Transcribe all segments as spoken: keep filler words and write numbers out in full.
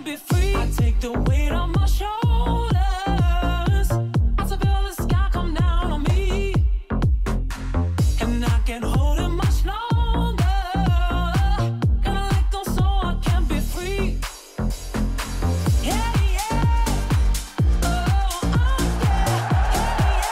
and be free. I take the weight on my shoulders. I feel the sky come down on me. And I can't hold it much longer. Gonna let go so I can be free. Yeah, yeah. Oh, oh, yeah. Yeah,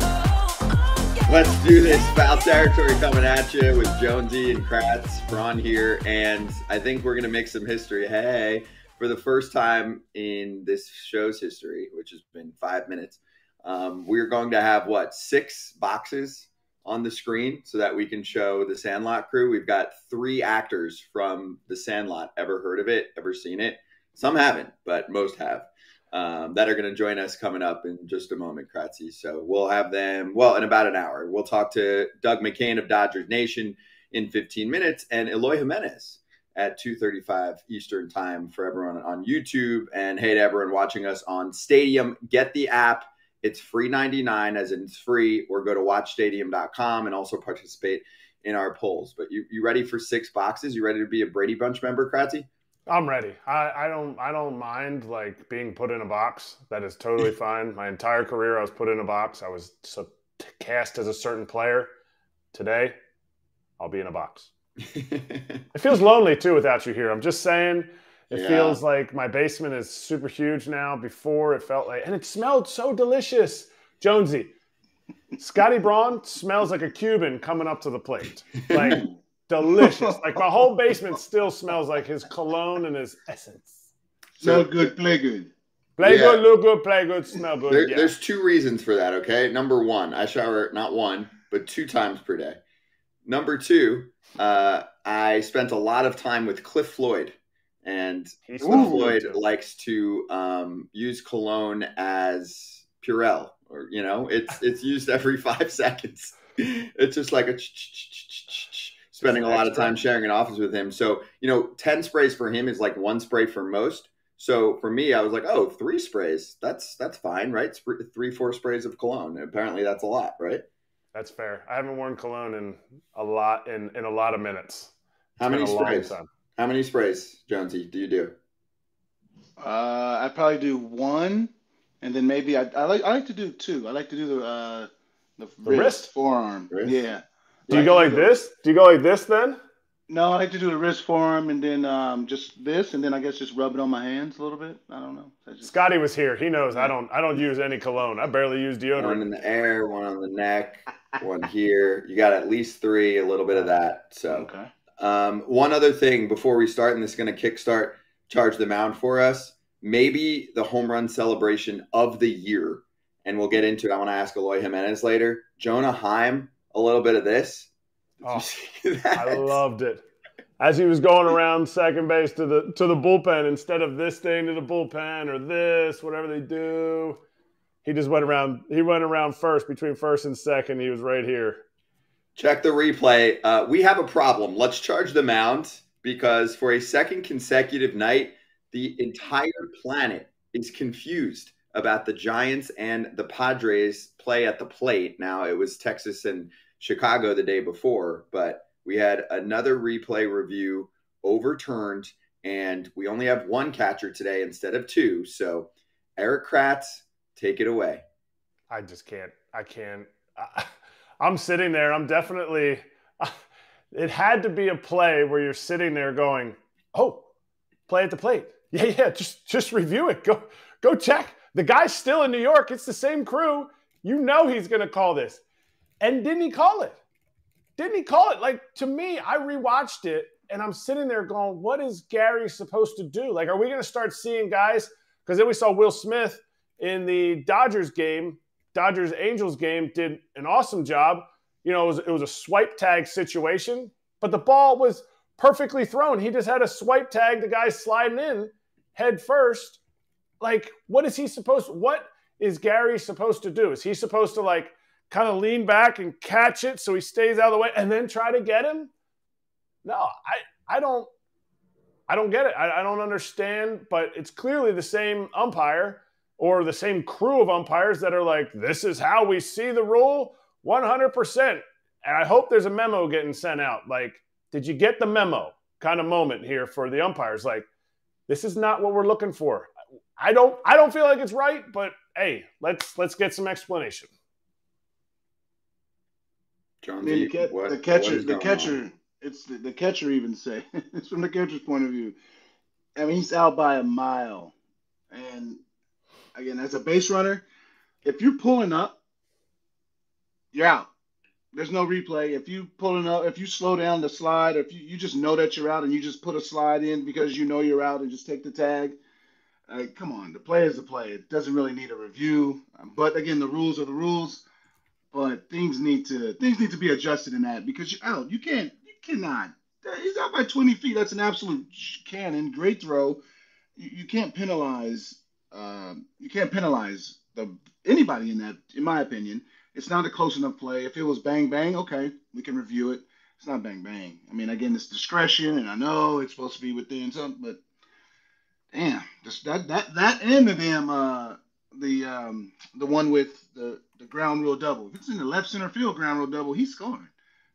yeah. Oh, oh, yeah. Let's do this. Foul Territory coming at you with Jonesy and Kratz. Braun here, and I think we're going to make some history. Hey, for the first time in this show's history, which has been five minutes, um, we're going to have, what, six boxes on the screen so that we can show the Sandlot crew. We've got three actors from the Sandlot. Ever heard of it? Ever seen it? Some haven't, but most have. Um, that are going to join us coming up in just a moment, Kratzy. So we'll have them, well, in about an hour. We'll talk to Doug McKain of Dodgers Nation in fifteen minutes and Eloy Jiménez at two thirty-five Eastern time for everyone on YouTube. And hey to everyone watching us on Stadium, get the app. It's free ninety-nine, as in it's free, or go to watch stadium dot com and also participate in our polls. But you, you ready for six boxes? You ready to be a Brady Bunch member, Kratzy? I'm ready. I, I don't I don't mind like being put in a box. That is totally fine. My entire career I was put in a box. I was so cast as a certain player. Today, I'll be in a box. It feels lonely too without you here. I'm just saying it yeah. feels like my basement is super huge now. Before it felt like, and it smelled so delicious. Jonesy, Scotty Braun smells like a Cuban coming up to the plate. Like delicious. Like my whole basement still smells like his cologne and his essence. Smell good, play good. Play yeah. good, look good, play good, smell good. There, yeah. There's two reasons for that, okay? Number one, I shower not one, but two times per day. Number two, uh, I spent a lot of time with Cliff Floyd. And Cliff Floyd likes to um, use cologne as Purell. Or, you know, it's, it's used every five seconds. It's just like a ch-ch-ch-ch-ch-ch. Spending a lot of time sharing an office with him. So, you know, ten sprays for him is like one spray for most. So for me, I was like, oh, three sprays. That's that's fine, right? Sp three, four sprays of cologne. Apparently that's a lot, right? That's fair. I haven't worn cologne in a lot in, in a lot of minutes. It's How many sprays? How many sprays, Jonesy, do you do? Uh, I probably do one. And then maybe I, I, like, I like to do two. I like to do the, uh, the, the wrist, wrist, forearm. Wrist? Yeah. Do you go like this? Do you go like this then? No, I like to do the wrist forearm and then um, just this, and then I guess just rub it on my hands a little bit. I don't know. I just... Scotty was here. He knows I don't. I don't use any cologne. I barely use deodorant. One in the air, one on the neck, one here. You got at least three. A little bit of that. So, okay. Um, one other thing before we start, and this is going to kickstart Charge the Mound for us. Maybe the home run celebration of the year, and we'll get into it. I want to ask Eloy Jiménez later. Jonah Heim. A little bit of this. Oh, I loved it. As he was going around second base to the to the bullpen, instead of this thing to the bullpen or this, whatever they do, he just went around. He went around first, between first and second. He was right here. Check the replay. Uh, we have a problem. Let's charge the mound because for a second consecutive night, the entire planet is confused about the Giants and the Padres play at the plate. Now, it was Texas and Chicago the day before, but we had another replay review overturned, and we only have one catcher today instead of two. So, Erik Kratz, take it away. I just can't. I can't. I, I'm sitting there. I'm definitely – it had to be a play where you're sitting there going, oh, play at the plate. Yeah, yeah, just, just review it. Go, go check. The guy's still in New York. It's the same crew. You know he's going to call this. And didn't he call it? Didn't he call it? Like, to me, I rewatched it, and I'm sitting there going, what is Gary supposed to do? Like, are we going to start seeing guys? Because then we saw Will Smith in the Dodgers game, Dodgers-Angels game, did an awesome job. You know, it was, it was a swipe tag situation, but the ball was perfectly thrown. He just had a swipe tag, the guy sliding in head first. Like, what is he supposed to, what is Gary supposed to do? Is he supposed to, like, kind of lean back and catch it so he stays out of the way and then try to get him? No, I, I don't I don't get it. I, I don't understand, but it's clearly the same umpire or the same crew of umpires that are like, this is how we see the rule one hundred percent. And I hope there's a memo getting sent out. Like, did you get the memo kind of moment here for the umpires? Like, This is not what we're looking for. I don't I don't feel like it's right, but hey, let's let's get some explanation. John, the, ca- what, the catcher, the catcher, on? it's the, the catcher even say, it's from the catcher's point of view. I mean, he's out by a mile. And again, as a base runner, if you're pulling up, you're out. There's no replay. If you pulling up, if you slow down the slide, if you, you just know that you're out and you just put a slide in because you know you're out and just take the tag. Uh, come on, the play is the play. It doesn't really need a review. But again, the rules are the rules. But things need to things need to be adjusted in that because you're out. You can't. You cannot. He's out by twenty feet. That's an absolute cannon. Great throw. You, you can't penalize. Uh, you can't penalize the anybody in that. In my opinion, it's not a close enough play. If it was bang bang, okay, we can review it. It's not bang bang. I mean, again, it's discretion, and I know it's supposed to be within something, but damn, just that that that and the damn uh, the um, the one with the the ground rule double. If it's in the left center field ground rule double, he's scoring.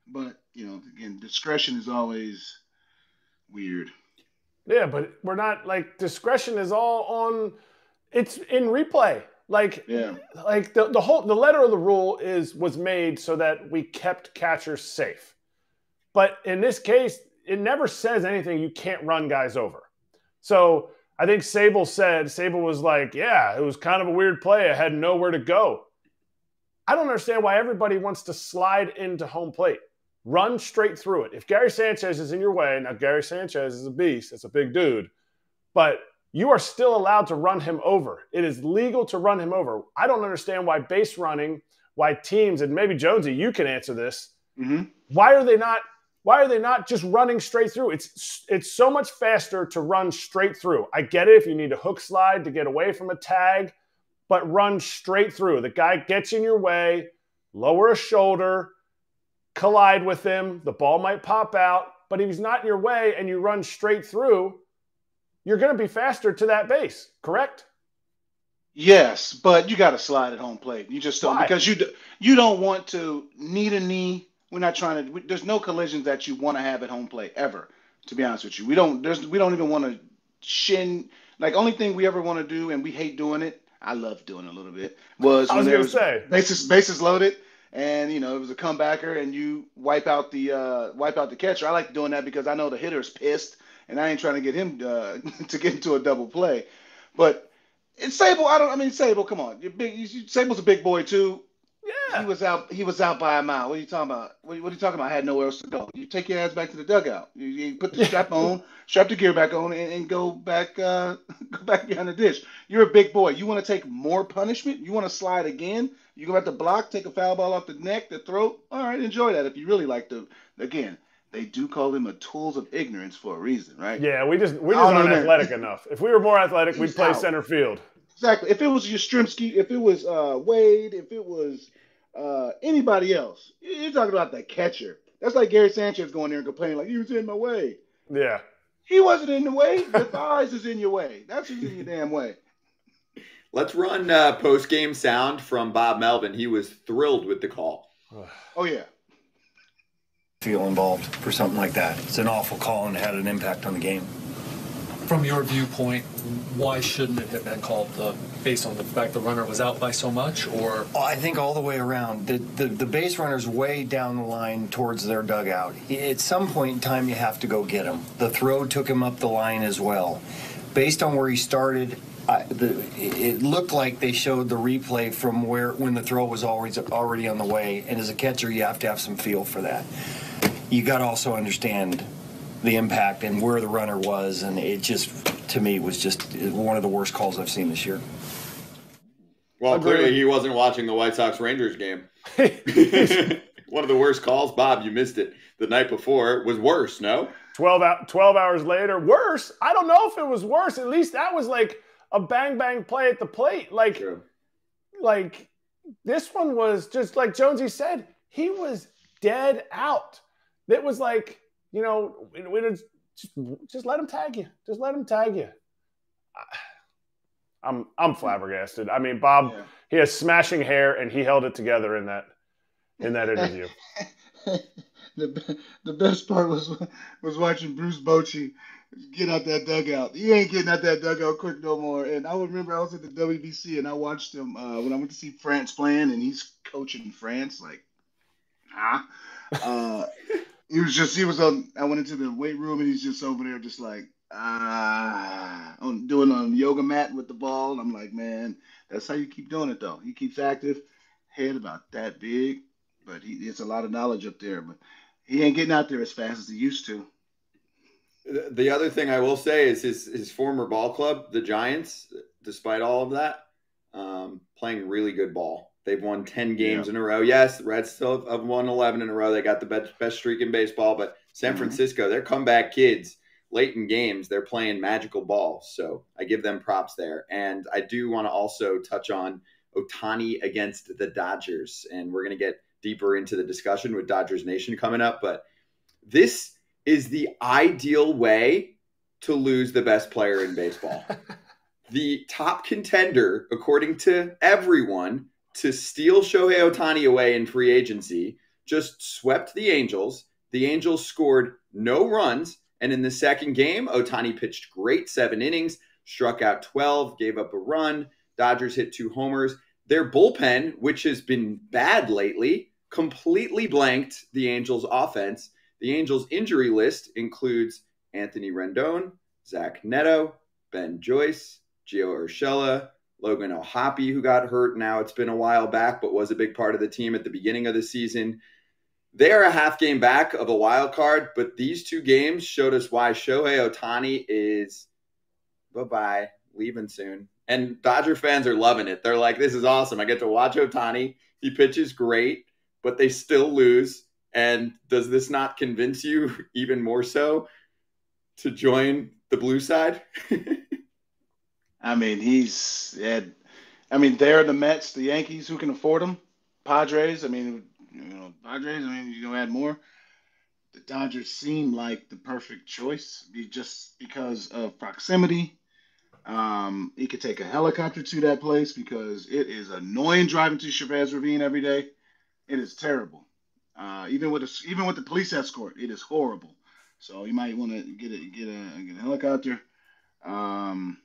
But, you know, again, discretion is always weird. Yeah, but we're not, like, discretion is all on, it's in replay. Like, yeah. like the, the whole, the letter of the rule is, was made so that we kept catchers safe. But in this case, it never says anything. You can't run guys over. So I think Sable said, Sable was like, yeah, it was kind of a weird play. I had nowhere to go. I don't understand why everybody wants to slide into home plate. Run straight through it. If Gary Sanchez is in your way, now Gary Sanchez is a beast. It's a big dude. But you are still allowed to run him over. It is legal to run him over. I don't understand why base running, why teams, and maybe Jonesy, you can answer this. Mm-hmm. Why are they not why are they not just running straight through? It's it's so much faster to run straight through. I get it if you need a hook slide to get away from a tag, but run straight through. The guy gets in your way, lower a shoulder, collide with him, the ball might pop out, but if he's not in your way and you run straight through, you're going to be faster to that base, correct? Yes, but you got to slide at home plate. You just don't. Why? Because you do, you don't want to knee to knee. We're not trying to. We, there's no collisions that you want to have at home plate ever. To be honest with you, we don't. There's we don't even want to shin. Like, only thing we ever want to do, and we hate doing it. I love doing it a little bit. Was I was going to say bases bases loaded. And, you know, it was a comebacker, and you wipe out the uh, wipe out the catcher. I like doing that because I know the hitter's pissed, and I ain't trying to get him uh, to get into a double play. But it's Sable. I don't. I mean, Sable. Come on, you're big. You, Sable's a big boy too. Yeah. He was out. He was out by a mile. What are you talking about? What, what are you talking about? I had nowhere else to go. You take your ass back to the dugout. You, you put the strap on, strap the gear back on, and, and go back. Uh, go back behind the dish. You're a big boy. You want to take more punishment? You want to slide again? You go back to block, take a foul ball off the neck, the throat. All right, enjoy that if you really like to. Again, they do call them a tools of ignorance for a reason, right? Yeah, we just we just oh, aren't man. athletic enough. If we were more athletic, we'd play out. Center field. Exactly. If it was Yastrzemski, if it was uh, Wade, if it was uh, anybody else, you're talking about the catcher. That's like Gary Sanchez going there and complaining like, he was in my way. Yeah. He wasn't in the way. The thighs is in your way. That's who's in your damn way. Let's run uh, post-game sound from Bob Melvin. He was thrilled with the call. Oh, yeah. Feel involved for something like that. It's an awful call and it had an impact on the game. From your viewpoint, why shouldn't it have been called the, based on the fact the runner was out by so much? Or oh, I think all the way around. The, the, the base runner's way down the line towards their dugout. At some point in time, you have to go get him. The throw took him up the line as well. Based on where he started... I, the, it looked like they showed the replay from where when the throw was always already on the way, and as a catcher, you have to have some feel for that. You got to also understand the impact and where the runner was, and it just, to me, was just one of the worst calls I've seen this year. Well, Agreed. Clearly he wasn't watching the White Sox-Rangers game. One of the worst calls, Bob, you missed it. The night before was worse, no? twelve, twelve hours later, worse? I don't know if it was worse. At least that was like... a bang bang play at the plate, like, sure. like this one was just like Jonesy said, he was dead out. It was like, you know, we, we just, just let him tag you, just let him tag you. I, I'm I'm flabbergasted. I mean, Bob, yeah. He has smashing hair, and he held it together in that in that interview. the The best part was was watching Bruce Bochy Get out that dugout. You ain't getting out that dugout quick no more. And I remember I was at the W B C and I watched him uh, when I went to see France playing, and he's coaching France. Like, nah. Uh, he was just, he was on, I went into the weight room and he's just over there just like, ah, uh, on doing on yoga mat with the ball. And I'm like, man, that's how you keep doing it though. He keeps active. Head about that big, but he, it's a lot of knowledge up there, but he ain't getting out there as fast as he used to. The other thing I will say is his his former ball club, the Giants, despite all of that, um, playing really good ball. They've won ten games yeah. in a row. Yes, the Reds still have won eleven in a row. They got the best, best streak in baseball, but San Francisco, mm-hmm. their comeback kids, late in games, they're playing magical ball. So I give them props there. And I do want to also touch on Ohtani against the Dodgers. And we're going to get deeper into the discussion with Dodgers Nation coming up. But this is the ideal way to lose the best player in baseball. The top contender, according to everyone, to steal Shohei Ohtani away in free agency just swept the Angels. The Angels scored no runs. And in the second game, Ohtani pitched great seven innings, struck out twelve, gave up a run. Dodgers hit two homers. Their bullpen, which has been bad lately, completely blanked the Angels' offense. The Angels' injury list includes Anthony Rendon, Zach Neto, Ben Joyce, Gio Urshela, Logan O'Hoppe, who got hurt. Now it's been a while back, but was a big part of the team at the beginning of the season. They are a half game back of a wild card, but these two games showed us why Shohei Ohtani is bye-bye, leaving soon. And Dodger fans are loving it. They're like, this is awesome. I get to watch Ohtani. He pitches great, but they still lose. And does this not convince you even more so to join the blue side? I mean, he's had, I mean, they're the Mets, the Yankees, who can afford them. Padres, I mean, you know, Padres, I mean, you know, add more. The Dodgers seem like the perfect choice just because of proximity. Um, he could take a helicopter to that place because it is annoying driving to Chavez Ravine every day. It is terrible. Uh, even with a, even with the police escort, it is horrible. So you might want to get a get a get a helicopter, um,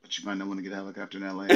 but you might not want to get a helicopter in L A.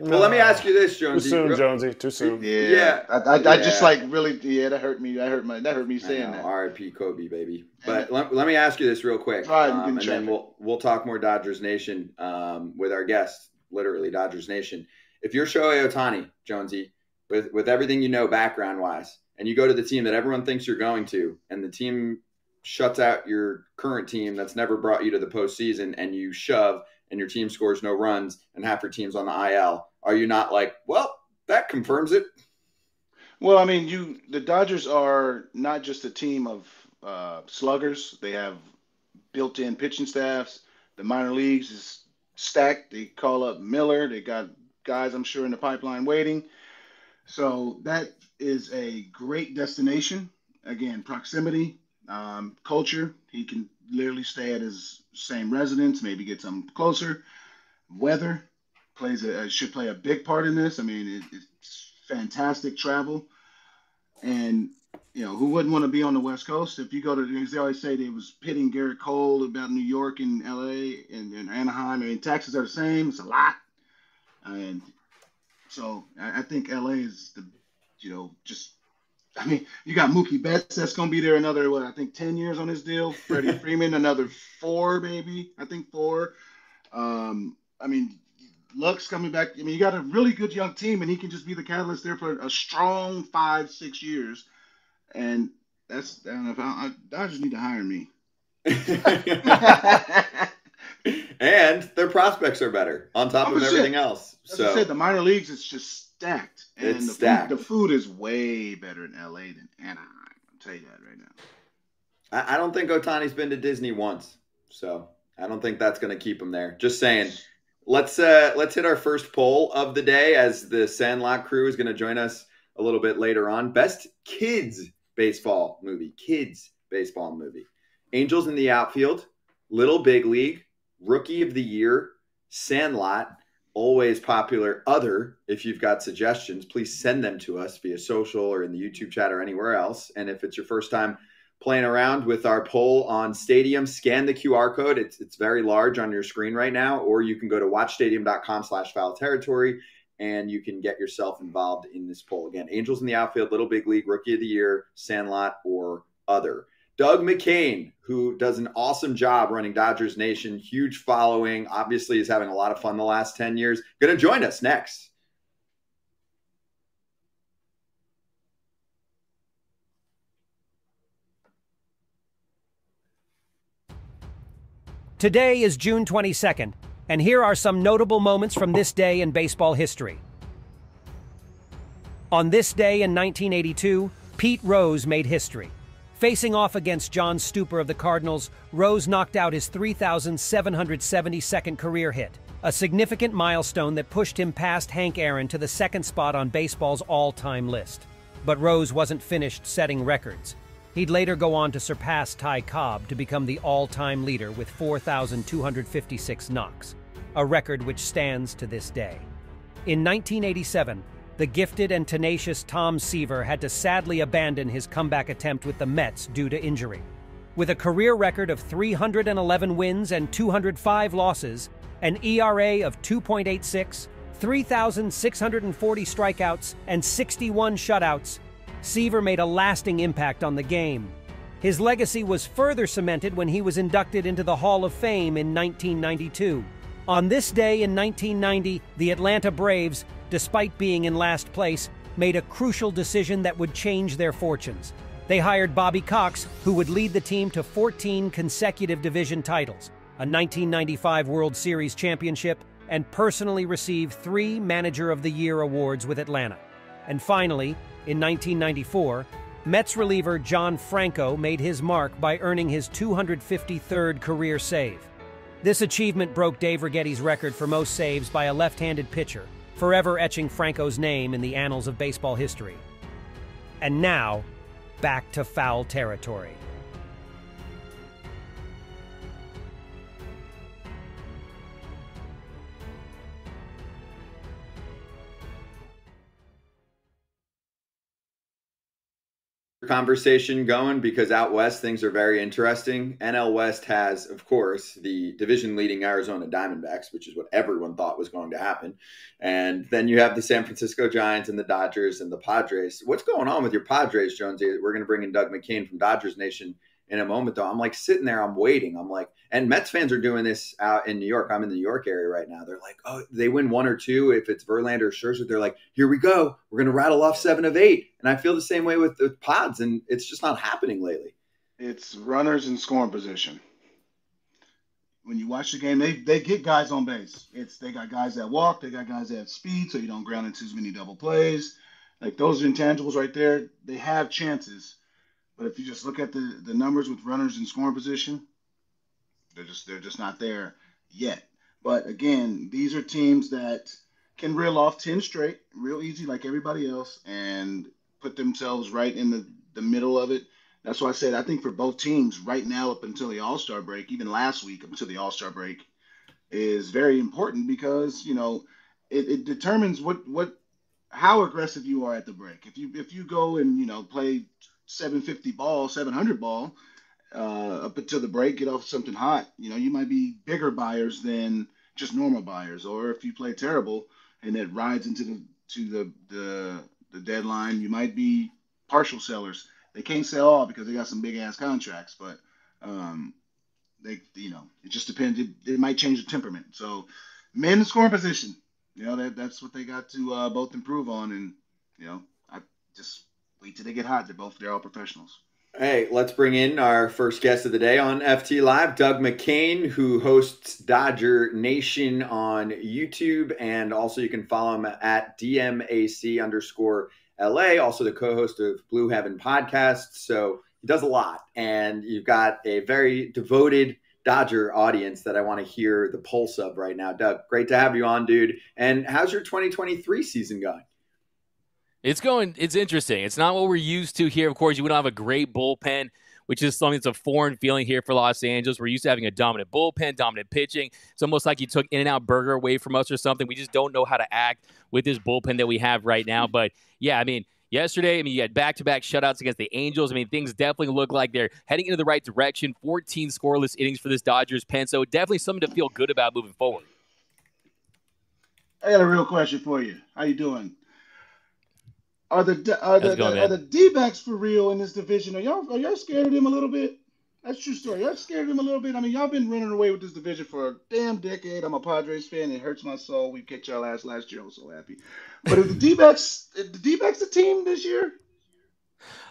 Well, uh, let me ask you this, Jonesy. Too soon, Jonesy. Too soon. Yeah, yeah. I, I, yeah. I just like really. Yeah, that hurt me. That hurt my. That hurt me saying that. R I P Kobe, baby. But let, let me ask you this real quick, right, um, and then we'll we'll talk more Dodgers Nation um, with our guest. Literally, Dodgers Nation. If you're Shohei Ohtani, Jonesy, with with everything you know background wise, and you go to the team that everyone thinks you're going to, and the team shuts out your current team that's never brought you to the postseason, and you shove, and your team scores no runs, and half your team's on the I L, are you not like, well, that confirms it? Well, I mean, you the Dodgers are not just a team of uh, sluggers. They have built-in pitching staffs. The minor leagues is stacked. They call up Miller. They got guys, I'm sure, in the pipeline waiting. So that is a great destination. Again, proximity, um, culture. He can literally stay at his same residence, maybe get something closer. Weather plays a, should play a big part in this. I mean, it, it's fantastic travel. And, you know, who wouldn't want to be on the West Coast? If you go to, as they always say, they was pitting Garrett Cole about New York and L A and, and Anaheim. I mean, taxes are the same. It's a lot. And so I, I think L A is the, you know, just, I mean, you got Mookie Betts that's going to be there another, what, I think ten years on his deal. Freddie Freeman, another four, maybe. I think four. Um, I mean, Luck's coming back. I mean, you got a really good young team, and he can just be the catalyst there for a strong five, six years. And that's, I don't know if I, I, I just need to hire me. And their prospects are better on top of everything else. So. As I said, the minor leagues, it's just stacked. And it's the stacked. Food, the food is way better in L A than Anaheim. I'll tell you that right now. I, I don't think Ohtani's been to Disney once, so I don't think that's going to keep him there. Just saying. Let's uh, let's hit our first poll of the day as the Sandlot crew is going to join us a little bit later on. Best kids baseball movie. Kids baseball movie. Angels in the Outfield, Little Big League, Rookie of the Year, Sandlot. Always popular. Other, if you've got suggestions, please send them to us via social or in the YouTube chat or anywhere else. And if it's your first time playing around with our poll on Stadium. Scan the Q R code. It's, it's very large on your screen right now, or you can go to watch stadium dot com slash foul territory and you can get yourself involved in this poll. Again, Angels in the Outfield, Little Big League, Rookie of the Year, Sandlot, or other. Doug McKain, who does an awesome job running Dodgers Nation, huge following, obviously is having a lot of fun the last ten years. Going to join us next. Today is June twenty-second, and here are some notable moments from this day in baseball history. On this day in nineteen eighty-two, Pete Rose made history. Facing off against John Stuper of the Cardinals, Rose knocked out his three thousand seven hundred seventy-second career hit, a significant milestone that pushed him past Hank Aaron to the second spot on baseball's all-time list. But Rose wasn't finished setting records. He'd later go on to surpass Ty Cobb to become the all-time leader with four thousand two hundred fifty-six knocks, a record which stands to this day. In nineteen eighty-seven, the gifted and tenacious Tom Seaver had to sadly abandon his comeback attempt with the Mets due to injury. With a career record of three hundred eleven wins and two hundred five losses, an E R A of two point eight six, three thousand six hundred forty strikeouts, and sixty-one shutouts, Seaver made a lasting impact on the game. His legacy was further cemented when he was inducted into the Hall of Fame in nineteen ninety-two. On this day in nineteen ninety, the Atlanta Braves, despite being in last place, made a crucial decision that would change their fortunes. They hired Bobby Cox, who would lead the team to fourteen consecutive division titles, a nineteen ninety-five World Series championship, and personally received three Manager of the Year awards with Atlanta. And finally, in nineteen ninety-four, Mets reliever John Franco made his mark by earning his two hundred fifty-third career save. This achievement broke Dave Riggetti's record for most saves by a left-handed pitcher, forever etching Franco's name in the annals of baseball history. And now, back to Foul Territory. Conversation going, because out west things are very interesting. N L West has, of course, the division leading Arizona Diamondbacks, which is what everyone thought was going to happen. And then you have the San Francisco Giants and the Dodgers and the Padres. What's going on with your Padres, Jonesy? We're going to bring in Doug McKain from Dodgers Nation in a moment, though. I'm like sitting there, I'm waiting. I'm like, and Mets fans are doing this out in New York. I'm in the New York area right now. They're like, oh, they win one or two. If it's Verlander or Scherzer, they're like, here we go. We're going to rattle off seven of eight. And I feel the same way with the Pods, and it's just not happening lately. It's runners in scoring position. When you watch the game, they, they get guys on base. It's they got guys that walk. They got guys that have speed, so you don't ground into as many double plays. Like, those are intangibles right there. They have chances. But if you just look at the, the numbers with runners in scoring position, they're just they're just not there yet. But again, these are teams that can reel off ten straight, real easy like everybody else, and put themselves right in the, the middle of it. That's why I said I think for both teams right now up until the All-Star break, even last week up until the All-Star break, is very important because, you know, it, it determines what what how aggressive you are at the break. If you if you go and, you know, play seven fifty ball, seven hundred ball, uh, up until the break, get off something hot. You know, you might be bigger buyers than just normal buyers. Or if you play terrible and it rides into the to the the, the deadline, you might be partial sellers. They can't sell all because they got some big ass contracts, but um, they you know it just depends. It, it might change the temperament. So, men in scoring position, you know that that's what they got to uh, both improve on, and you know I just. Wait till they get hot. They're both, they're all professionals. Hey, let's bring in our first guest of the day on F T Live, Doug McKain, who hosts Dodger Nation on YouTube. And also you can follow him at D M A C underscore L A, also the co-host of Blue Heaven Podcast. So he does a lot. And you've got a very devoted Dodger audience that I want to hear the pulse of right now. Doug, great to have you on, dude. And how's your twenty twenty-three season going? It's going, it's interesting. It's not what we're used to here. Of course, you don't have a great bullpen, which is something that's a foreign feeling here for Los Angeles. We're used to having a dominant bullpen, dominant pitching. It's almost like you took In-N-Out Burger away from us or something. We just don't know how to act with this bullpen that we have right now. But yeah, I mean, yesterday. I mean, you had back-to-back shutouts against the Angels. I mean, things definitely look like they're heading into the right direction. fourteen scoreless innings for this Dodgers pen, so definitely something to feel good about moving forward. I got a real question for you. How you doing? Are the are the, going, the are the D-backs for real in this division? Are y'all are y'all scared of them a little bit? That's a true story. Y'all scared of them a little bit. I mean, y'all been running away with this division for a damn decade. I'm a Padres fan. It hurts my soul. We kicked y'all ass last year. I was so happy. But if the D-backs, if the D-backs, the team this year.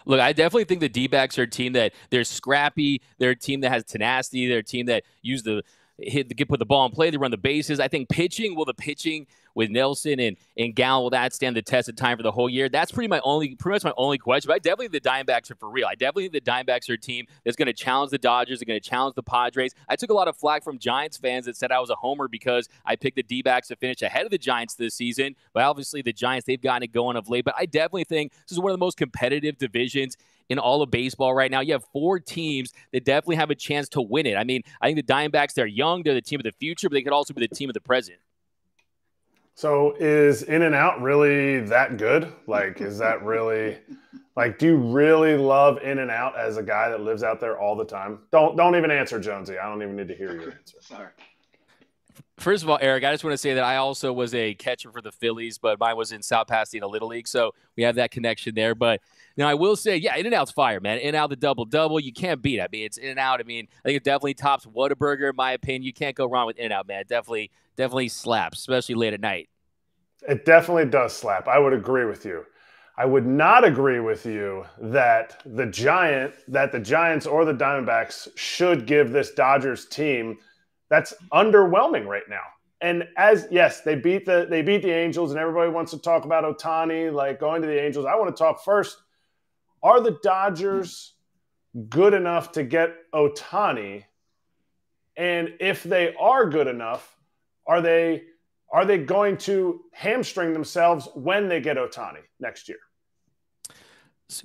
Look, I definitely think the D-backs are a team that they're scrappy. They're a team that has tenacity. They're a team that use the hit, the put the ball in play. They run the bases. I think pitching. Will the pitching with Nelson and, and Gallen, will that stand the test of time for the whole year? That's pretty my only, pretty much my only question. But I definitely think the Diamondbacks are for real. I definitely think the Diamondbacks are a team that's going to challenge the Dodgers. They're going to challenge the Padres. I took a lot of flack from Giants fans that said I was a homer because I picked the D-backs to finish ahead of the Giants this season. But obviously the Giants, they've gotten it going of late. But I definitely think this is one of the most competitive divisions in all of baseball right now. You have four teams that definitely have a chance to win it. I mean, I think the Diamondbacks, they're young. They're the team of the future, but they could also be the team of the present. So is In-N-Out really that good? Like, is that really – like, do you really love In-N-Out as a guy that lives out there all the time? Don't don't even answer, Jonesy. I don't even need to hear your answer. Sorry. First of all, Eric, I just want to say that I also was a catcher for the Phillies, but mine was in South Pasadena Little League, so we have that connection there. But now I will say, yeah, In-N-Out's fire, man. In-N-Out, the double-double, you can't beat it. I mean, it's In-N-Out. I mean, I think it definitely tops Whataburger, in my opinion. You can't go wrong with In-N-Out, man. Definitely, definitely slaps, especially late at night. It definitely does slap. I would agree with you. I would not agree with you that the Giant, that the Giants or the Diamondbacks should give this Dodgers team. That's underwhelming right now. And as yes, they beat the they beat the Angels, and everybody wants to talk about Ohtani, like going to the Angels. I want to talk first. Are the Dodgers good enough to get Ohtani? And if they are good enough, are they are they going to hamstring themselves when they get Ohtani next year?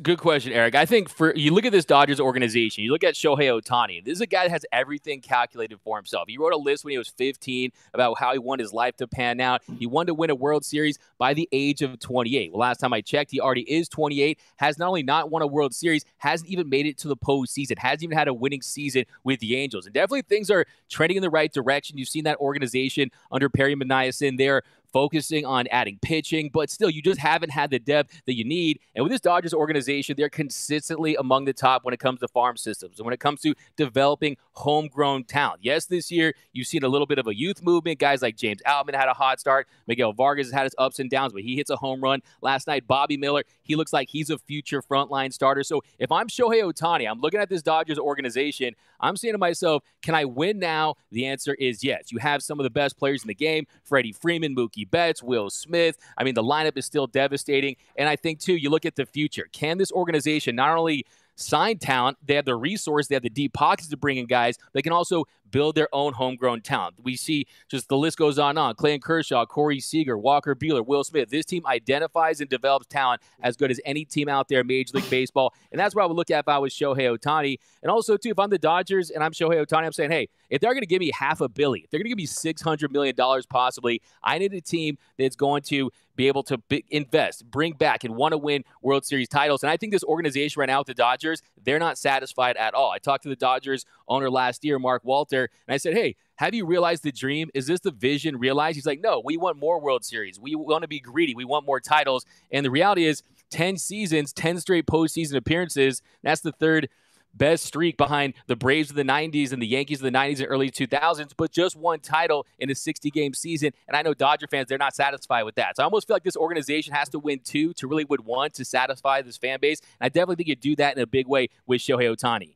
Good question, Eric. I think for you look at this Dodgers organization, you look at Shohei Ohtani. This is a guy that has everything calculated for himself. He wrote a list when he was fifteen about how he wanted his life to pan out. He wanted to win a World Series by the age of twenty-eight. Well, last time I checked, he already is twenty-eight, has not only not won a World Series, hasn't even made it to the postseason, hasn't even had a winning season with the Angels. And definitely things are trending in the right direction. You've seen that organization under Perry Maniason there, focusing on adding pitching, but still, you just haven't had the depth that you need. And with this Dodgers organization, they're consistently among the top when it comes to farm systems and when it comes to developing homegrown talent. Yes, this year, you've seen a little bit of a youth movement. Guys like James Outman had a hot start. Miguel Vargas has had his ups and downs, but he hits a home run. Last night, Bobby Miller, he looks like he's a future frontline starter. So if I'm Shohei Ohtani, I'm looking at this Dodgers organization, I'm saying to myself, can I win now? The answer is yes. You have some of the best players in the game, Freddie Freeman, Mookie Betts, Will Smith. I mean, the lineup is still devastating. And I think, too, you look at the future. Can this organization not only sign talent, they have the resource, they have the deep pockets to bring in guys, they can also build their own homegrown talent. We see just the list goes on and on. Clayton Kershaw, Corey Seager, Walker Buehler, Will Smith. This team identifies and develops talent as good as any team out there in Major League Baseball. And that's what I would look at if I was Shohei Ohtani. And also, too, if I'm the Dodgers and I'm Shohei Ohtani, I'm saying, hey, if they're going to give me half a billion, if they're going to give me six hundred million dollars possibly, I need a team that's going to be able to b- invest, bring back, and want to win World Series titles. And I think this organization right now with the Dodgers, they're not satisfied at all. I talked to the Dodgers owner last year, Mark Walter, and I said, hey, have you realized the dream? Is this the vision realized? He's like, no, we want more World Series. We want to be greedy. We want more titles. And the reality is ten seasons, ten straight postseason appearances. That's the third best streak behind the Braves of the nineties and the Yankees of the nineties and early two thousands, but just one title in a sixty-game season. And I know Dodger fans, they're not satisfied with that. So I almost feel like this organization has to win two to really would want to satisfy this fan base. And I definitely think you do that in a big way with Shohei Ohtani.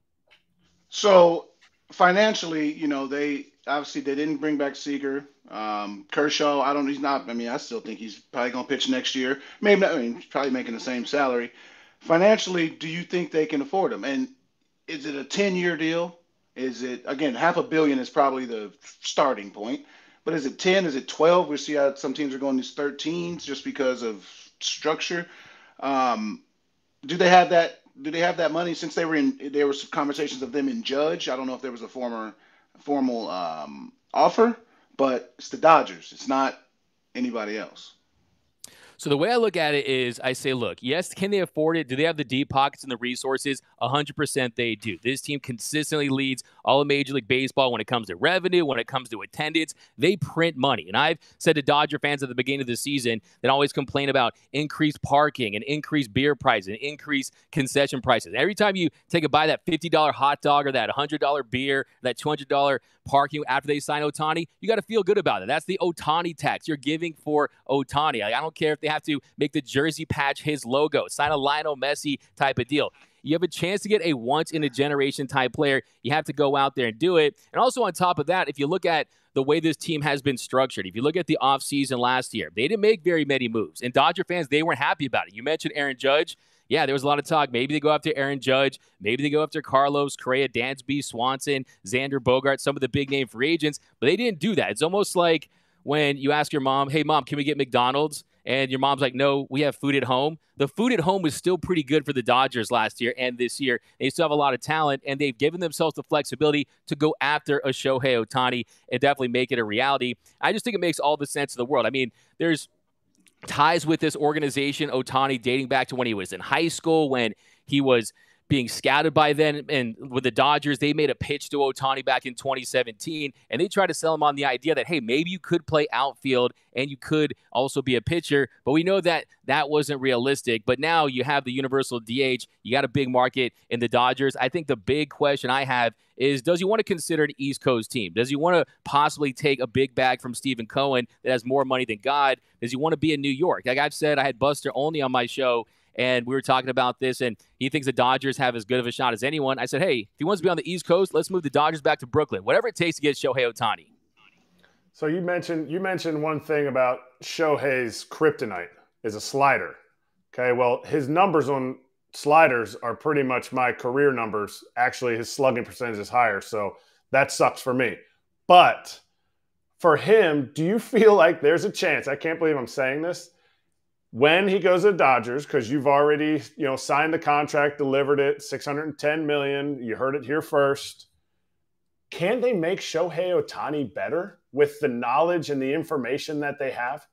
So financially, you know, they obviously they didn't bring back Seager. Um, Kershaw, I don't, he's not, I mean, I still think he's probably going to pitch next year. Maybe not, I mean, he's probably making the same salary. Financially, do you think they can afford him? And is it a ten-year deal? Is it, again, half a billion is probably the starting point, but is it ten? Is it twelve? We see how some teams are going to thirteens just because of structure. Um, do they have that? Do they have that money since they were in, there were some conversations of them in Judge. I don't know if there was a former formal um, offer, but it's the Dodgers. It's not anybody else. So the way I look at it is I say, look, yes, can they afford it? Do they have the deep pockets and the resources? one hundred percent they do. This team consistently leads all of Major League Baseball when it comes to revenue, when it comes to attendance. They print money. And I've said to Dodger fans at the beginning of the season that always complain about increased parking and increased beer prices and increased concession prices. Every time you take a buy that fifty dollar hot dog or that one hundred dollar beer, that two hundred dollar parking after they sign Ohtani, you got to feel good about it. That's the Ohtani tax. You're giving for Ohtani. Like, I don't care if they have to make the jersey patch his logo, sign a Lionel Messi type of deal. You have a chance to get a once-in-a-generation type player. You have to go out there and do it. And also on top of that, if you look at the way this team has been structured, if you look at the offseason last year, they didn't make very many moves. And Dodger fans, they weren't happy about it. You mentioned Aaron Judge. Yeah, there was a lot of talk. Maybe they go after Aaron Judge. Maybe they go after Carlos Correa, Dansby Swanson, Xander Bogart, some of the big-name free agents. But they didn't do that. It's almost like when you ask your mom, hey, Mom, can we get McDonald's? And your mom's like, no, we have food at home. The food at home was still pretty good for the Dodgers last year and this year. They still have a lot of talent, and they've given themselves the flexibility to go after a Shohei Ohtani and definitely make it a reality. I just think it makes all the sense in the world. I mean, there's ties with this organization, Ohtani, dating back to when he was in high school, when he was being scouted by then. And with the Dodgers, they made a pitch to Ohtani back in twenty seventeen, and they tried to sell him on the idea that, hey, maybe you could play outfield and you could also be a pitcher. But we know that that wasn't realistic. But now you have the universal D H. You got a big market in the Dodgers. I think the big question I have is, does he want to consider an East Coast team? Does he want to possibly take a big bag from Stephen Cohen that has more money than God? Does he want to be in New York? Like I've said, I had Buster Olney on my show, and we were talking about this, and he thinks the Dodgers have as good of a shot as anyone. I said, hey, if he wants to be on the East Coast, let's move the Dodgers back to Brooklyn. Whatever it takes to get Shohei Ohtani. So you mentioned you mentioned one thing about Shohei's kryptonite is a slider. Okay, well, his numbers on sliders are pretty much my career numbers. Actually, his slugging percentage is higher, so that sucks for me. But for him, do you feel like there's a chance, I can't believe I'm saying this, when he goes to the Dodgers, because you've already, you know, signed the contract, delivered it, six hundred ten million dollars, you heard it here first. Can they make Shohei Ohtani better with the knowledge and the information that they have?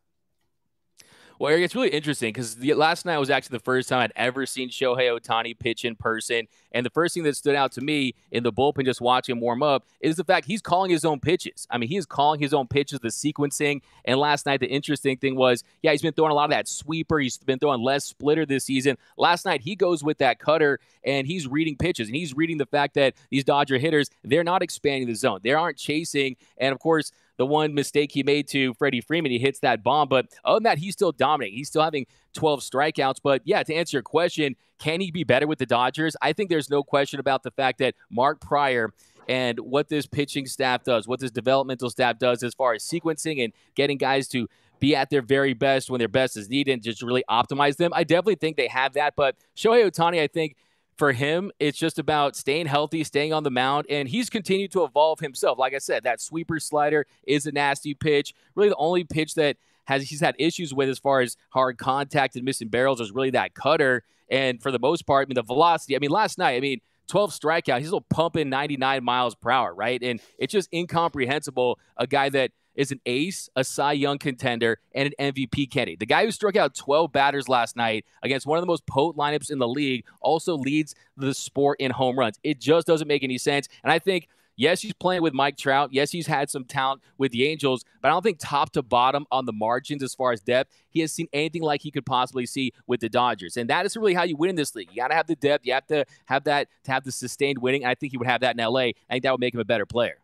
Well, Eric, it's really interesting because last night was actually the first time I'd ever seen Shohei Ohtani pitch in person. And the first thing that stood out to me in the bullpen just watching him warm up is the fact he's calling his own pitches. I mean, he is calling his own pitches, the sequencing. And last night, the interesting thing was, yeah, he's been throwing a lot of that sweeper. He's been throwing less splitter this season. Last night, he goes with that cutter, and he's reading pitches. And he's reading the fact that these Dodger hitters, they're not expanding the zone. They aren't chasing. And, of course, the one mistake he made to Freddie Freeman, he hits that bomb. But other than that, he's still dominating. He's still having twelve strikeouts. But, yeah, to answer your question, can he be better with the Dodgers? I think there's no question about the fact that Mark Prior and what this pitching staff does, what this developmental staff does as far as sequencing and getting guys to be at their very best when their best is needed and just really optimize them, I definitely think they have that. But Shohei Ohtani, I think, for him, it's just about staying healthy, staying on the mound, and he's continued to evolve himself. Like I said, that sweeper slider is a nasty pitch. Really the only pitch that has he's had issues with as far as hard contact and missing barrels is really that cutter. And for the most part, I mean, the velocity, I mean, last night, I mean, twelve strikeouts, he's still pumping ninety-nine miles per hour, right? And it's just incomprehensible, a guy that is an ace, a Cy Young contender, and an M V P candidate. The guy who struck out twelve batters last night against one of the most potent lineups in the league also leads the sport in home runs. It just doesn't make any sense. And I think, yes, he's playing with Mike Trout. Yes, he's had some talent with the Angels, but I don't think top to bottom on the margins as far as depth, he has seen anything like he could possibly see with the Dodgers. And that is really how you win in this league. You got to have the depth. You have to have that to have the sustained winning. And I think he would have that in L A. I think that would make him a better player.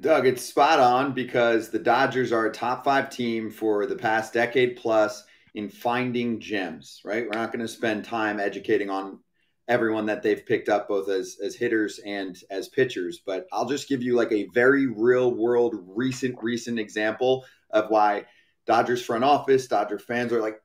Doug, it's spot on because the Dodgers are a top five team for the past decade plus in finding gems, right? We're not going to spend time educating on everyone that they've picked up both as, as hitters and as pitchers, but I'll just give you like a very real world, recent, recent example of why Dodgers front office, Dodger fans are like,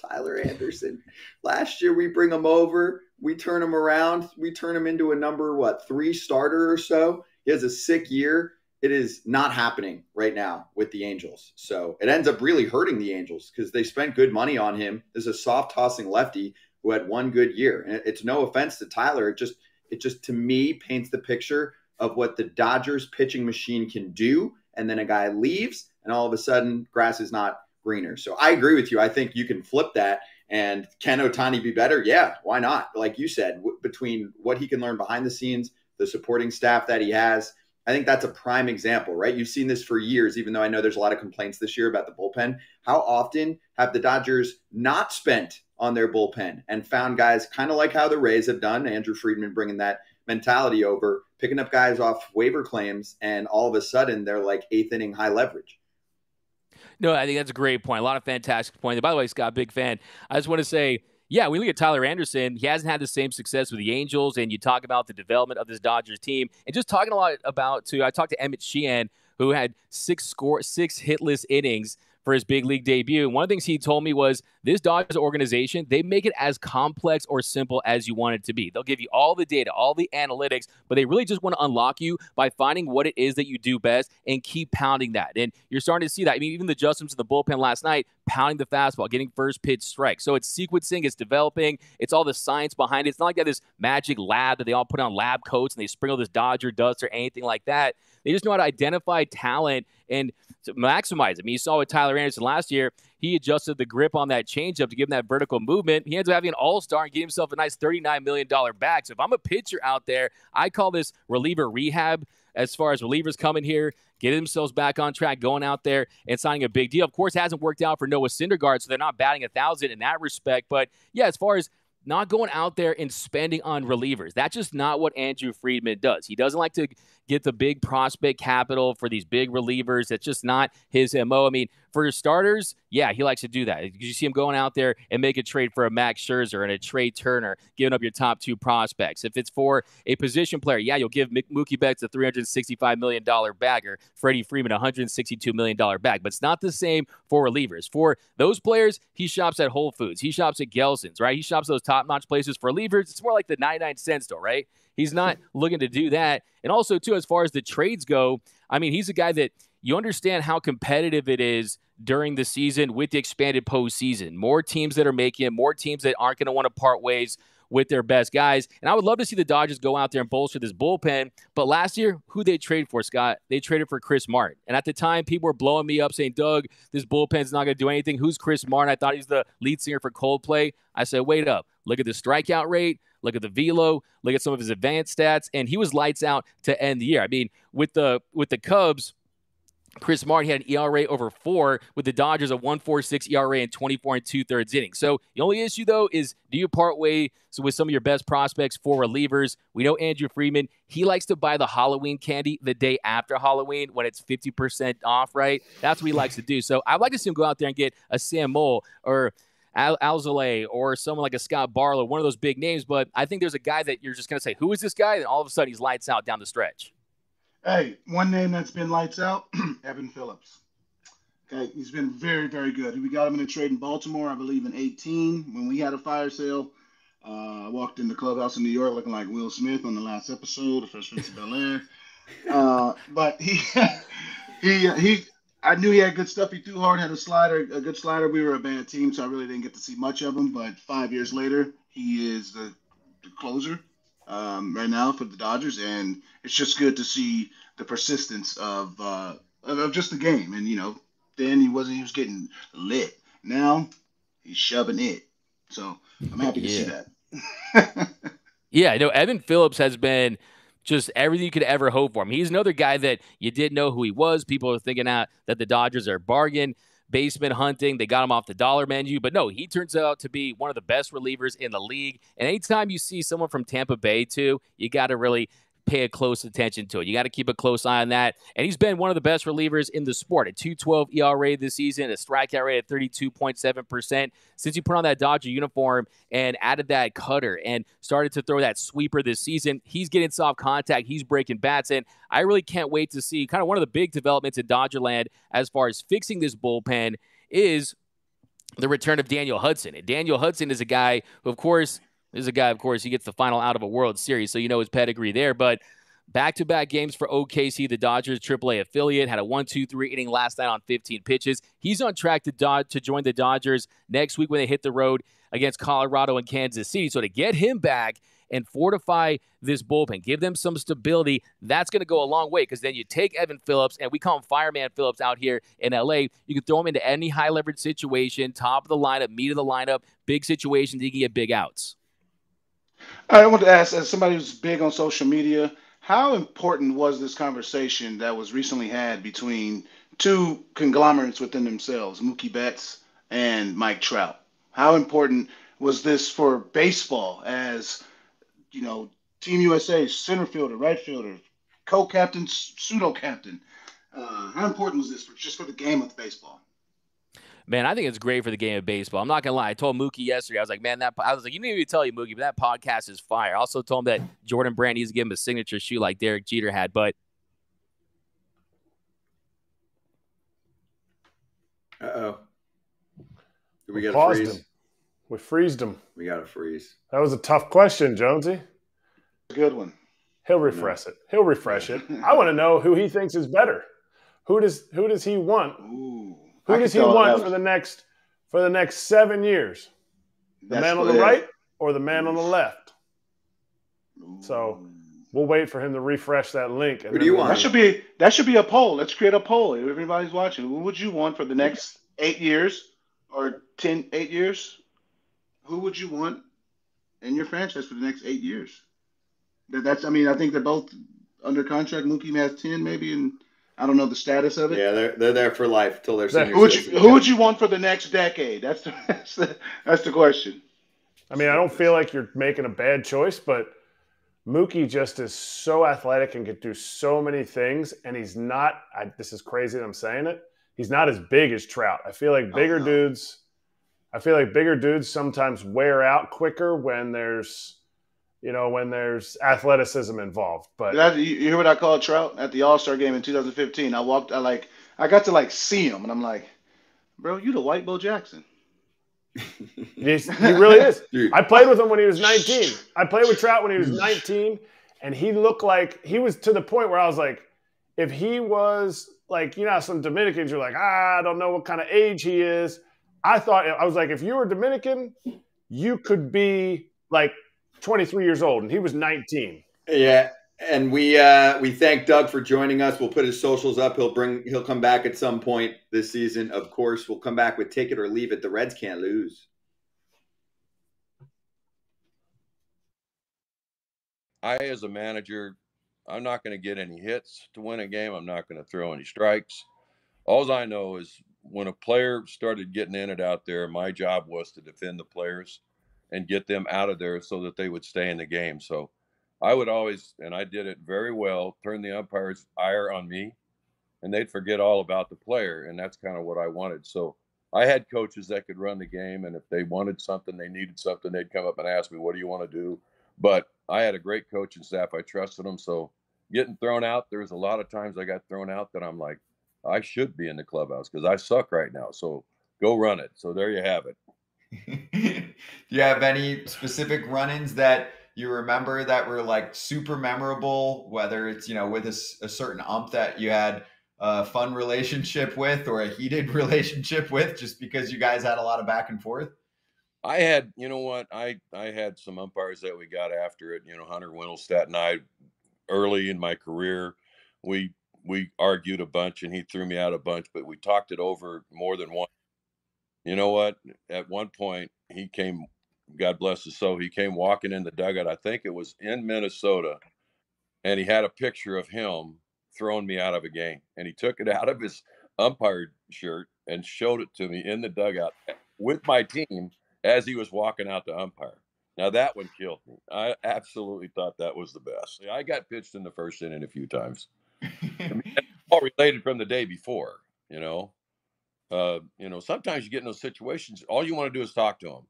Tyler Anderson, last year we bring him over, we turn him around, we turn him into a number, what, three starter or so. He has a sick year. It is not happening right now with the Angels. So it ends up really hurting the Angels because they spent good money on him. This is a soft tossing lefty who had one good year. And it's no offense to Tyler. It just, it just to me paints the picture of what the Dodgers pitching machine can do. And then a guy leaves and all of a sudden grass is not greener. So I agree with you. I think you can flip that. And can Ohtani be better? Yeah, why not? Like you said, w- between what he can learn behind the scenes, the supporting staff that he has, I think that's a prime example, right? You've seen this for years, even though I know there's a lot of complaints this year about the bullpen. How often have the Dodgers not spent on their bullpen and found guys kind of like how the Rays have done, Andrew Friedman bringing that mentality over, picking up guys off waiver claims, and all of a sudden they're like eighth inning high leverage. No, I think that's a great point. A lot of fantastic points. By the way, Scott, big fan. I just want to say, yeah, we look at Tyler Anderson. He hasn't had the same success with the Angels, and you talk about the development of this Dodgers team. And just talking a lot about, too, I talked to Emmett Sheehan, who had six score, six hitless innings for his big league debut. And one of the things he told me was this Dodgers organization, they make it as complex or simple as you want it to be. They'll give you all the data, all the analytics, but they really just want to unlock you by finding what it is that you do best and keep pounding that. And you're starting to see that. I mean, even the adjustments in the bullpen last night, pounding the fastball, getting first pitch strike. So it's sequencing, it's developing, it's all the science behind it. It's not like that this magic lab that they all put on lab coats and they sprinkle this Dodger dust or anything like that. They just know how to identify talent and to maximize it. I mean, you saw with Tyler Anderson last year, he adjusted the grip on that changeup to give him that vertical movement. He ends up having an all-star and getting himself a nice thirty-nine million dollars bag. So if I'm a pitcher out there, I call this reliever rehab as far as relievers coming here, getting themselves back on track, going out there and signing a big deal. Of course, it hasn't worked out for Noah Syndergaard, so they're not batting a thousand in that respect. But, yeah, as far as not going out there and spending on relievers. That's just not what Andrew Friedman does. He doesn't like to get the big prospect capital for these big relievers. That's just not his M O. I mean, for starters, yeah, he likes to do that. You see him going out there and make a trade for a Max Scherzer and a Trey Turner, giving up your top two prospects. If it's for a position player, yeah, you'll give Mookie Betts a three hundred sixty-five million dollars bag or Freddie Freeman a one hundred sixty-two million dollars bag. But it's not the same for relievers. For those players, he shops at Whole Foods. He shops at Gelson's, right? He shops those top-notch places for relievers. It's more like the ninety-nine cent store, right? He's not looking to do that. And also, too, as far as the trades go, I mean, he's a guy that you understand how competitive it is during the season with the expanded postseason. More teams that are making it, more teams that aren't going to want to part ways with their best guys. And I would love to see the Dodgers go out there and bolster this bullpen. But last year, who they traded for, Scott? They traded for Chris Martin. And at the time, people were blowing me up saying, Doug, this bullpen's not going to do anything. Who's Chris Martin? I thought he was the lead singer for Coldplay. I said, wait up. Look at the strikeout rate. Look at the velo. Look at some of his advanced stats. And he was lights out to end the year. I mean, with the with the Cubs, Chris Martin had an E R A over four with the Dodgers, a one point four six E R A in twenty-four and two-thirds innings. So the only issue, though, is do you part way with some of your best prospects for relievers? We know Andrew Friedman, he likes to buy the Halloween candy the day after Halloween when it's fifty percent off, right? That's what he likes to do. So I'd like to see him go out there and get a Sam Moll or Al- Alzolay or someone like a Scott Barlow, one of those big names. But I think there's a guy that you're just going to say, who is this guy? And all of a sudden he's lights out down the stretch. Hey, one name that's been lights out, Evan Phillips. Okay, he's been very, very good. We got him in a trade in Baltimore, I believe, in eighteen when we had a fire sale. I uh, walked in the clubhouse in New York looking like Will Smith on the last episode of Fresh Prince of Bel-Air. Uh, but he, he, he, I knew he had good stuff. He threw hard, had a slider, a good slider. We were a bad team, so I really didn't get to see much of him. But five years later, he is the, the closer. Um, right now for the Dodgers, and it's just good to see the persistence of uh, of just the game. And you know, then he wasn't he was getting lit. Now he's shoving it. So I'm happy to yeah. see that. yeah, I know Evan Phillips has been just everything you could ever hope for. I mean, he's another guy that you didn't know who he was. People are thinking out that the Dodgers are bargain basement hunting. They got him off the dollar menu. But no, he turns out to be one of the best relievers in the league. And anytime you see someone from Tampa Bay, too, you got to really pay a close attention to it. You got to keep a close eye on that. And he's been one of the best relievers in the sport. A two twelve E R A this season, a strikeout rate at thirty-two point seven percent. Since you put on that Dodger uniform and added that cutter and started to throw that sweeper this season, he's getting soft contact. He's breaking bats. And I really can't wait to see kind of one of the big developments in Dodgerland as far as fixing this bullpen is the return of Daniel Hudson. And Daniel Hudson is a guy who, of course, This is a guy, of course, he gets the final out of a World Series, so you know his pedigree there. But back-to-back games for O K C, the Dodgers triple A affiliate, had a one two three inning last night on fifteen pitches. He's on track to dod- to join the Dodgers next week when they hit the road against Colorado and Kansas City. So to get him back and fortify this bullpen. Give them some stability. That's going to go a long way, because then you take Evan Phillips, and we call him Fireman Phillips out here in L A. You can throw him into any high-leverage situation, top of the lineup, meat of the lineup, big situations. He can get big outs. I want to ask, as somebody who's big on social media, how important was this conversation that was recently had between two conglomerates within themselves, Mookie Betts and Mike Trout? How important was this for baseball as, you know, Team U S A, center fielder, right fielder, co-captain, pseudo-captain? Uh, how important was this for just for the game of baseball? Man, I think it's great for the game of baseball. I'm not going to lie. I told Mookie yesterday, I was like, man, that po- I was like, you need to tell you, Mookie, but that podcast is fire. I also told him that Jordan Brand needs to give him a signature shoe like Derek Jeter had. But uh-oh. We got to freeze. Him. We freezed him. We got to freeze. That was a tough question, Jonesy. Good one. He'll refresh no. it. He'll refresh it. I want to know who he thinks is better. Who does who does he want? Ooh. Who I does he want for the next for the next seven years? The That's man on the it. right or the man on the left? Ooh. So we'll wait for him to refresh that link. And who do you want? That should be that should be a poll. Let's create a poll. Everybody's watching. Who would you want for the next eight years or ten eight years? Who would you want in your franchise for the next eight years? That, that's I mean, I think they're both under contract. Mookie has ten maybe, and I don't know the status of it. Yeah, they're they're there for life till they're senior. Who would you, who would you want for the next decade? That's the, that's the that's the question. I mean, I don't feel like you're making a bad choice, but Mookie just is so athletic and can do so many things, and he's not. I, this is crazy that I'm saying it. He's not as big as Trout. I feel like bigger oh, no. dudes. I feel like bigger dudes sometimes wear out quicker when there's. You know, when there's athleticism involved. But I, you hear what I called Trout at the All-Star game in two thousand fifteen? I walked, I like, I got to like see him, and I'm like, bro, you the white Bo Jackson. He's, he really is. Dude. I played with him when he was nineteen. I played with Trout when he was nineteen, and he looked like he was to the point where I was like, if he was like, you know, some Dominicans are like, ah, I don't know what kind of age he is. I thought I was like, if you were Dominican, you could be like twenty-three years old, and he was nineteen. Yeah, and we uh, we thank Doug for joining us. We'll put his socials up. He'll bring he'll come back at some point this season. Of course, we'll come back with Take It or Leave It. The Reds can't lose. I, as a manager, I'm not going to get any hits to win a game. I'm not going to throw any strikes. All I know is when a player started getting in and out there, my job was to defend the players and get them out of there so that they would stay in the game. So I would always, and I did it very well, turn the umpire's ire on me, and they'd forget all about the player, and that's kind of what I wanted. So I had coaches that could run the game, and if they wanted something, they needed something, they'd come up and ask me, what do you want to do? But I had a great coaching staff. I trusted them. So getting thrown out, there's a lot of times I got thrown out that I'm like, I should be in the clubhouse because I suck right now. So go run it. So there you have it. Do you have any specific run-ins that you remember that were like super memorable, whether it's, you know, with a, a certain ump that you had a fun relationship with or a heated relationship with, just because you guys had a lot of back and forth? I had, you know what, I, I had some umpires that we got after it, you know, Hunter Wendelstedt and I, early in my career, we, we argued a bunch and he threw me out a bunch, but we talked it over more than once. You know what? At one point, he came, God bless his soul, he came walking in the dugout. I think it was in Minnesota, and he had a picture of him throwing me out of a game. And he took it out of his umpire shirt and showed it to me in the dugout with my team as he was walking out to umpire. Now, that one killed me. I absolutely thought that was the best. I got pitched in the first inning a few times. I mean, all related from the day before, you know. Uh, you know, sometimes you get in those situations, all you want to do is talk to them.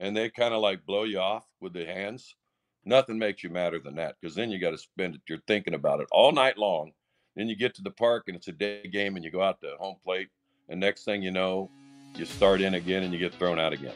And they kind of like blow you off with their hands. Nothing makes you madder than that, because then you got to spend it. You're thinking about it all night long. Then you get to the park and it's a day game and you go out to home plate. And next thing you know, you start in again and you get thrown out again.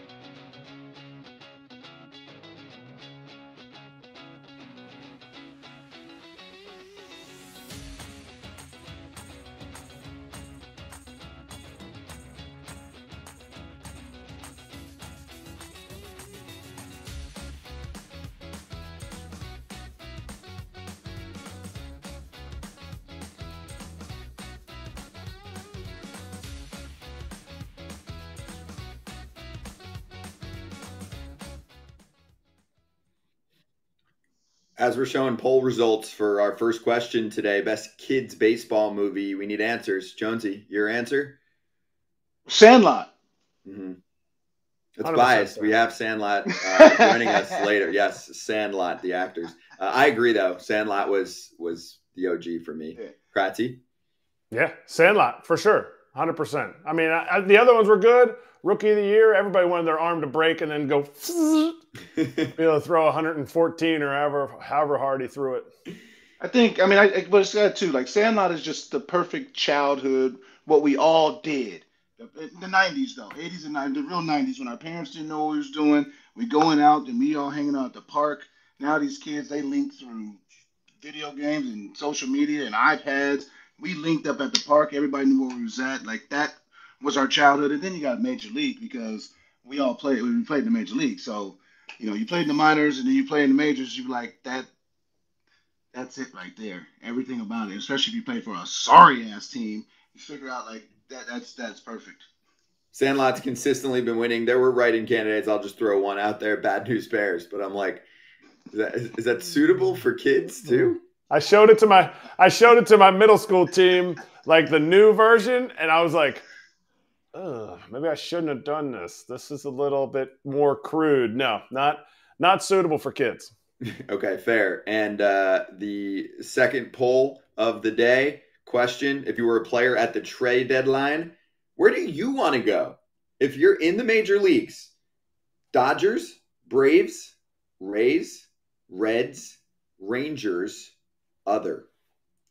As we're showing poll results for our first question today, best kids baseball movie, we need answers. Jonesy, your answer? Sandlot. Mm-hmm. It's biased. So. We have Sandlot uh, joining us later. Yes, Sandlot, the actors. Uh, I agree, though. Sandlot was was the O G for me. Yeah. Kratzy? Yeah, Sandlot, for sure. one hundred percent. I mean, I, I, the other ones were good. Rookie of the year, everybody wanted their arm to break and then go, you know, throw one hundred fourteen or however, however hard he threw it. I think, I mean, I, I, but it's that too. Like, Sandlot is just the perfect childhood, what we all did. The, the nineties, though, eighties and nineties, the real nineties, when our parents didn't know what we was doing. We going out and we all hanging out at the park. Now these kids, they link through video games and social media and iPads. We linked up at the park. Everybody knew where we was at. Like, that was our childhood. And then you got Major League because we all played. We played in the Major League. So, you know, you played in the minors and then you play in the majors. You're like, that, that's it right there. Everything about it, especially if you play for a sorry-ass team, you figure out, like, that, that's that's perfect. Sandlot's consistently been winning. There were write-in candidates. I'll just throw one out there, Bad News Bears. But I'm like, is that, is, is that suitable for kids too? I showed it to my I showed it to my middle school team, like the new version, and I was like, ugh, maybe I shouldn't have done this. This is a little bit more crude. No, not not suitable for kids. Okay, fair. And uh, the second poll of the day question: if you were a player at the trade deadline, where do you want to go? If you're in the major leagues, Dodgers, Braves, Rays, Reds, Rangers, other.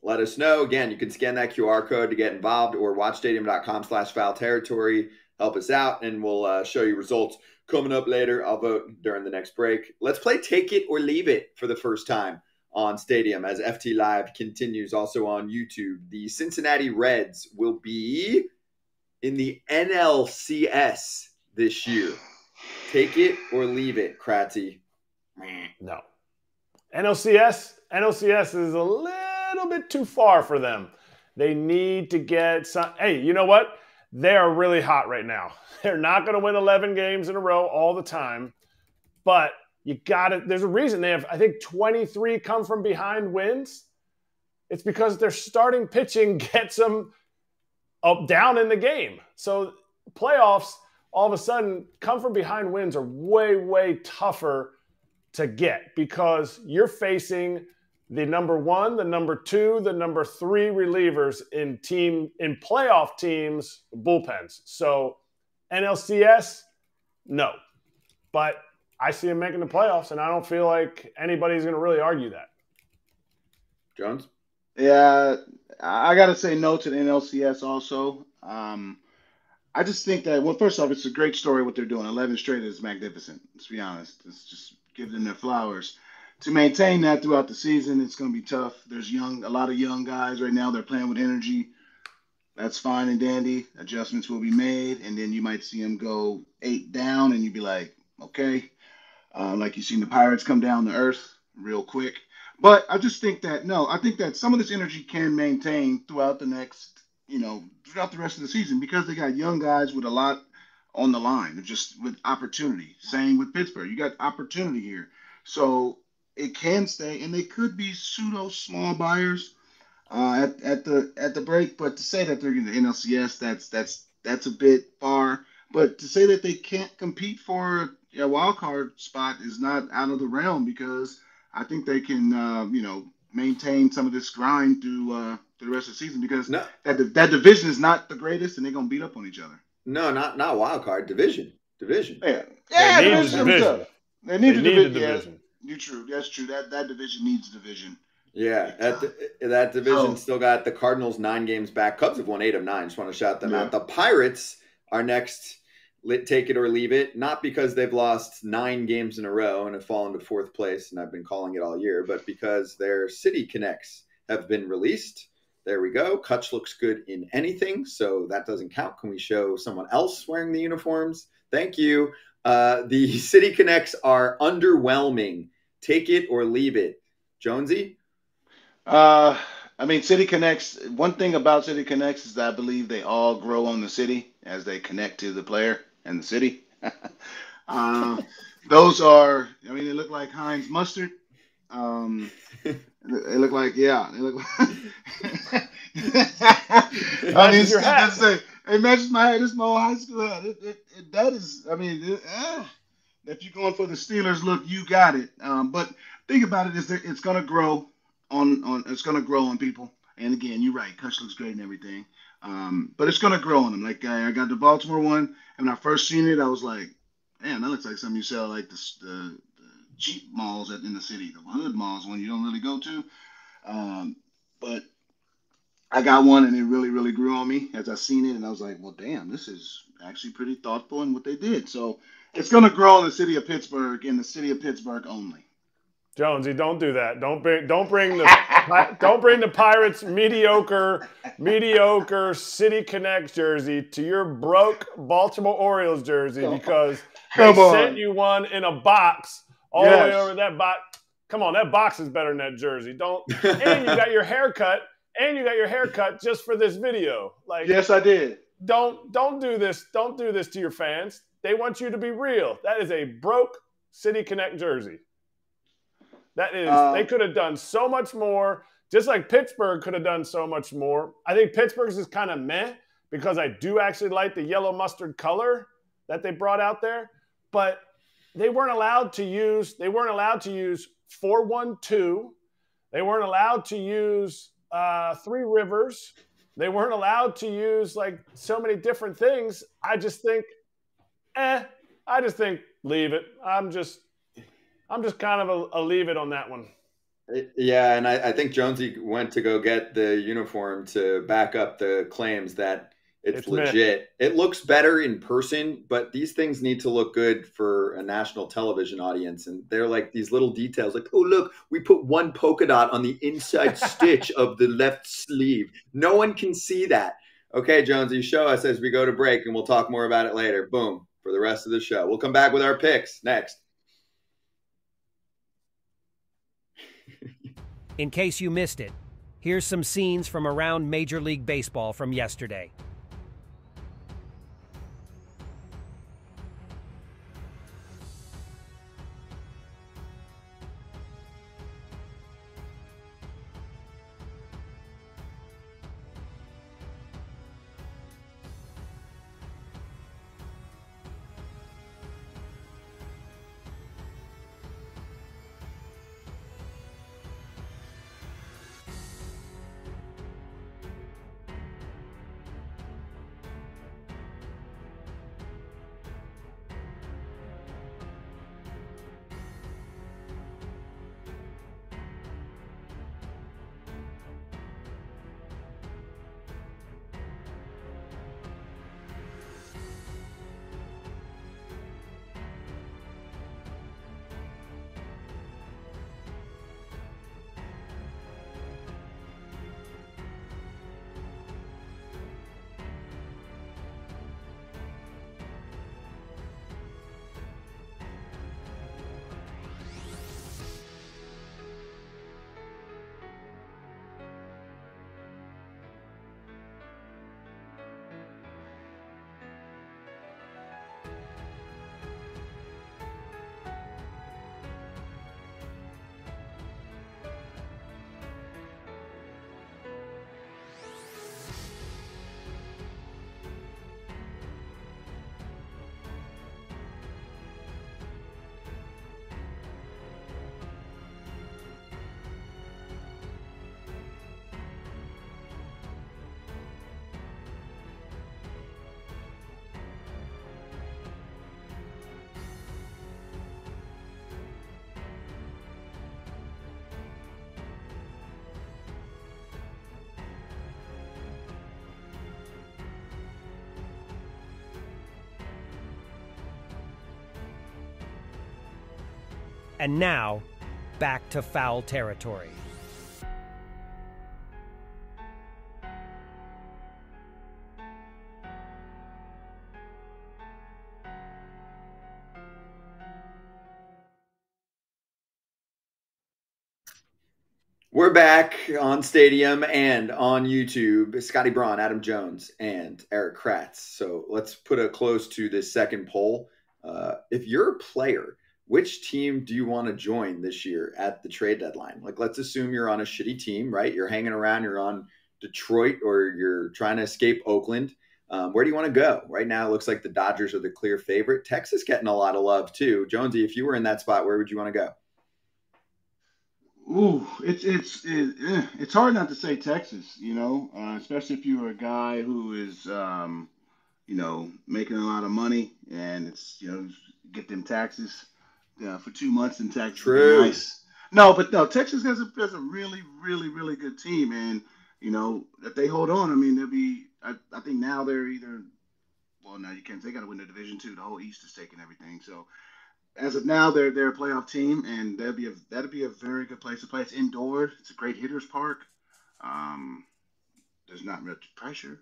Let us know. Again, you can scan that Q R code to get involved or watchstadium.com slash foul territory. Help us out, and we'll uh, show you results coming up later. I'll vote during the next break. Let's play Take It or Leave It for the first time on Stadium as F T Live continues. Also on YouTube, the Cincinnati Reds will be in the N L C S this year. Take it or leave it, Kratzy. No. N L C S? N L C S is a little bit too far for them. They need to get some. Hey, you know what? They are really hot right now. They're not going to win eleven games in a row all the time, but you got to. There's a reason they have, I think, twenty-three come from behind wins. It's because their starting pitching gets them up down in the game. So playoffs, all of a sudden, come from behind wins are way, way tougher to get because you're facing the number one, the number two, the number three relievers in team in playoff teams' bullpens. So N L C S, no. But I see them making the playoffs, and I don't feel like anybody's going to really argue that. Jones? Yeah, I got to say no to the N L C S also. Um, I just think that, well, first off, it's a great story what they're doing. eleven straight is magnificent, let's be honest. It's just give them their flowers. To maintain that throughout the season, it's going to be tough. There's young, a lot of young guys right now. They're playing with energy. That's fine and dandy. Adjustments will be made, and then you might see them go eight down, and you'd be like, okay. Uh, like you've seen the Pirates come down to earth real quick. But I just think that, no, I think that some of this energy can maintain throughout the next, you know, throughout the rest of the season because they got young guys with a lot on the line, just with opportunity. Same with Pittsburgh. You got opportunity here. So it can stay, and they could be pseudo small buyers uh, at, at the at the break. But to say that they're in the N L C S, that's that's that's a bit far. But to say that they can't compete for a wild card spot is not out of the realm because I think they can, uh, you know, maintain some of this grind through, uh, through the rest of the season because no. that that division is not the greatest, and they're gonna beat up on each other. No, not not wild card division. Division. Yeah, yeah. They need division. division. They need, they need divi- a division. Yeah, you're true. That's true. That that division needs division. Yeah, that that division oh. still got the Cardinals nine games back. Cubs have won eight of nine. Just want to shout them yeah. out. The Pirates are next. Lit, take it or leave it. Not because they've lost nine games in a row and have fallen to fourth place, and I've been calling it all year, but because their City Connects have been released. There we go. Kutch looks good in anything, so that doesn't count. Can we show someone else wearing the uniforms? Thank you. Uh, the City Connects are underwhelming. Take it or leave it. Jonesy? Uh, I mean, City Connects, one thing about City Connects is that I believe they all grow on the city as they connect to the player and the city. uh, those are, I mean, they look like Heinz mustard. Um, it looked like, yeah, it looked like. I mean, your hat. Say, it matches my hat. It's my old high school hat. It, it, it, that is, I mean, it, eh. If you're going for the Steelers look, you got it. Um, but think about it, is that it's gonna grow on, on it's gonna grow on people. And again, you're right. Kush looks great and everything. Um, but it's gonna grow on them. Like I, I got the Baltimore one, and when I first seen it, I was like, man, that looks like something you sell like the, the, the cheap malls in the city, the hood malls one you don't really go to. Um, but I got one, and it really, really grew on me as I seen it, and I was like, well, damn, this is actually pretty thoughtful in what they did. So it's going to grow in the city of Pittsburgh, in the city of Pittsburgh only. Jonesy, don't do that. Don't bring, don't bring the, don't bring the Pirates' mediocre, mediocre City Connect jersey to your broke Baltimore Orioles jersey because they sent you one in a box all yes. the way over that box. Come on, that box is better than that jersey. Don't. And you got your haircut. And you got your haircut just for this video. Like, yes, I did. Don't, don't do this. Don't do this to your fans. They want you to be real. That is a broke City Connect jersey. That is, uh, they could have done so much more, just like Pittsburgh could have done so much more. I think Pittsburgh's is kind of meh because I do actually like the yellow mustard color that they brought out there, but they weren't allowed to use, they weren't allowed to use four one two. They weren't allowed to use uh, Three Rivers. They weren't allowed to use like so many different things. I just think, Eh, I just think leave it. I'm just, I'm just kind of a, a leave it on that one. Yeah, and I, I think Jonesy went to go get the uniform to back up the claims that it's, it's legit. Meh. It looks better in person, but these things need to look good for a national television audience. And they're like these little details, like, oh look, we put one polka dot on the inside stitch of the left sleeve. No one can see that. Okay, Jonesy, show us as we go to break, and we'll talk more about it later. Boom. For the rest of the show. We'll come back with our picks next. In case you missed it, here's some scenes from around Major League Baseball from yesterday. And now, back to Foul Territory. We're back on Stadium and on YouTube. Scotty Braun, Adam Jones, and Erik Kratz. So let's put a close to this second poll. Uh, if you're a player, which team do you want to join this year at the trade deadline? Like, let's assume you're on a shitty team, right? You're hanging around, you're on Detroit, or you're trying to escape Oakland. Um, where do you want to go? Right now, it looks like the Dodgers are the clear favorite. Texas getting a lot of love too. Jonesy, if you were in that spot, where would you want to go? Ooh, it's it's it, it's hard not to say Texas, you know, uh, especially if you were a guy who is, um, you know, making a lot of money, and it's, you know, get them taxes uh, for two months in Texas. True. Nice. No, but no, Texas has a has a really really really good team, and you know if they hold on, I mean they'll be. I, I think now they're either. Well, no, you can't. They got to win the division too. The whole East is taking everything, so. As of now, they're they're a playoff team, and that'd be a that'd be a very good place to play. It's indoors. It's a great hitter's park. Um, there's not much pressure.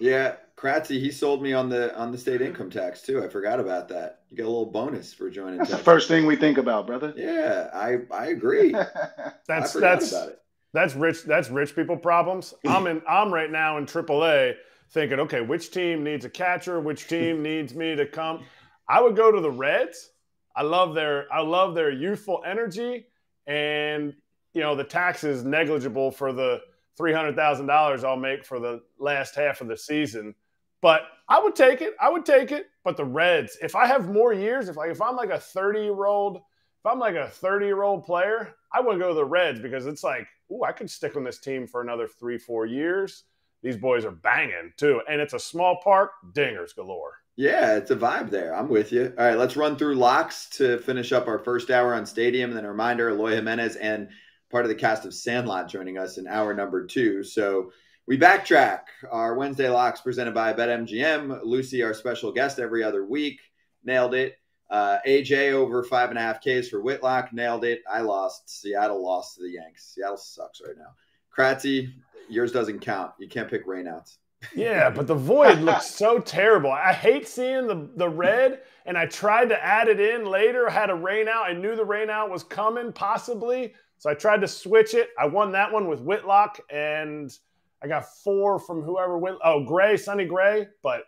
Yeah, Kratzy, he sold me on the on the state income tax too. I forgot about that. You get a little bonus for joining. That's Texas. The first thing we think about, brother. Yeah, I I agree. that's I that's about it. that's rich that's rich people problems. I'm in I'm right now in triple A thinking, okay, which team needs a catcher? Which team needs me to come? I would go to the Reds. I love their I love their youthful energy, and you know the tax is negligible for the three hundred thousand dollars I'll make for the last half of the season. But I would take it. I would take it. But the Reds, if I have more years, if like if I'm like a thirty year old, if I'm like a thirty year old player, I would go to the Reds because it's like, ooh, I could stick on this team for another three four years. These boys are banging too, and it's a small park, dingers galore. Yeah, it's a vibe there. I'm with you. All right, let's run through locks to finish up our first hour on Stadium. And then a reminder, Eloy Jiménez and part of the cast of Sandlot joining us in hour number two. So we backtrack our Wednesday locks presented by BetMGM. Lucy, our special guest every other week, nailed it. Uh, A J over five and a half Ks for Whitlock, nailed it. I lost. Seattle lost to the Yanks. Seattle sucks right now. Kratzy, yours doesn't count. You can't pick rainouts. Yeah, but the void looks so terrible. I hate seeing the, the red, and I tried to add it in later. I had a rain out. I knew the rain out was coming, possibly, so I tried to switch it. I won that one with Whitlock, and I got four from whoever went. Oh, Gray, Sonny Gray, but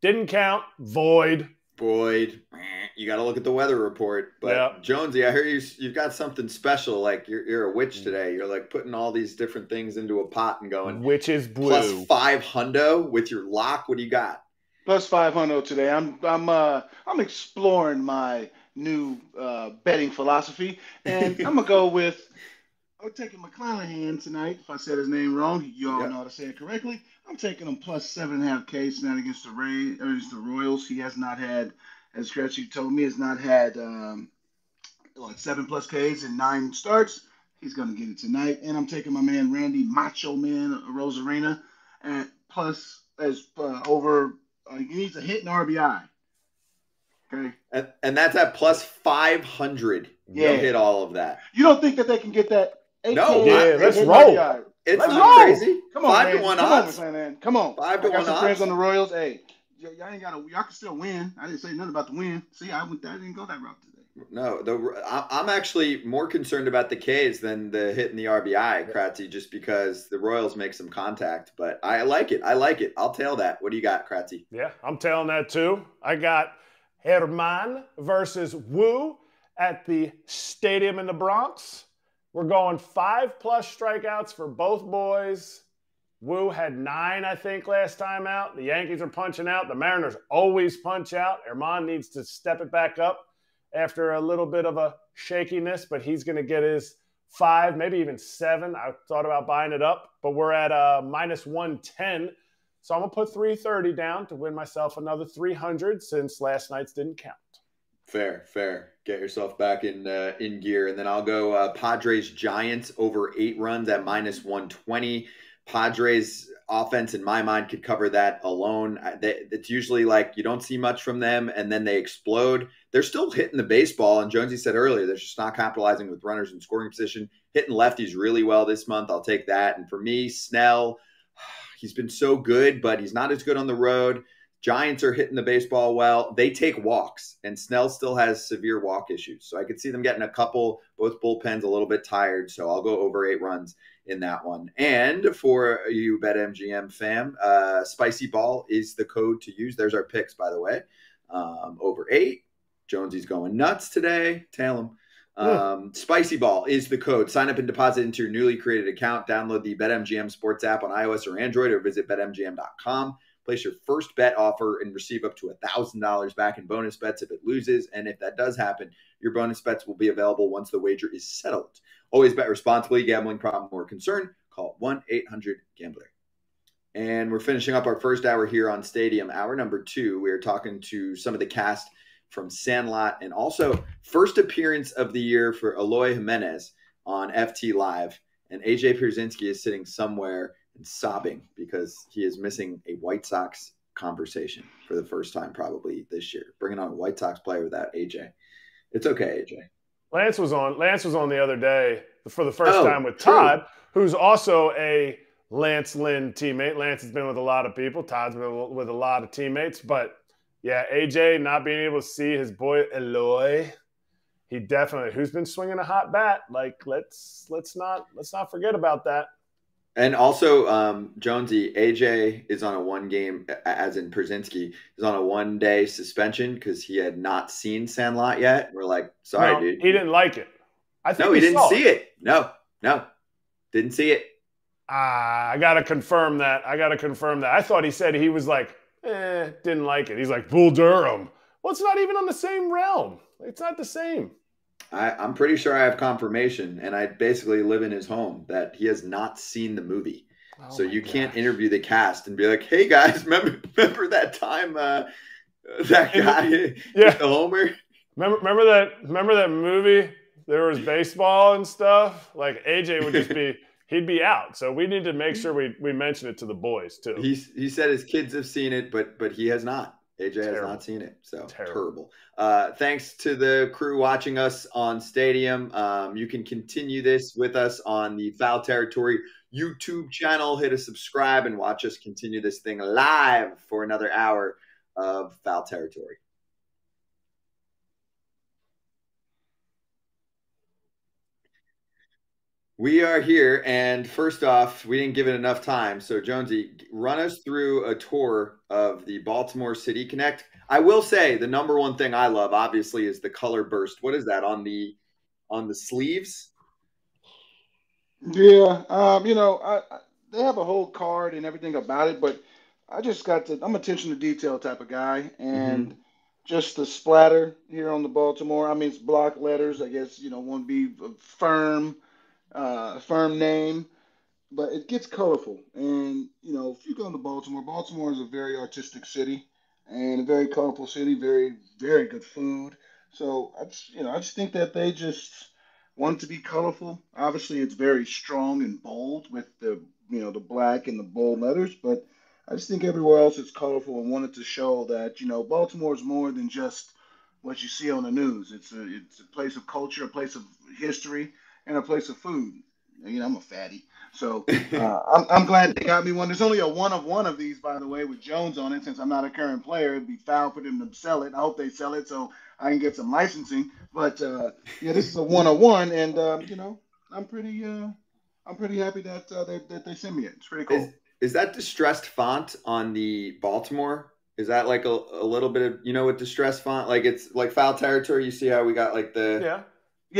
didn't count. Void. Void. You got to look at the weather report. But, yep. Jonesy, I hear you, you've got something special. Like, you're, you're a witch today. You're, like, putting all these different things into a pot and going. Witch is blue. Plus five hundo with your lock. What do you got? Plus five hundo today. I'm I'm uh, I'm exploring my new uh, betting philosophy. And I'm going to go with – I'm taking McClanahan tonight. If I said his name wrong, you all yep. know how to say it correctly. I'm taking him plus seven and a half Ks tonight against the, Ray, or against the Royals. He has not had – as Kratzy told me, has not had um, like seven plus Ks and nine starts. He's going to get it tonight. And I'm taking my man Randy Macho Man Rosarena at plus as uh, over. Uh, he needs a hit and R B I. Okay, and, and that's at plus five hundred. Yeah, hit all of that. You don't think that they can get that? eighteen no, yeah, let's roll. R B I. It's let's not roll. Crazy. Come on, five man. To one Come odds. On, man. Come on, five to I got one some odds. Friends on the Royals. Hey. Y'all ain't gotta. Y'all can still win. I didn't say nothing about the win. See, I went. I didn't go that route today. No, the I'm actually more concerned about the K's than the hit and the R B I, Kratzy, just because the Royals make some contact. But I like it. I like it. I'll tail that. What do you got, Kratzy? Yeah, I'm tailing that too. I got Herman versus Wu at the Stadium in the Bronx. We're going five plus strikeouts for both boys. Wu had nine, I think, last time out. The Yankees are punching out. The Mariners always punch out. Herman needs to step it back up after a little bit of a shakiness, but he's going to get his five, maybe even seven. I thought about buying it up, but we're at a minus one ten. So I'm going to put three thirty down to win myself another three hundred since last night's didn't count. Fair, fair. Get yourself back in uh, in gear. And then I'll go uh, Padres Giants over eight runs at minus one twenty. Padres offense, in my mind, could cover that alone. They, it's usually like you don't see much from them, and then they explode. They're still hitting the baseball, and Jonesy said earlier, they're just not capitalizing with runners in scoring position. Hitting lefties really well this month. I'll take that. And for me, Snell, he's been so good, but he's not as good on the road. Giants are hitting the baseball well. They take walks, and Snell still has severe walk issues. So I could see them getting a couple, both bullpens a little bit tired. So I'll go over eight runs in that one. And for you BetMGM fam, uh, Spicy Ball is the code to use. There's our picks, by the way. Um, over eight, Jonesy's going nuts today. Tell him. Um, Spicy Ball is the code. Sign up and deposit into your newly created account. Download the BetMGM Sports app on iOS or Android, or visit bet M G M dot com. Place your first bet offer and receive up to one thousand dollars back in bonus bets if it loses. And if that does happen, your bonus bets will be available once the wager is settled. Always bet responsibly. Gambling problem or concern, call one eight hundred gambler. And we're finishing up our first hour here on Stadium. Hour number two, we are talking to some of the cast from Sandlot, and also first appearance of the year for Eloy Jiménez on F T Live. And A J Pierzynski is sitting somewhere and sobbing because he is missing a White Sox conversation for the first time probably this year. Bringing on a White Sox player without A J. It's okay, A J. Lance was on Lance was on the other day for the first oh, time with Todd, true. who's also a Lance Lynn teammate. Lance has been with a lot of people. Todd's been with a lot of teammates, but yeah, A J not being able to see his boy Eloy, he definitely, who's been swinging a hot bat. Like, let's let's not let's not forget about that. And also, um, Jonesy, A J is on a one game, as in Pierzynski, is on a one day suspension because he had not seen Sandlot yet. We're like, sorry, no, dude, he didn't like it. I think no, he, he didn't see it. it. No, no, didn't see it. Ah, uh, I gotta confirm that. I gotta confirm that. I thought he said he was like, eh, didn't like it. He's like, Bull Durham. Well, it's not even on the same realm. It's not the same. I, I'm pretty sure I have confirmation, and I basically live in his home, that he has not seen the movie. Oh so you gosh. can't interview the cast and be like, hey, guys, remember, remember that time uh, that guy yeah. the homer? Remember, remember, that, remember that movie? There was baseball and stuff? Like, A J would just be... He'd be out, so we need to make sure we, we mention it to the boys too. He he said his kids have seen it, but but he has not. A J terrible. has not seen it, so terrible. terrible. Uh, thanks to the crew watching us on Stadium. Um, you can continue this with us on the Foul Territory YouTube channel. Hit a subscribe and watch us continue this thing live for another hour of Foul Territory. We are here, and first off, we didn't give it enough time. So, Jonesy, run us through a tour of the Baltimore City Connect. I will say the number one thing I love, obviously, is the color burst. What is that on the on the sleeves? Yeah, um, you know, I, I, they have a whole card and everything about it, but I just got to – I'm attention to detail type of guy, and mm-hmm. just the splatter here on the Baltimore. I mean, it's block letters. I guess, you know, want to be firm – uh firm name, but it gets colorful. And you know, if you go into Baltimore, Baltimore is a very artistic city and a very colorful city, very very good food. So I just, you know, I just think that they just want to be colorful. Obviously it's very strong and bold with the, you know, the black and the bold letters, but I just think everywhere else it's colorful and wanted to show that, you know, Baltimore is more than just what you see on the news. It's a it's a place of culture, a place of history, and a place of food. You know, I'm a fatty, so uh, I'm, I'm glad they got me one. There's only a one of one of these, by the way, with Jones on it. Since I'm not a current player, it'd be foul for them to sell it. I hope they sell it so I can get some licensing. But uh, yeah, this is a one of one, and um, you know, I'm pretty, uh, I'm pretty happy that uh, they that they sent me it. It's pretty cool. Is, is that distressed font on the Baltimore? Is that like a, a little bit of, you know, with distressed font, like it's like Foul Territory? You see how we got like the yeah,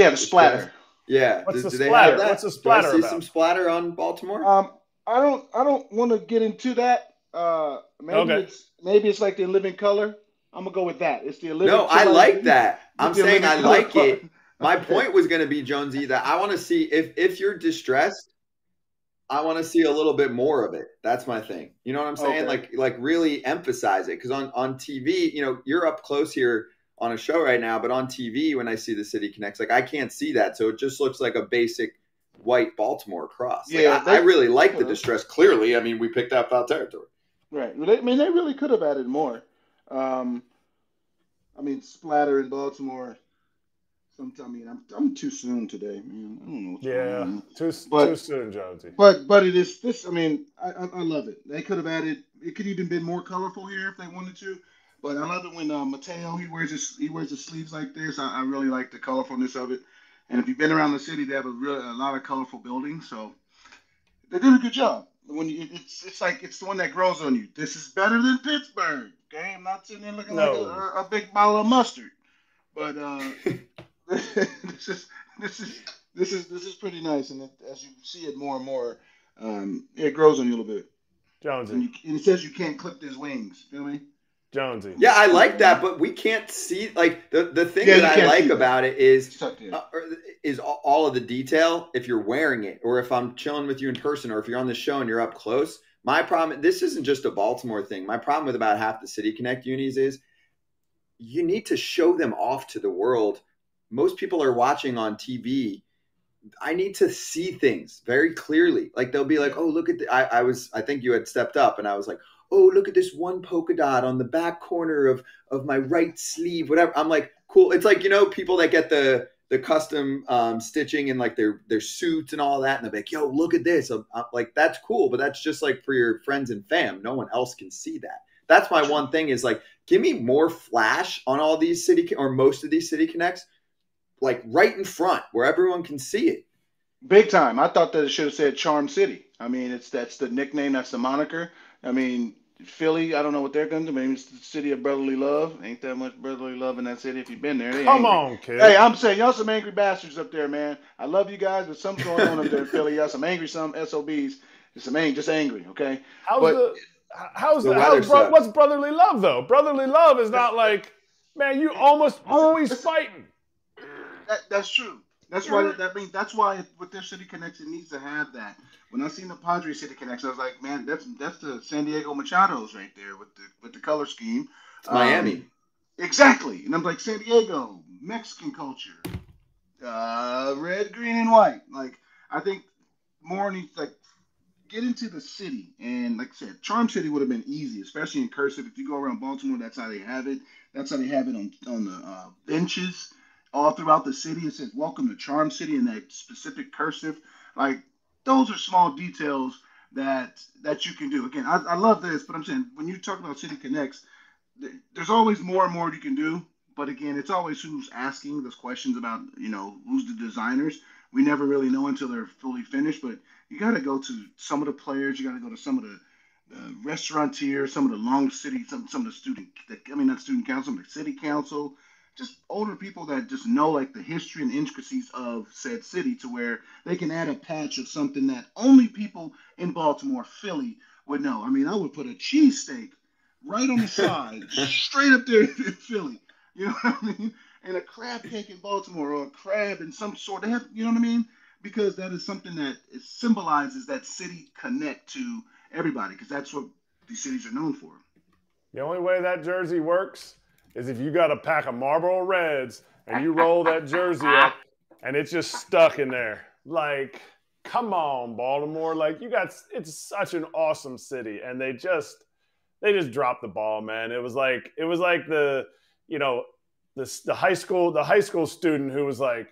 yeah, the splatter. Yeah. What's do, the do splatter? What's the splatter? Do I see about? some splatter on Baltimore? Um, I don't. I don't want to get into that. Uh, maybe okay. it's maybe it's like the living color. I'm gonna go with that. It's the living. No, color. I like that. I'm saying I like color. it. My okay. point was gonna be, Jonesy, that I want to see if if you're distressed. I want to see a little bit more of it. That's my thing. You know what I'm saying? Okay. Like like really emphasize it, because on on T V, you know, you're up close here on a show right now, but on T V, when I see the City Connects, like I can't see that. So it just looks like a basic white Baltimore cross. Like, yeah, they, I, I really like the know. distress. Clearly, I mean, we picked out Foul Territory. Right. I mean, they really could have added more. Um, I mean, splatter in Baltimore. Sometimes, I mean, I'm, I'm too soon today, man. I don't know. What's yeah, going on. too but, too soon, Jonesy. But but it is this. I mean, I, I I love it. They could have added. It could even been more colorful here if they wanted to. But I love it when uh, Mateo, he wears his he wears his sleeves like this. I, I really like the colorfulness of it. And if you've been around the city, they have a real a lot of colorful buildings. So they did a good job. When you, it's it's like it's the one that grows on you. This is better than Pittsburgh. Okay, I'm not sitting there looking no. like a, a big bottle of mustard. But uh, this is this is this is this is pretty nice, and it, as you see it more and more, um, it grows on you a little bit. Jonesy, and, you, and it says you can't clip his wings. Feel me, Jonesy? Yeah, I like that, but we can't see like the the thing yeah, that I like about it is uh, is all of the detail. If you're wearing it, or if I'm chilling with you in person, or if you're on the show and you're up close. My problem, this isn't just a Baltimore thing. My problem with about half the City Connect unis is you need to show them off to the world. Most people are watching on T V. I need to see things very clearly. Like they'll be like, oh, look at the, I, I was, I think you had stepped up and I was like, oh, look at this one polka dot on the back corner of, of my right sleeve, whatever. I'm like, cool. It's like, you know, people that get the, the custom um, stitching and like their, their suits and all that. And they're like, yo, look at this. I'm, I'm like, that's cool. But that's just like for your friends and fam. No one else can see that. That's my one thing is like, give me more flash on all these city or most of these City Connects, like right in front where everyone can see it. Big time. I thought that it should have said Charm City. I mean, it's, that's the nickname. That's the moniker. I mean, Philly, I don't know what they're going to do. Maybe it's the city of brotherly love. Ain't that much brotherly love in that city if you've been there. They Come angry. on, kid. Hey, I'm saying, y'all some angry bastards up there, man. I love you guys, but something's going on up there in Philly. Y'all some angry, some S O Bs. Some angry, just angry, okay? How's but, the, how's the, the how's bro, what's brotherly love, though? Brotherly love is not like, man, you almost always fighting. That, that's true. That's why that means. That's why with their City Connection needs to have that. When I seen the Padres City Connection, I was like, man, that's that's the San Diego Machados right there with the with the color scheme. It's um, Miami, exactly. And I'm like, San Diego, Mexican culture, uh, red, green, and white. Like, I think more needs like get into the city. And like I said, Charm City would have been easy, especially in cursive. If you go around Baltimore, that's how they have it. That's how they have it on on the uh, benches. All throughout the city, it says, welcome to Charm City in that specific cursive. Like, those are small details that that you can do. Again, I, I love this, but I'm saying, when you talk about City Connects, th there's always more and more you can do. But again, it's always who's asking those questions about, you know, who's the designers. We never really know until they're fully finished, but you got to go to some of the players. You got to go to some of the uh, restaurateurs, some of the long city, some, some of the student, the, I mean, not student council, some of the city council. Just older people that just know like the history and intricacies of said city to where they can add a patch of something that only people in Baltimore, Philly would know. I mean, I would put a cheesesteak right on the side, straight up there in Philly. You know what I mean? And a crab cake in Baltimore or a crab in some sort. They have, you know what I mean? Because that is something that symbolizes that city connect to everybody because that's what these cities are known for. The only way that jersey works is if you got a pack of Marlboro Reds and you roll that jersey up and it's just stuck in there. Like, come on, Baltimore. Like, you got, it's such an awesome city. And they just, they just dropped the ball, man. It was like, it was like the, you know, the, the high school, the high school student who was like,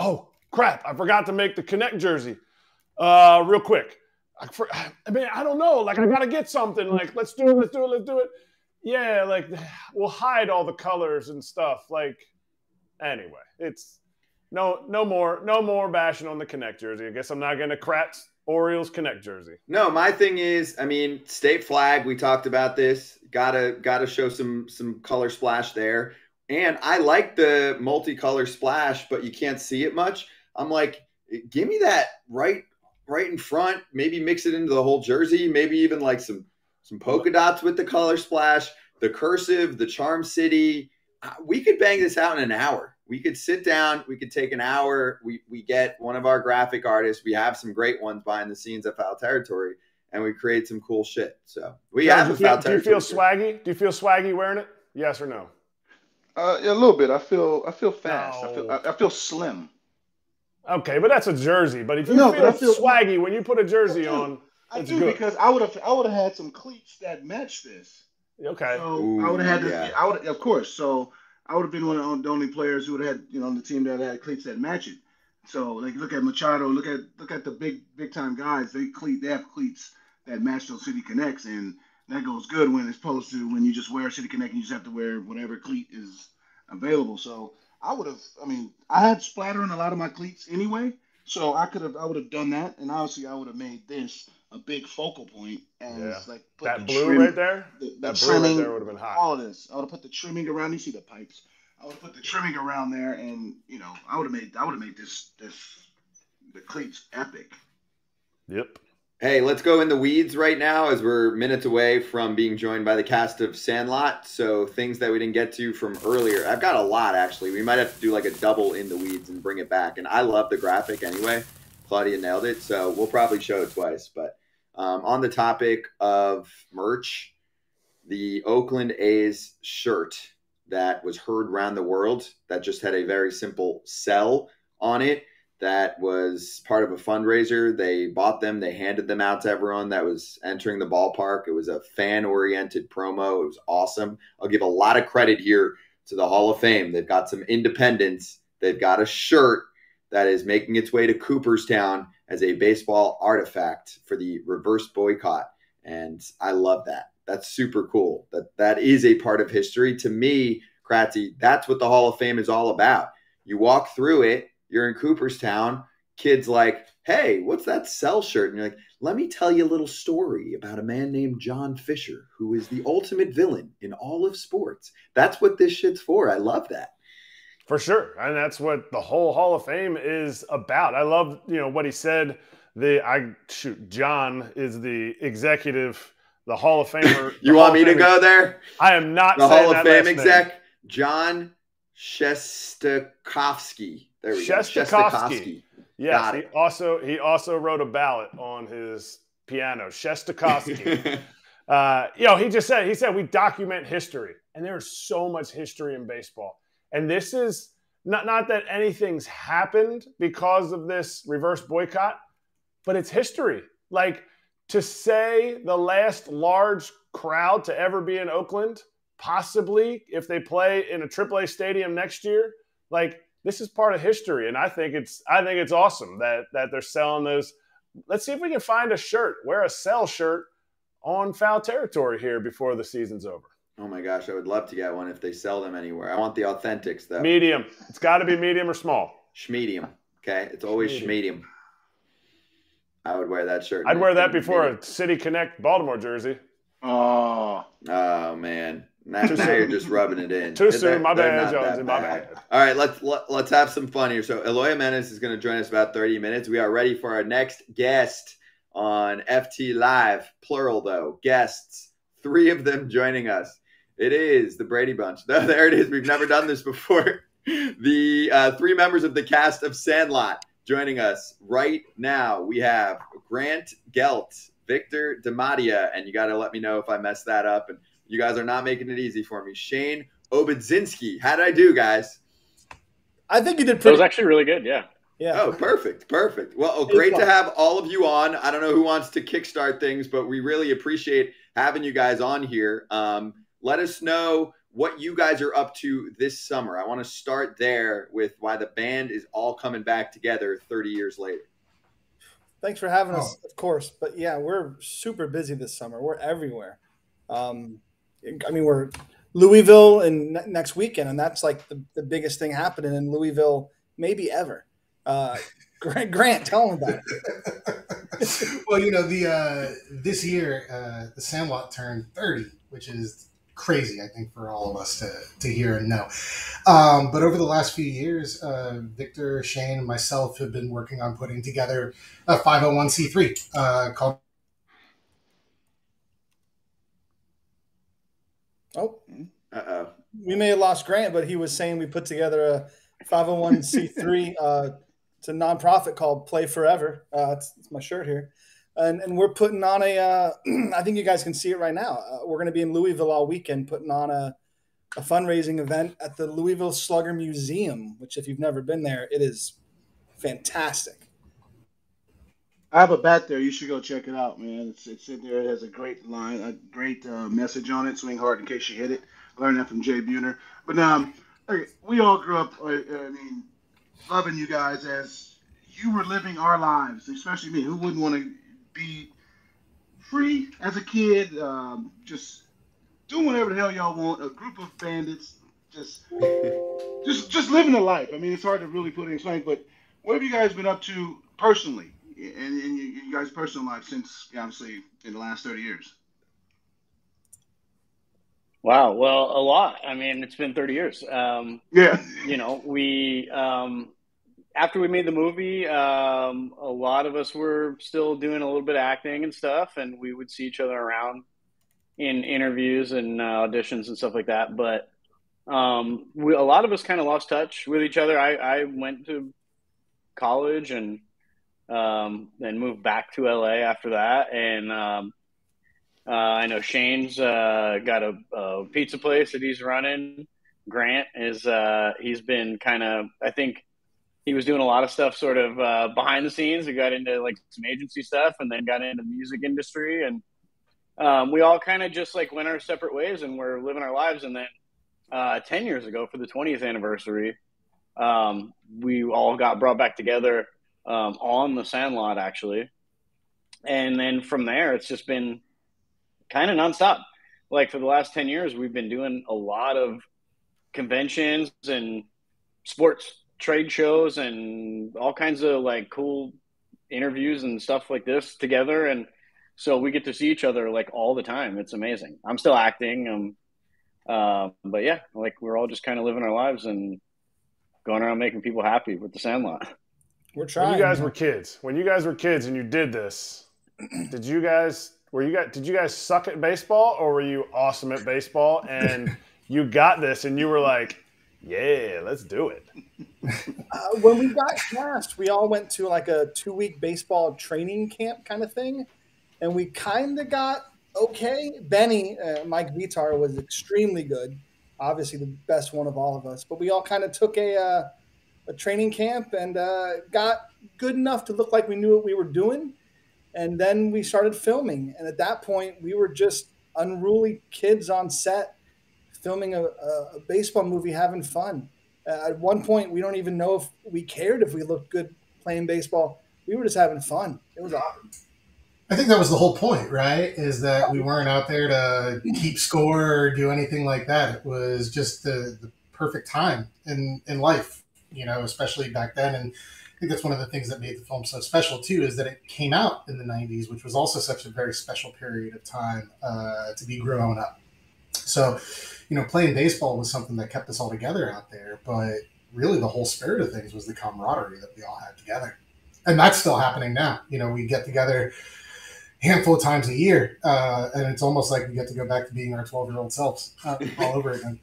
oh, crap, I forgot to make the Connect jersey uh, real quick. I, for, I mean, I don't know. Like, I got to get something. Like, let's do it, let's do it, let's do it. Yeah, like, we'll hide all the colors and stuff. Like, anyway, it's no no more no more bashing on the Connect jersey. I guess I'm not going to Kratz Orioles Connect jersey. No, my thing is, I mean, state flag, we talked about this. Gotta gotta show some some color splash there. And I like the multicolor splash, but you can't see it much. I'm like, give me that right right in front. Maybe mix it into the whole jersey. Maybe even like some Some polka dots with the color splash, the cursive, the Charm City. We could bang this out in an hour. We could sit down. We could take an hour. We, we get one of our graphic artists. We have some great ones behind the scenes at Foul Territory, and we create some cool shit. So we have a Foul Territory. Do you feel swaggy? Do you feel swaggy wearing it? Yes or no? Uh, yeah, a little bit. I feel I feel fast. No. I feel I, I feel slim. Okay, but that's a jersey. But if you no, feel, feel swaggy when you put a jersey on. I it's do good. Because I would have I would have had some cleats that match this. Okay. So Ooh, I would have had this. Yeah. I would of course. So I would have been one of the only players who would have had, you know, on the team that had cleats that match it. So like look at Machado, look at look at the big big time guys. They cleat they have cleats that match those City Connects, and that goes good when it's opposed to when you just wear City Connect and you just have to wear whatever cleat is available. So I would have. I mean, I had splatter in a lot of my cleats anyway, so I could have I would have done that, and obviously I would have made this a big focal point, and yeah. Like put that the blue trim, right there, the, the that trimming, blue right there would have been hot. All of this, I would have put the trimming around. You see the pipes, I would put the trimming around there, and you know, I would have made I would have made this this the cleats epic. Yep. Hey, let's go in the weeds right now as we're minutes away from being joined by the cast of Sandlot. So things that we didn't get to from earlier. I've got a lot, actually. We might have to do like a double in the weeds and bring it back. And I love the graphic anyway. Claudia nailed it. So we'll probably show it twice. But um, on the topic of merch, the Oakland A's shirt that was heard around the world that just had a very simple sell on it. That was part of a fundraiser. They bought them. They handed them out to everyone that was entering the ballpark. It was a fan-oriented promo. It was awesome. I'll give a lot of credit here to the Hall of Fame. They've got some independence. They've got a shirt that is making its way to Cooperstown as a baseball artifact for the reverse boycott. And I love that. That's super cool. That that is a part of history. To me, Kratzy, that's what the Hall of Fame is all about. You walk through it. You're in Cooperstown, kids like, hey, what's that sell shirt? And you're like, let me tell you a little story about a man named John Fisher, who is the ultimate villain in all of sports. That's what this shit's for. I love that. For sure. And that's what the whole Hall of Fame is about. I love, you know, what he said. The I shoot, John is the executive, the Hall of Famer. You want me to go there? I am not the Hall of Fame exec, John Shestakovsky. There we Shestakovsky. Go. Yes, he also he also wrote a ballad on his piano. Shestakovsky. uh, you know, he just said he said we document history, and there's so much history in baseball. And this is not not that anything's happened because of this reverse boycott, but it's history. Like to say the last large crowd to ever be in Oakland, possibly if they play in a triple A stadium next year, like. This is part of history, and I think it's I think it's awesome that that they're selling those. Let's see if we can find a shirt, wear a sell shirt on Foul Territory here before the season's over. Oh my gosh, I would love to get one if they sell them anywhere. I want the authentics though. Medium. It's got to be medium or small. Schmedium. Okay, it's always schmedium. I would wear that shirt. I'd wear that before medium. A City Connect Baltimore jersey. Oh. Oh man. Now, now you're just rubbing it in. Too soon, my bad, Jones. My bad. All right, let's let, let's have some fun here. So Eloy Jiménez is going to join us about thirty minutes. We are ready for our next guest on F T Live, plural though. Guests, three of them joining us. It is the Brady Bunch. No, there it is. We've never done this before. The uh, three members of the cast of Sandlot joining us right now. We have Grant Gelt, Victor Demadia, and you got to let me know if I mess that up. And you guys are not making it easy for me. Shane Obidzinski. How did I do, guys? I think you did pretty. It was actually really good, yeah. Yeah. Oh, perfect, perfect. Well, oh, great to have all of you on. I don't know who wants to kickstart things, but we really appreciate having you guys on here. Um, let us know what you guys are up to this summer. I want to start there with why the band is all coming back together thirty years later. Thanks for having oh. us, of course. But, yeah, we're super busy this summer. We're everywhere. Um I mean, we're Louisville and next weekend, and that's like the, the biggest thing happening in Louisville maybe ever. Uh, Grant, Grant, tell them about it. Well, you know, the uh, this year uh, the Sandlot turned thirty, which is crazy, I think, for all of us to, to hear and know. Um, but over the last few years, uh, Victor, Shane, and myself have been working on putting together a five oh one c three uh, called. Oh, uh-oh. We may have lost Grant, but he was saying we put together a five oh one c three. uh, it's a nonprofit called Play Forever. Uh, it's, it's my shirt here. And, and we're putting on a, uh, I think you guys can see it right now. Uh, we're going to be in Louisville all weekend putting on a, a fundraising event at the Louisville Slugger Museum, which if you've never been there, it is fantastic. I have a bat there. You should go check it out, man. It's, it's in there. It has a great line, a great uh, message on it. Swing hard in case you hit it. I learned that from Jay Buhner. But um, okay, we all grew up, I, I mean, loving you guys as you were living our lives, especially me. Who wouldn't want to be free as a kid, um, just doing whatever the hell y'all want, a group of bandits, just, just, just living a life. I mean, it's hard to really put it in slang, but what have you guys been up to personally? And in you guys' personal life since, obviously, in the last thirty years? Wow. Well, a lot. I mean, it's been thirty years. Um, yeah. You know, we, um, after we made the movie, um, a lot of us were still doing a little bit of acting and stuff, and we would see each other around in interviews and uh, auditions and stuff like that. But um, we, a lot of us kind of lost touch with each other. I, I went to college and um, then moved back to L A after that. And, um, Uh, I know Shane's uh, got a, a pizza place that he's running. Grant is, uh, he's been kind of, I think he was doing a lot of stuff sort of uh, behind the scenes. He got into like some agency stuff and then got into the music industry. And um, we all kind of just like went our separate ways and we're living our lives. And then uh, ten years ago for the twentieth anniversary, um, we all got brought back together um, on The Sandlot actually. And then from there, it's just been kind of nonstop. Like for the last ten years, we've been doing a lot of conventions and sports trade shows and all kinds of like cool interviews and stuff like this together. And so we get to see each other like all the time. It's amazing. I'm still acting. Um, uh, but yeah, like we're all just kind of living our lives and going around making people happy with The Sandlot. We're trying. When you guys were kids, when you guys were kids and you did this, did you guys... Were you guys, did you guys suck at baseball or were you awesome at baseball and you got this and you were like, yeah, let's do it? Uh, when we got cast, we all went to like a two-week baseball training camp kind of thing, and we kind of got okay. Benny, uh, Mike Vitar, was extremely good, obviously the best one of all of us, but we all kind of took a, uh, a training camp and uh, got good enough to look like we knew what we were doing. And then we started filming. And at that point, we were just unruly kids on set filming a, a baseball movie, having fun. Uh, at one point, we don't even know if we cared if we looked good playing baseball. We were just having fun. It was awesome. I think that was the whole point, right? Is that we weren't out there to keep score or do anything like that. It was just the, the perfect time in, in life, you know, especially back then. And I think that's one of the things that made the film so special, too, is that it came out in the nineties, which was also such a very special period of time uh, to be growing up. So, you know, playing baseball was something that kept us all together out there. But really the whole spirit of things was the camaraderie that we all had together. And that's still happening now. You know, we get together a handful of times a year, uh, and it's almost like we get to go back to being our twelve-year-old selves uh, all over again.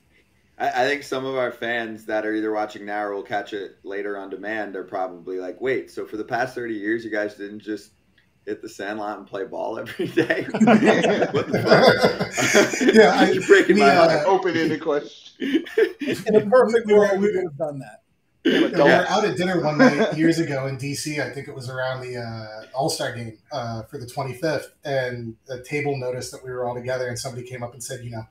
I think some of our fans that are either watching now or will catch it later on demand are probably like, wait, so for the past thirty years, you guys didn't just hit the Sandlot and play ball every day? What the fuck? Yeah, You're I, breaking my heart. Uh, open-ended question. In a perfect world, we would have done that. Yeah, we were out at dinner one night years ago in D C. I think it was around the uh, All-Star game uh, for the twenty-fifth, and a table noticed that we were all together, and somebody came up and said, you know,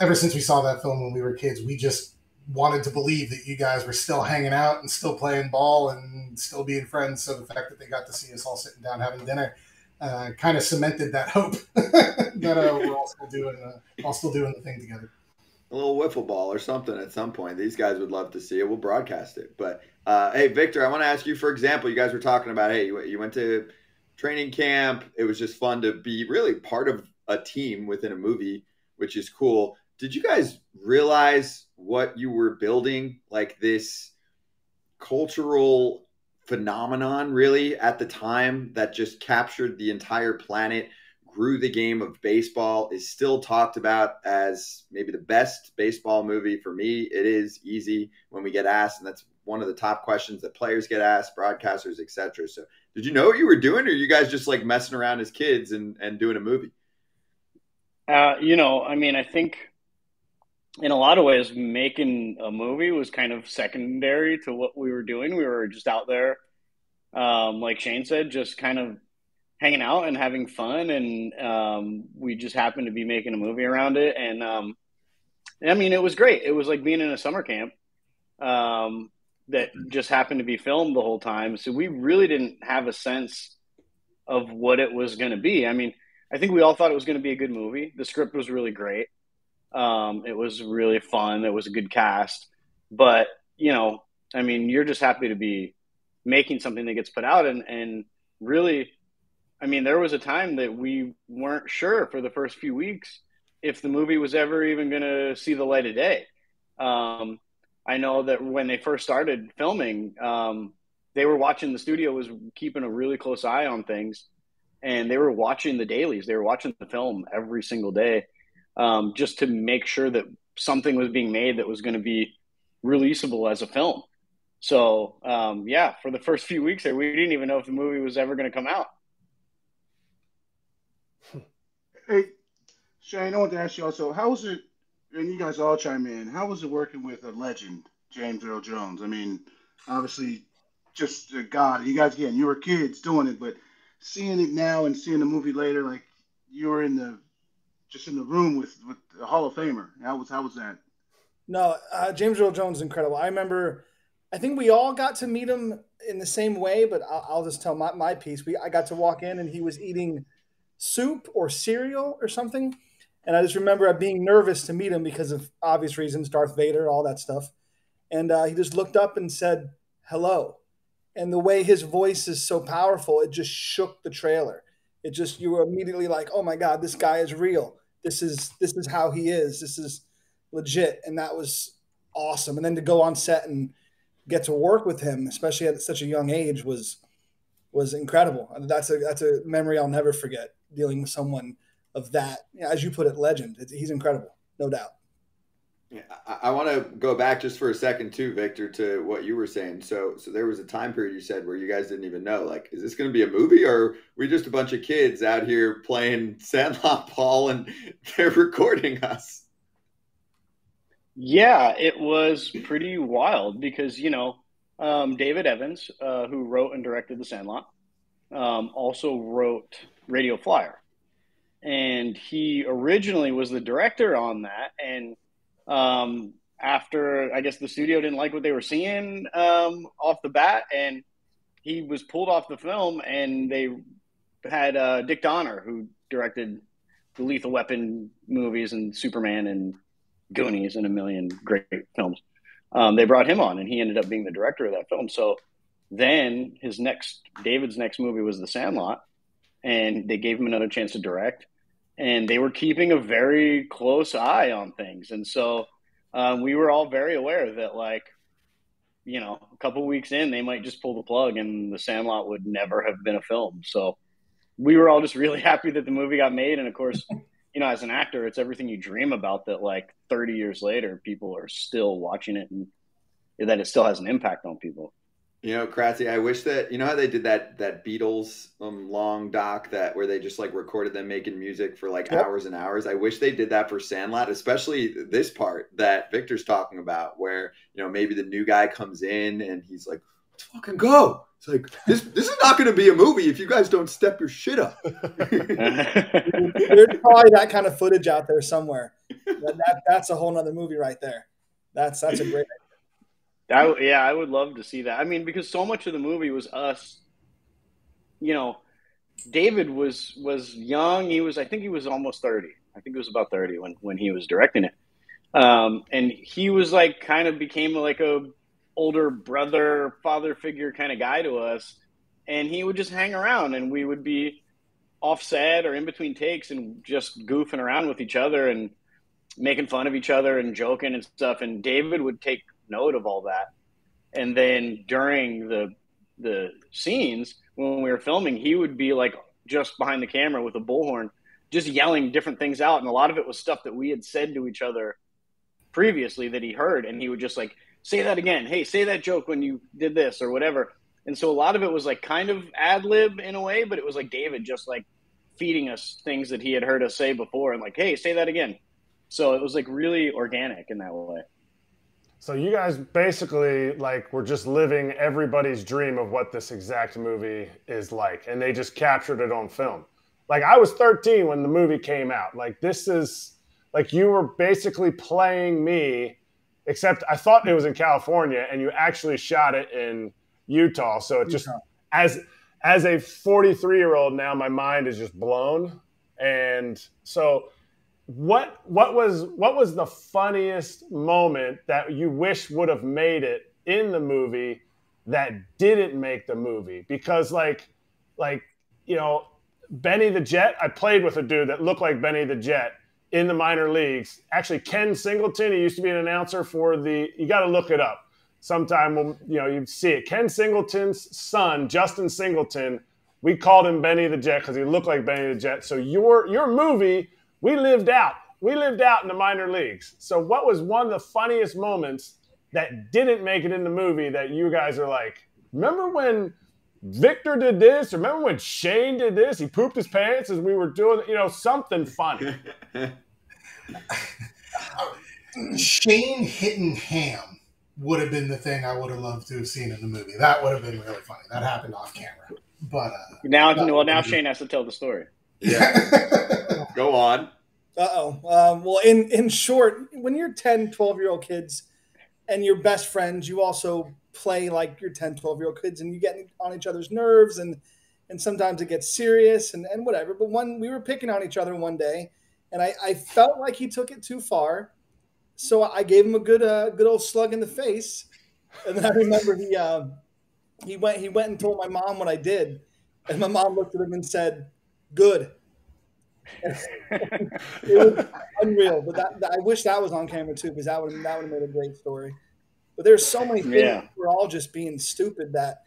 ever since we saw that film when we were kids, we just wanted to believe that you guys were still hanging out and still playing ball and still being friends. So the fact that they got to see us all sitting down having dinner uh, kind of cemented that hope that uh, we're all still doing uh, all still doing the thing together. A little wiffle ball or something at some point. These guys would love to see it. We'll broadcast it. But uh, hey, Victor, I want to ask you, for example, you guys were talking about, hey, you, you went to training camp. It was just fun to be really part of a team within a movie, which is cool. Did you guys realize what you were building, like this cultural phenomenon really at the time that just captured the entire planet, grew the game of baseball, is still talked about as maybe the best baseball movie? For me, it is easy when we get asked, and that's one of the top questions that players get asked, broadcasters, et cetera. So did you know what you were doing, or are you guys just like messing around as kids and, and doing a movie? Uh, you know, I mean, I think – in a lot of ways, making a movie was kind of secondary to what we were doing. We were just out there, um, like Shane said, just kind of hanging out and having fun. And um, we just happened to be making a movie around it. And um, I mean, it was great. It was like being in a summer camp um, that just happened to be filmed the whole time. So we really didn't have a sense of what it was going to be. I mean, I think we all thought it was going to be a good movie. The script was really great. Um, it was really fun. It was a good cast, but you know, I mean, you're just happy to be making something that gets put out. And, and really, I mean, there was a time that we weren't sure for the first few weeks if the movie was ever even going to see the light of day. Um, I know that when they first started filming, um, they were watching, the studio was keeping a really close eye on things, and they were watching the dailies. They were watching the film every single day, um, just to make sure that something was being made that was going to be releasable as a film. So, um, yeah, for the first few weeks there, we didn't even know if the movie was ever going to come out. Hey, Shane, I want to ask you also, how was it, and you guys all chime in, how was it working with a legend, James Earl Jones? I mean, obviously, just a god. You guys, again, you were kids doing it, but seeing it now and seeing the movie later, like, you were in the, just in the room with, with the Hall of Famer. How was, how was that? No, uh, James Earl Jones is incredible. I remember, I think we all got to meet him in the same way, but I'll, I'll just tell my, my piece. We I got to walk in, and he was eating soup or cereal or something. And I just remember being nervous to meet him because of obvious reasons, Darth Vader, all that stuff. And uh, he just looked up and said, hello. And the way his voice is so powerful, it just shook the trailer. It just, you were immediately like, oh my God, this guy is real. This is, this is how he is. This is legit. And that was awesome. And then to go on set and get to work with him, especially at such a young age, was, was incredible. That's a, that's a memory I'll never forget, dealing with someone of that, as you put it, legend. It's, he's incredible, no doubt. Yeah, I, I want to go back just for a second too, Victor, to what you were saying. So, so there was a time period you said where you guys didn't even know, like, is this going to be a movie, or are we just a bunch of kids out here playing Sandlot ball and they're recording us? Yeah, it was pretty wild because, you know, um, David Evans, uh, who wrote and directed The Sandlot, um, also wrote Radio Flyer. And he originally was the director on that. And um, after, I guess the studio didn't like what they were seeing um, off the bat, and he was pulled off the film, and they had uh, Dick Donner, who directed the Lethal Weapon movies and Superman and Goonies and a million great films. Um, they brought him on, and he ended up being the director of that film. So then his next, David's next movie was The Sandlot, and they gave him another chance to direct, and they were keeping a very close eye on things. And so um, we were all very aware that, like, you know, a couple weeks in, they might just pull the plug and The Sandlot would never have been a film. So we were all just really happy that the movie got made. And of course, you know, as an actor, it's everything you dream about that, like, thirty years later, people are still watching it and that it still has an impact on people. You know, Kratzy, I wish that, you know how they did that that Beatles um, long doc that where they just, like, recorded them making music for, like, yep, hours and hours. I wish they did that for Sandlot, especially this part that Victor's talking about, where, you know, maybe the new guy comes in and he's like, "Let's fucking go!" It's like, this this is not going to be a movie if you guys don't step your shit up. There's probably that kind of footage out there somewhere. That, that that's a whole nother movie right there. That's that's a great. I, yeah, I would love to see that. I mean, because so much of the movie was us, you know, David was was young. He was, I think he was almost thirty. I think he was about thirty when, when he was directing it. Um, and he was, like, kind of became like a older brother, father figure kind of guy to us. And he would just hang around, and we would be offset or in between takes and just goofing around with each other and making fun of each other and joking and stuff. And David would take note of all that, and then during the the scenes when we were filming, he would be, like, just behind the camera with a bullhorn, just yelling different things out. And a lot of it was stuff that we had said to each other previously that he heard, and he would just, like, say that again, hey, say that joke when you did this, or whatever. And so a lot of it was, like, kind of ad lib in a way, but it was like David just, like, feeding us things that he had heard us say before, and, like, hey, say that again. So it was, like, really organic in that way. So you guys basically, like, were just living everybody's dream of what this exact movie is like, and they just captured it on film. Like, I was thirteen when the movie came out. Like, this is, like, you were basically playing me, except I thought it was in California, and you actually shot it in Utah. So it just, Utah. as as a forty-three-year-old now, my mind is just blown. And so What what was what was the funniest moment that you wish would have made it in the movie that didn't make the movie? Because like like you know, Benny the Jet, I played with a dude that looked like Benny the Jet, in the minor leagues. Actually, Ken Singleton, he used to be an announcer for the – you got to look it up. Sometime, we'll, you know, you'd see it. Ken Singleton's son, Justin Singleton, we called him Benny the Jet because he looked like Benny the Jet. So your your movie, we lived out. We lived out in the minor leagues. So what was one of the funniest moments that didn't make it in the movie that you guys are like, remember when Victor did this? Remember when Shane did this? He pooped his pants as we were doing, you know, something funny. Shane hitting ham would have been the thing I would have loved to have seen in the movie. That would have been really funny. That happened off camera. But uh, now, well, now Shane has to tell the story. Yeah. Go on. Uh-oh. Um, well, in, in short, when you're ten, twelve-year-old kids and you're best friends, you also play like your ten, twelve-year-old kids, and you get on each other's nerves, and and sometimes it gets serious and, and whatever. But one, we were picking on each other one day, and I, I felt like he took it too far. So I gave him a good uh, good old slug in the face. And then I remember he uh, he went he went and told my mom what I did. And my mom looked at him and said, "Good." It was unreal, but that, that, I wish that was on camera too, because that would that would have made a great story. But there's so many things yeah. we're all just being stupid that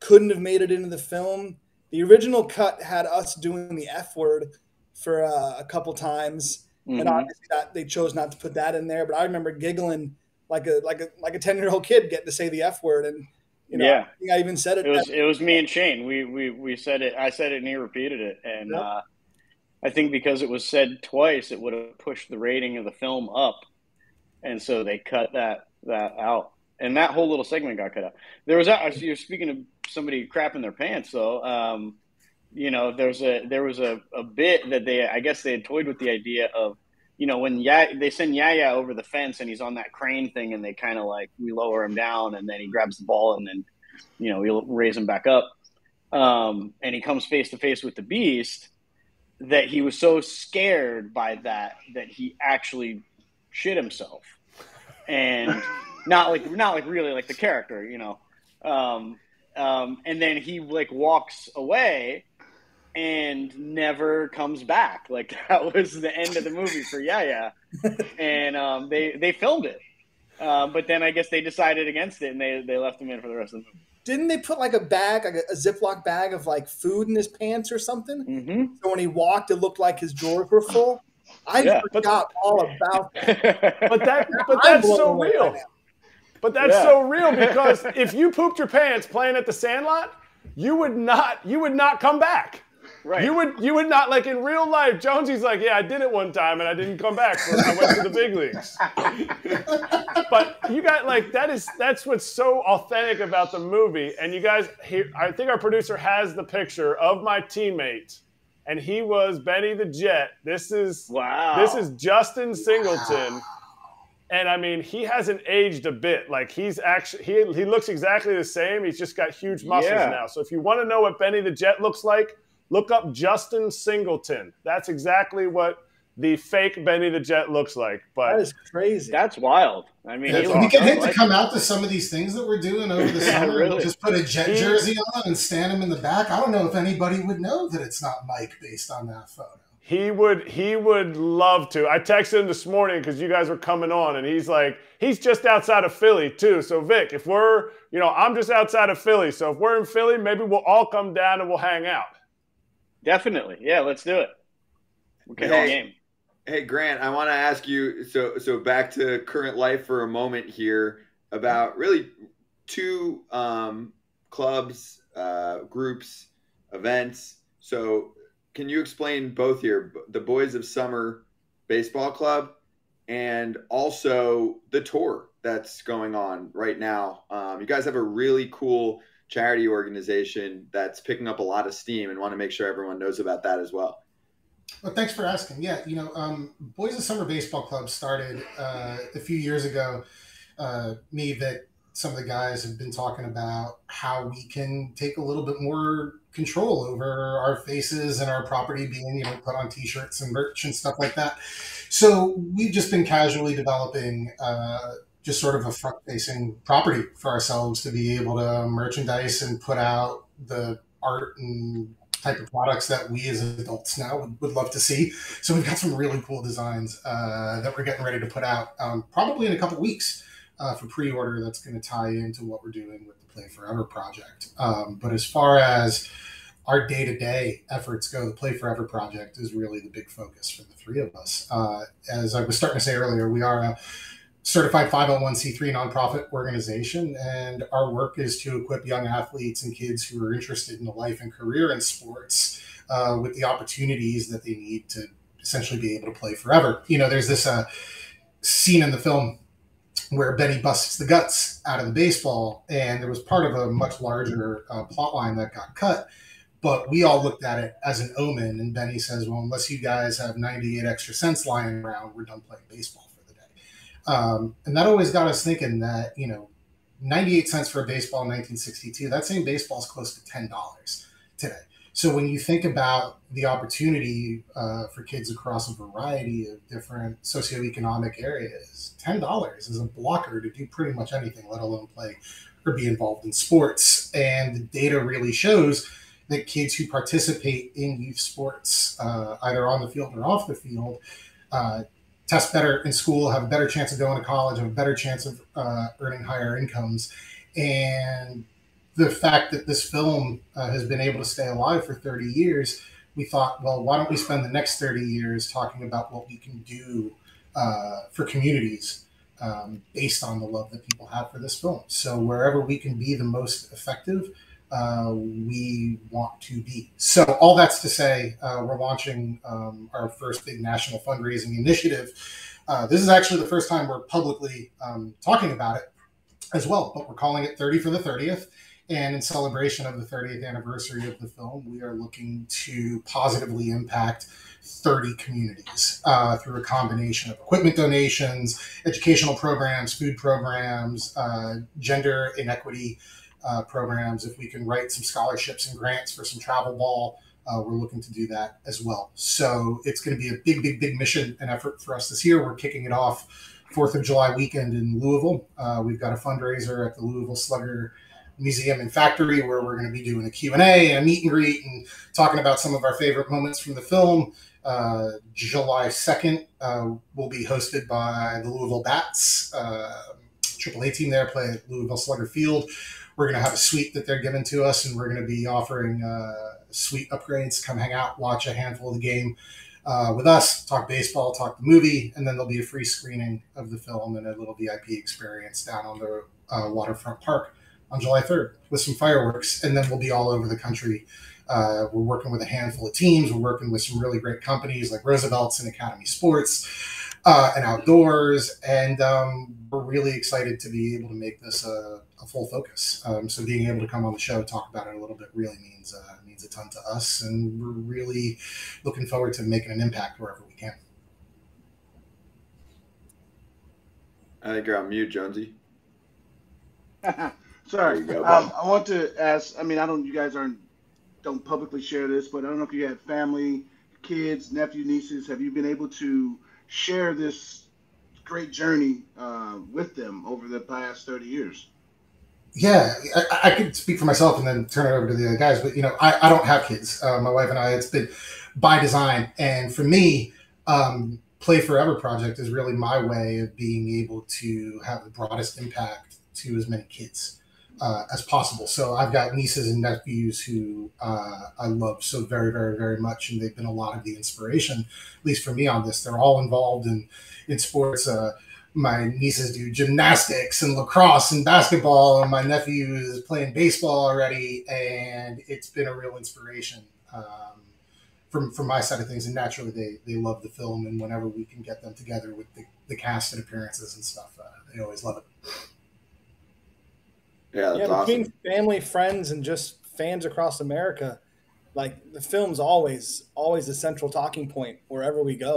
couldn't have made it into the film. The original cut had us doing the F word for uh, a couple times, mm-hmm. and obviously that, they chose not to put that in there. But I remember giggling like a like a like a ten-year-old kid getting to say the F word, and you know, yeah. I think I even said it. It was, it was me and Shane. We we we said it. I said it, and he repeated it, and. Yep. Uh, I think because it was said twice, it would have pushed the rating of the film up, and so they cut that that out, and that whole little segment got cut out. There was you're speaking of somebody crapping their pants, though. Um, you know, there's a there was a, a bit that they I guess they had toyed with the idea of, you know, when Yaya, they send Yaya over the fence and he's on that crane thing, and they kind of like we lower him down, and then he grabs the ball, and then you know we raise him back up, um, and he comes face to face with the Beast. That he was so scared by that that he actually shit himself, and not like not like really like the character, you know. Um, um, and then he like walks away and never comes back. Like that was the end of the movie for Yaya, and um, they they filmed it, uh, but then I guess they decided against it, and they they left him in for the rest of the movie. Didn't they put like a bag, like a Ziploc bag of like food in his pants or something? Mm-hmm. So when he walked, it looked like his drawers were full. I yeah, forgot but, all about that. But that, but that's so real. Right but that's yeah. so real because if you pooped your pants playing at the Sandlot, you would not, you would not come back. Right. You would, you would not like in real life. Jonesy's like, yeah, I did it one time and I didn't come back. So I went to the big leagues. But you got like that is that's what's so authentic about the movie. And you guys, here, I think our producer has the picture of my teammate, and he was Benny the Jet. This is wow. This is Justin Singleton, wow. And I mean he hasn't aged a bit. Like he's actually he he looks exactly the same. He's just got huge muscles yeah. now. So if you want to know what Benny the Jet looks like. Look up Justin Singleton. That's exactly what the fake Benny the Jet looks like. But that is crazy. That's wild. I mean, yeah, we get him like to come it. out to some of these things that we're doing over the yeah, summer. Really. And just put a Jet jersey on and stand him in the back. I don't know if anybody would know that it's not Mike based on that photo. He would. He would love to. I texted him this morning because you guys were coming on, and he's like, he's just outside of Philly too. So Vic, if we're, you know, I'm just outside of Philly. So if we're in Philly, maybe we'll all come down and we'll hang out. Definitely. Yeah, let's do it. We can all game. Hey, Grant, I want to ask you, so so back to current life for a moment here about really two um, clubs, uh, groups, events. So can you explain both here, the Boys of Summer Baseball Club and also the tour that's going on right now? Um, you guys have a really cool – charity organization that's picking up a lot of steam, and want to make sure everyone knows about that as well. Well, thanks for asking. Yeah, you know, um, Boys of Summer Baseball Club started uh, a few years ago. Uh, me, Vic, some of the guys have been talking about how we can take a little bit more control over our faces and our property being, you know, put on T-shirts and merch and stuff like that. So we've just been casually developing uh, just sort of a front-facing property for ourselves to be able to merchandise and put out the art and type of products that we as adults now would, would love to see. So we've got some really cool designs uh, that we're getting ready to put out um, probably in a couple weeks uh, for pre-order. That's going to tie into what we're doing with the Play Forever project. Um, but as far as our day-to-day efforts go, the Play Forever project is really the big focus for the three of us. Uh, as I was starting to say earlier, we are a certified five oh one c three nonprofit organization, and our work is to equip young athletes and kids who are interested in a life and career in sports uh, with the opportunities that they need to essentially be able to play forever. You know, there's this uh, scene in the film where Benny busts the guts out of the baseball, and there was part of a much larger uh, plot line that got cut. But we all looked at it as an omen, and Benny says, well, unless you guys have ninety-eight extra cents lying around, we're done playing baseball for the day. Um, and that always got us thinking that, you know, ninety-eight cents for a baseball in nineteen sixty-two, that same baseball is close to ten dollars today. So when you think about the opportunity uh, for kids across a variety of different socioeconomic areas, ten dollars is a blocker to do pretty much anything, let alone play or be involved in sports. And the data really shows that kids who participate in youth sports, uh, either on the field or off the field, uh, test better in school, have a better chance of going to college, have a better chance of uh, earning higher incomes. And the fact that this film uh, has been able to stay alive for thirty years, we thought, well, why don't we spend the next thirty years talking about what we can do uh, for communities um, based on the love that people have for this film. So wherever we can be the most effective, Uh, we want to be. So all that's to say, uh, we're launching um, our first big national fundraising initiative. Uh, this is actually the first time we're publicly um, talking about it as well, but we're calling it thirty for the thirtieth. And in celebration of the thirtieth anniversary of the film, we are looking to positively impact thirty communities uh, through a combination of equipment donations, educational programs, food programs, uh, gender inequity Uh, programs. If we can write some scholarships and grants for some travel ball, uh, we're looking to do that as well. So it's going to be a big, big, big mission and effort for us this year. We're kicking it off fourth of July weekend in Louisville. Uh, we've got a fundraiser at the Louisville Slugger Museum and Factory where we're going to be doing a Q and A and a meet and greet and talking about some of our favorite moments from the film. Uh, July second uh, will be hosted by the Louisville Bats. Uh, triple A team there play at Louisville Slugger Field. We're going to have a suite that they're giving to us, and we're going to be offering uh, suite upgrades. Come hang out, watch a handful of the game uh, with us, talk baseball, talk the movie, and then there'll be a free screening of the film and a little V I P experience down on the uh, waterfront park on July third with some fireworks. And then we'll be all over the country. Uh, we're working with a handful of teams. We're working with some really great companies like Roosevelt's and Academy Sports uh, and Outdoors. And um, we're really excited to be able to make this a, a full focus. Um, so being able to come on the show, talk about it a little bit really means, uh, means a ton to us. And we're really looking forward to making an impact wherever we can. I think you're on mute, Jonesy. Sorry. Go, um, I want to ask, I mean, I don't, you guys aren't, don't publicly share this, but I don't know if you had family, kids, nephew, nieces. Have you been able to share this great journey uh, with them over the past thirty years? Yeah, I, I could speak for myself and then turn it over to the other guys, but you know, I, I don't have kids. Uh, my wife and I, it's been by design. And for me, um, Play Forever Project is really my way of being able to have the broadest impact to as many kids Uh, as possible. So I've got nieces and nephews who uh, I love so very, very, very much, and they've been a lot of the inspiration, at least for me on this. They're all involved in, in sports. Uh, my nieces do gymnastics and lacrosse and basketball, and my nephew is playing baseball already, and it's been a real inspiration um, from, from my side of things. And naturally, they, they love the film, and whenever we can get them together with the, the cast and appearances and stuff, uh, they always love it. Yeah, that's yeah, between awesome. Family, friends, and just fans across America, like the film's always, always a central talking point wherever we go.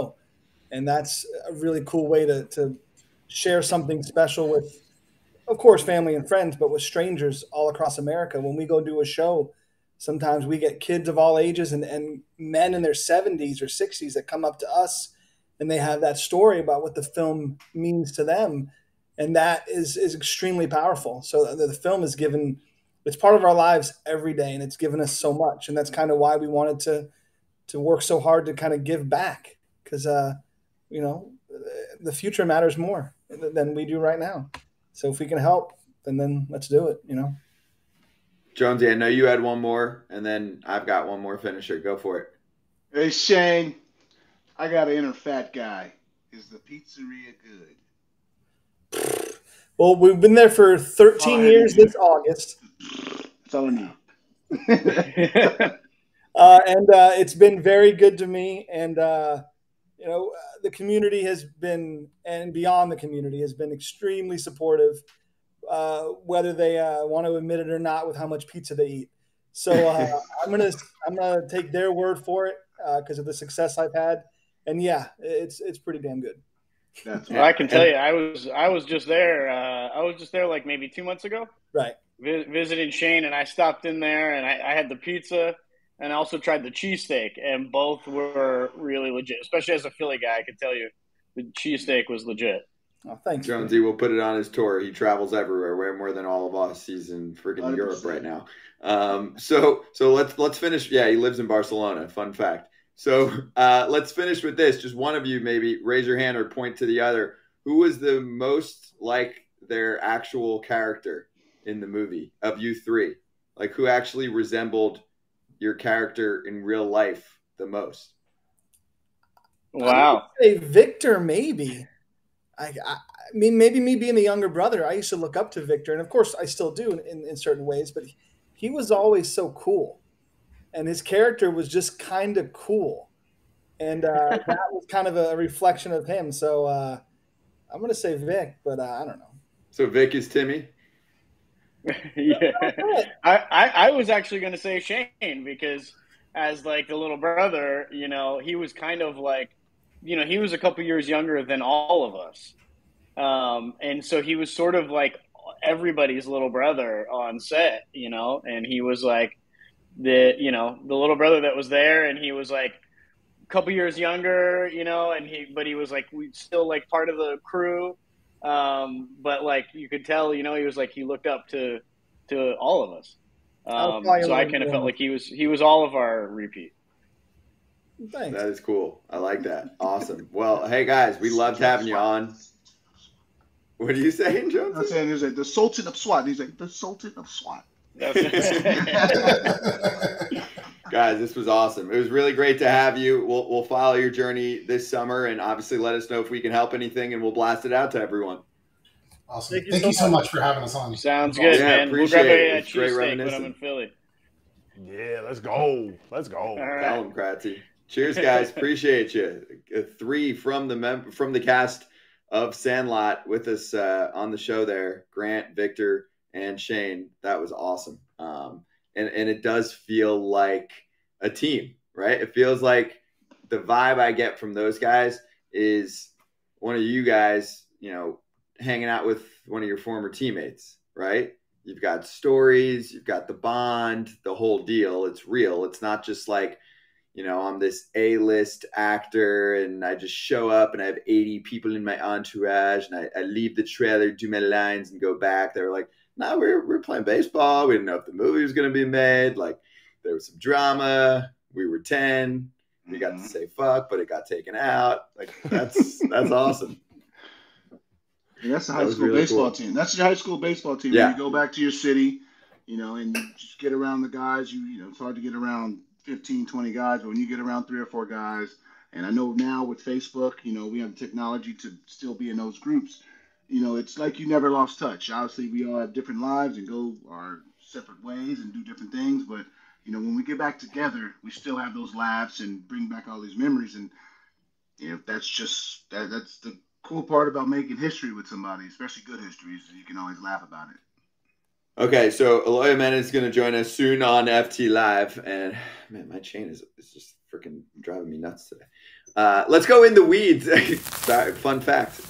And that's a really cool way to, to share something special with, of course, family and friends, but with strangers all across America. When we go do a show, sometimes we get kids of all ages and, and men in their seventies or sixties that come up to us, and they have that story about what the film means to them. And that is, is extremely powerful. So the, the film has given it's part of our lives every day, and it's given us so much. And that's kind of why we wanted to to work so hard to kind of give back, because, uh, you know, the future matters more than we do right now. So if we can help, then, then let's do it, you know. Jonesy, I know you had one more, and then I've got one more finisher. Go for it. Hey, Shane, I got to enter fat guy. Is the pizzeria good? Well, we've been there for thirteen oh, years this August. That's all I know. uh, and uh, it's been very good to me. And, uh, you know, the community has been, and beyond the community, has been extremely supportive, uh, whether they uh, want to admit it or not, with how much pizza they eat. So uh, I'm gonna I'm gonna take their word for it because uh, of the success I've had, and yeah, it's it's pretty damn good. That's well, I can tell you, I was I was just there. Uh, I was just there like maybe two months ago. Right. Vi- visiting Shane, and I stopped in there, and I, I had the pizza, and I also tried the cheesesteak, and both were really legit. Especially as a Philly guy, I can tell you, the cheesesteak was legit. Oh, thanks, Jonesy. Will put it on his tour. He travels everywhere, way more than all of us. He's in freaking Europe right now. Um, so, so let's let's finish. Yeah, he lives in Barcelona. Fun fact. So uh, let's finish with this. Just one of you, maybe raise your hand or point to the other. Who was the most like their actual character in the movie of you three? Like, who actually resembled your character in real life the most? Wow. I would say Victor, maybe. I, I mean, maybe me being the younger brother, I used to look up to Victor. And, of course, I still do in, in certain ways. But he, he was always so cool. And his character was just kind of cool. And uh, that was kind of a reflection of him. So uh, I'm going to say Vic, but uh, I don't know. So Vic is Timmy? Yeah. I, I, I was actually going to say Shane because as, like, the little brother, you know, he was kind of like, you know, he was a couple years younger than all of us. Um, and so he was sort of like everybody's little brother on set, you know, and he was like the, you know, the little brother that was there, and he was like a couple years younger, you know, and he, but he was like, we still like part of the crew. Um, but like, you could tell, you know, he was like, he looked up to, to all of us. Um, so I kind of felt like he was, he was all of our repeat. Thanks. That is cool. I like that. Awesome. Well, hey guys, we loved having you on. What are you saying, Jones? I'm saying he's like the Sultan of SWAT. He's like the Sultan of SWAT. Guys, this was awesome. It was really great to have you. We'll we'll follow your journey this summer, and obviously let us know if we can help anything, and we'll blast it out to everyone. Awesome. Thank you, Thank so, you so much for having us on. Sounds good, yeah, man. Appreciate we'll grab a cheese steak when I'm in Philly. Yeah, let's go. Let's go. All right. Tell him, Kratzy. Cheers, guys. Appreciate you. Three from the mem- from the cast of Sandlot with us uh, on the show there. Grant, Victor, and Shane. That was awesome. Um, and, and it does feel like a team, right? It feels like the vibe I get from those guys is one of you guys, you know, hanging out with one of your former teammates, right? You've got stories. You've got the bond, the whole deal. It's real. It's not just like, you know, I'm this A-list actor and I just show up and I have eighty people in my entourage and I, I leave the trailer, do my lines and go back. They were like, no, nah, we're, we're playing baseball. We didn't know if the movie was going to be made. Like, there was some drama. We were ten. We got mm-hmm. to say fuck, but it got taken out. Like, that's that's awesome. And that's the high that school really baseball cool. team. That's your high school baseball team. Yeah. You go back to your city, you know, and just get around the guys. You, you know, it's hard to get around fifteen, twenty guys, but when you get around three or four guys, and I know now with Facebook, you know, we have technology to still be in those groups. You know, it's like you never lost touch. Obviously, we all have different lives and go our separate ways and do different things. But, you know, when we get back together, we still have those laughs and bring back all these memories. And, you know, that's just, that, that's the cool part about making history with somebody, especially good history, is you can always laugh about it. Okay, so Eloy Jiménez is going to join us soon on F T Live. And, man, my chain is, is just freaking driving me nuts today. Uh, let's go in the weeds. Sorry, fun fact.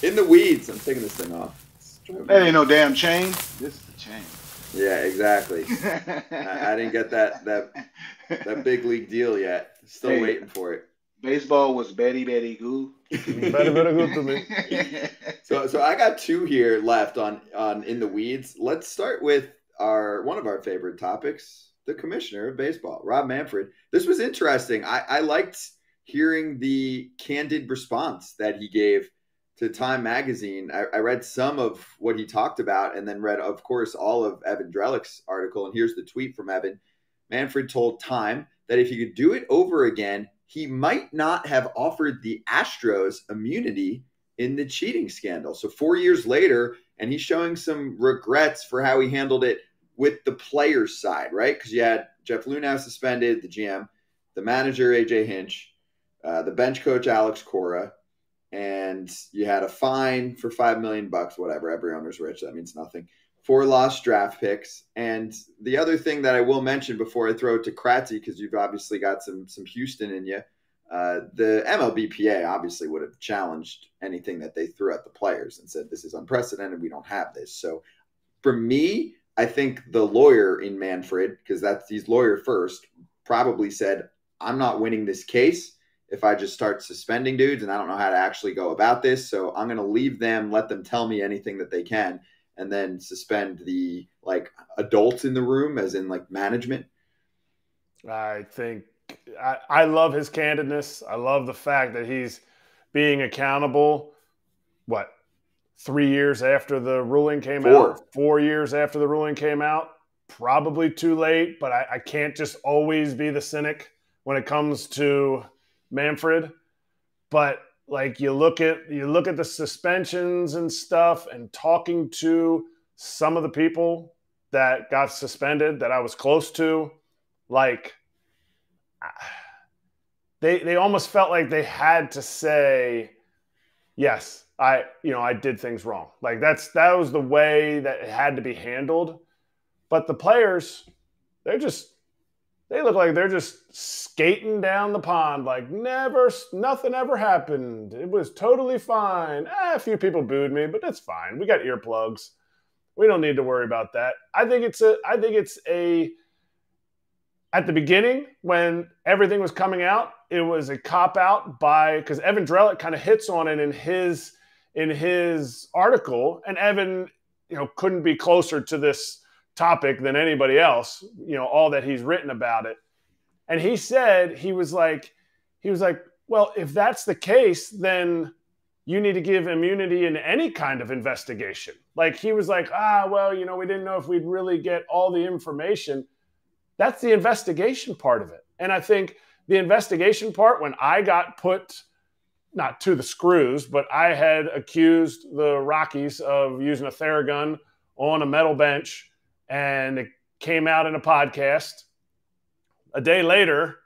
In the weeds. I'm taking this thing off. That ain't no damn chain. This is the chain. Yeah, exactly. I, I didn't get that that that big league deal yet. Still hey, waiting for it. Baseball was very, very good. Very, very good to me. So, so I got two here left on, on In the Weeds. Let's start with our one of our favorite topics, the commissioner of baseball, Rob Manfred. This was interesting. I, I liked hearing the candid response that he gave to Time Magazine. I, I read some of what he talked about and then read, of course, all of Evan Drellich's article. And here's the tweet from Evan. Manfred told Time that if he could do it over again, he might not have offered the Astros immunity in the cheating scandal. So four years later, and he's showing some regrets for how he handled it with the players' side, right? Because you had Jeff Luhnow suspended, the G M, the manager, A J Hinch, uh, the bench coach, Alex Cora, and you had a fine for five million bucks, whatever. Every owner's rich. That means nothing. Four lost draft picks. And the other thing that I will mention before I throw it to Kratzy, because you've obviously got some some Houston in you, uh, the M L B P A obviously would have challenged anything that they threw at the players and said, this is unprecedented. We don't have this. So for me, I think the lawyer in Manfred, because that's he's lawyer first, probably said, I'm not winning this case if I just start suspending dudes, and I don't know how to actually go about this. So I'm going to leave them, let them tell me anything that they can, and then suspend the like adults in the room, as in like management. I think I, I love his candidness. I love the fact that he's being accountable. What, three years after the ruling came Four. out, four years after the ruling came out, probably too late, but I, I can't just always be the cynic when it comes to Manfred. But like you look at you look at the suspensions and stuff, and talking to some of the people that got suspended that I was close to, like they they almost felt like they had to say, yes, I you know I did things wrong. Like that's that was the way that it had to be handled. But the players, they're just they look like they're just skating down the pond, like never, nothing ever happened. It was totally fine. Ah, a few people booed me, but that's fine. We got earplugs. We don't need to worry about that. I think it's a, I think it's a, at the beginning when everything was coming out, it was a cop out by, because Evan Drellich kind of hits on it in his, in his article. And Evan, you know, couldn't be closer to this topic than anybody else, you know, all that he's written about it. And he said, he was like, he was like, well, if that's the case, then you need to give immunity in any kind of investigation. Like he was like, ah, well, you know, we didn't know if we'd really get all the information. That's the investigation part of it. And I think the investigation part, when I got put, not to the screws, but I had accused the Rockies of using a Theragun on a metal bench. And it came out in a podcast. A day later,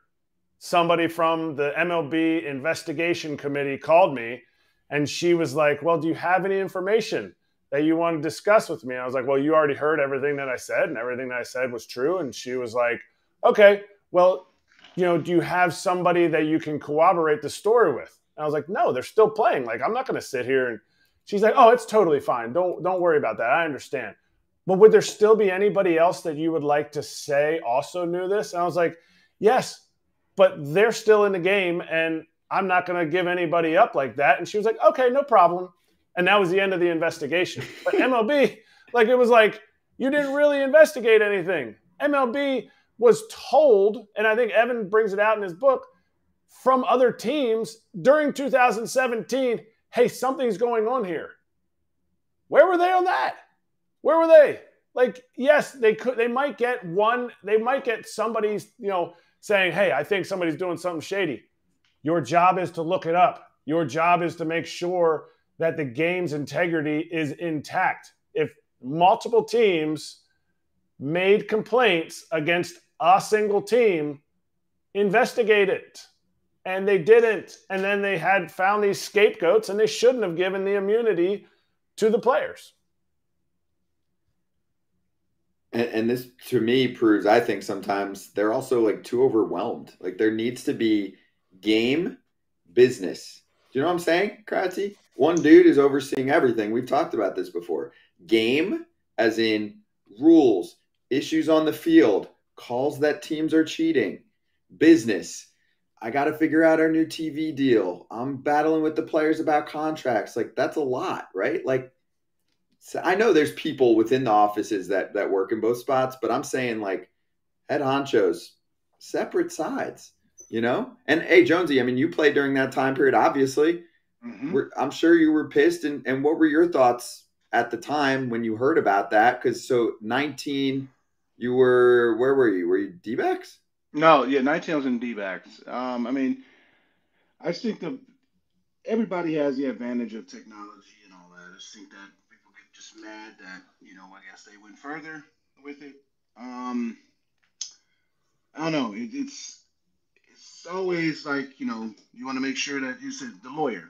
somebody from the M L B investigation committee called me, and she was like, well, do you have any information that you want to discuss with me? And I was like, well, you already heard everything that I said, and everything that I said was true. And she was like, okay, well, you know, do you have somebody that you can corroborate the story with? And I was like, no, they're still playing. Like, I'm not going to sit here. And she's like, oh, it's totally fine. Don't, don't worry about that. I understand. But would there still be anybody else that you would like to say also knew this? And I was like, yes, but they're still in the game, and I'm not going to give anybody up like that. And she was like, okay, no problem. And that was the end of the investigation. But M L B, like it was like, you didn't really investigate anything. M L B was told, and I think Evan brings it out in his book, from other teams during two thousand seventeen, hey, something's going on here. Where were they on that? Where were they? Like, yes, they could. They might get one. They might get somebody's, you know, saying, hey, I think somebody's doing something shady. Your job is to look it up. Your job is to make sure that the game's integrity is intact. If multiple teams made complaints against a single team, investigate it. And they didn't. And then they had found these scapegoats, and they shouldn't have given the immunity to the players. And, and this, to me, proves, I think sometimes they're also like too overwhelmed. Like there needs to be game business. Do you know what I'm saying, Kratzy? One dude is overseeing everything. We've talked about this before. Game, as in rules, issues on the field, calls that teams are cheating, business. I got to figure out our new T V deal. I'm battling with the players about contracts. Like that's a lot, right? Like So I know there's people within the offices that that work in both spots, but I'm saying like head honchos, separate sides, you know? And hey, Jonesy, I mean, you played during that time period, obviously. Mm-hmm. We're, I'm sure you were pissed. And, and what were your thoughts at the time when you heard about that? Because so nineteen, you were, where were you? Were you D-backs? No, yeah, nineteen I was in D-backs. Um, I mean, I think the everybody has the advantage of technology and all that. I just think that people get just mad that, you know, I guess they went further with it. Um, I don't know. It, it's it's always like, you know, you want to make sure that you said the lawyer.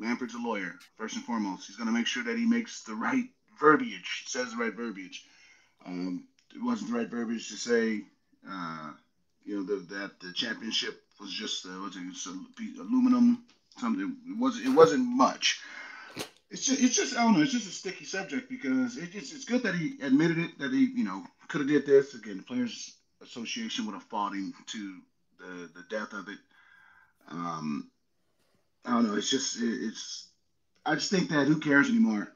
Lampert's a lawyer, first and foremost. He's going to make sure that he makes the right verbiage, says the right verbiage. Um, it wasn't the right verbiage to say, uh, you know, the, that the championship was just uh, was it was aluminum something. It wasn't. It wasn't much. It's just. It's just. I don't know. It's just a sticky subject because it, it's. It's good that he admitted it. That he, you know, could have did this again. The Players Association would have fought him to the the death of it. Um, I don't know. It's just. It, it's. I just think that who cares anymore.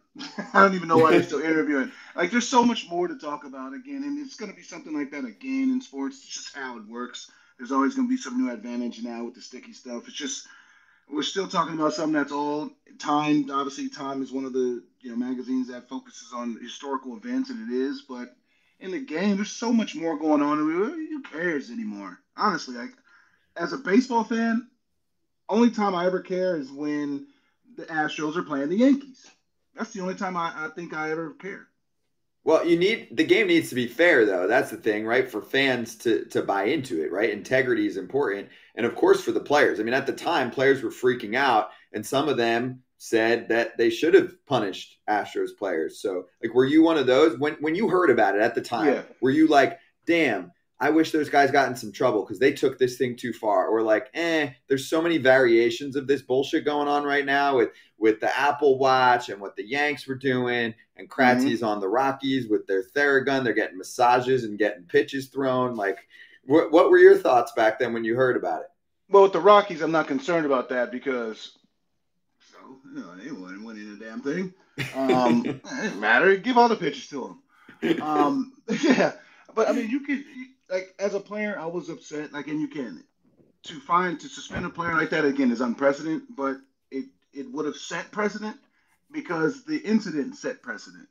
I don't even know why they're still interviewing. Like, there's so much more to talk about again, and it's going to be something like that again in sports. It's just how it works. There's always going to be some new advantage now with the sticky stuff. It's just we're still talking about something that's old. Time, obviously, Time is one of the you know magazines that focuses on historical events, and it is. But in the game, there's so much more going on. Who cares anymore? Honestly, like as a baseball fan, only time I ever care is when the Astros are playing the Yankees. That's the only time I, I think I ever care. Well, you need the game needs to be fair, though. That's the thing, right? For fans to to buy into it, right? Integrity is important. And, of course, for the players. I mean, at the time, players were freaking out, and some of them said that they should have punished Astros players. So, like, were you one of those? When, when you heard about it at the time, yeah. Were you like, damn, I wish those guys got in some trouble because they took this thing too far? Or like, eh, there's so many variations of this bullshit going on right now with, with the Apple Watch and what the Yanks were doing and Kratzy's mm-hmm. on the Rockies with their Theragun. They're getting massages and getting pitches thrown. Like, wh- what were your thoughts back then when you heard about it? Well, with the Rockies, I'm not concerned about that because so, you know, they wouldn't win in a damn thing. Um, it doesn't matter. Give all the pitches to them. Um, yeah. But, I mean, you could – like, as a player, I was upset, like, and you can. To find, to suspend a player like that, again, is unprecedented, but it, it would have set precedent because the incident set precedent.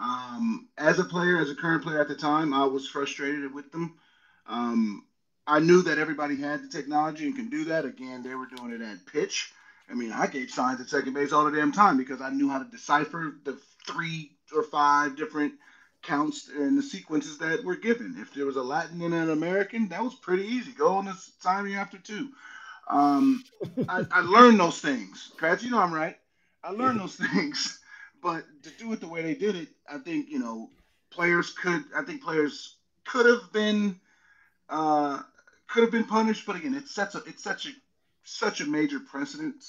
Um, as a player, as a current player at the time, I was frustrated with them. Um, I knew that everybody had the technology and can do that. Again, they were doing it at pitch. I mean, I gave signs at second base all the damn time because I knew how to decipher the three or five different counts and the sequences that were given. If there was a Latin and an American, that was pretty easy. Go on the sign after two. Um, I, I learned those things. Kratz, you know I'm right. I learned those things. But to do it the way they did it, I think, you know, players could, I think players could have been, uh, could have been punished. But again, it sets a, it's such a, such a major precedent.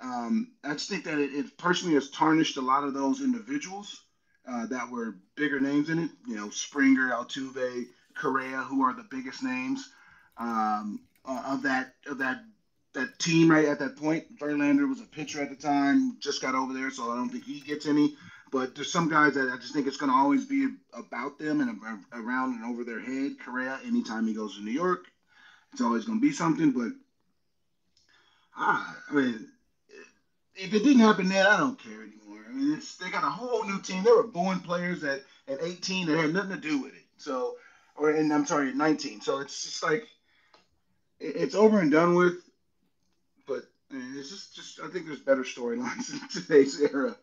Um, I just think that it, it personally has tarnished a lot of those individuals. Uh, that were bigger names in it, you know, Springer, Altuve, Correa, who are the biggest names um, uh, of that of that that team right at that point. Verlander was a pitcher at the time, just got over there, so I don't think he gets any. But there's some guys that I just think it's going to always be about them and around and over their head. Correa, anytime he goes to New York, it's always going to be something. But ah, I mean, if it didn't happen then, I don't care anymore. I mean, it's, they got a whole new team. They were booing players at, at eighteen that had nothing to do with it. So, or and I'm sorry, at nineteen. So it's just like it, it's over and done with. But I mean, it's just, just I think there's better storylines in today's era.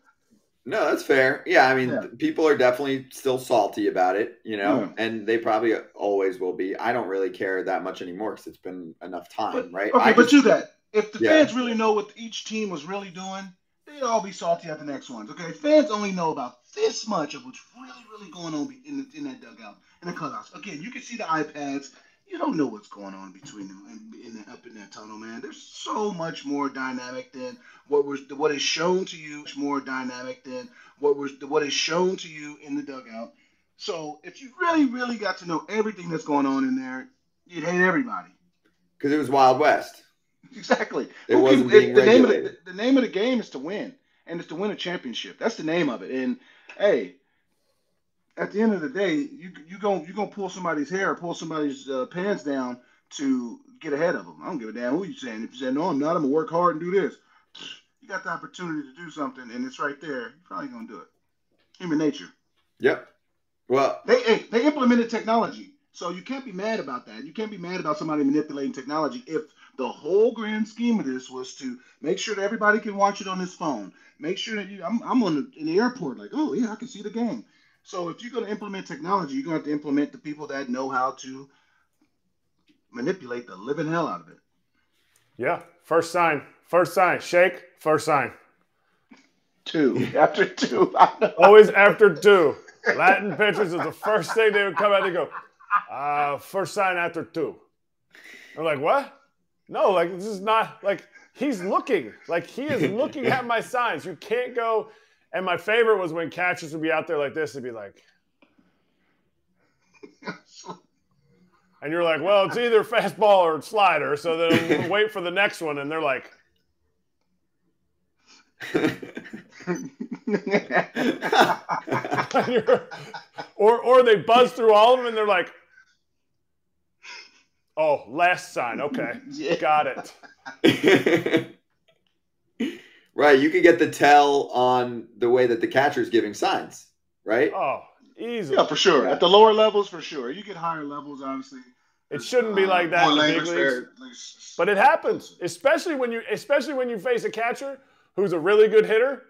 No, that's fair. Yeah, I mean, yeah. People are definitely still salty about it, you know, yeah. And they probably always will be. I don't really care that much anymore because it's been enough time, but, right? Okay, I but just, do that. If the yeah. fans really know what each team was really doing. They'd all be salty at the next ones, okay? Fans only know about this much of what's really, really going on in the, in that dugout, in the clubhouse. Again, you can see the iPads. You don't know what's going on between them and in the, up in that tunnel, man. There's so much more dynamic than what was what is shown to you. Much more dynamic than what was what is shown to you in the dugout. So if you really, really got to know everything that's going on in there, you'd hate everybody. Because it was Wild West. Exactly. It wasn't being regulated. The name of the, the name of the game is to win. and it's to win a championship. That's the name of it. And hey, at the end of the day, you you gonna you gonna pull somebody's hair or pull somebody's uh, pants down to get ahead of them. I don't give a damn who you're saying. If you say no, I'm not. I'm gonna work hard and do this. You got the opportunity to do something, and it's right there. You're probably gonna do it. Human nature. Yep. Well, they hey, they implemented technology, so you can't be mad about that. You can't be mad about somebody manipulating technology if the whole grand scheme of this was to make sure that everybody can watch it on his phone. Make sure that you, I'm, I'm on the, in the airport, like, oh, yeah, I can see the game. So if you're going to implement technology, you're going to have to implement the people that know how to manipulate the living hell out of it. Yeah, first sign. First sign. Shake, first sign. Two. After two. Always after two. Latin pitchers is the first thing they would come out and go, uh, first sign after two. I'm like, what? No, like, this is not, like, he's looking. Like, he is looking at my signs. You can't go. And my favorite was when catchers would be out there like this and be like. And you're like, well, it's either fastball or slider. So then we'll wait for the next one. And they're like. or, or they buzz through all of them and they're like. Oh, last sign. Okay. Yeah. Got it. Right. You can get the tell on the way that the catcher's giving signs, right? Oh, easily. Yeah, for sure. At the lower levels, for sure. You get higher levels, obviously. It shouldn't uh, be like that in the big leagues. But it happens, especially when you especially when you face a catcher who's a really good hitter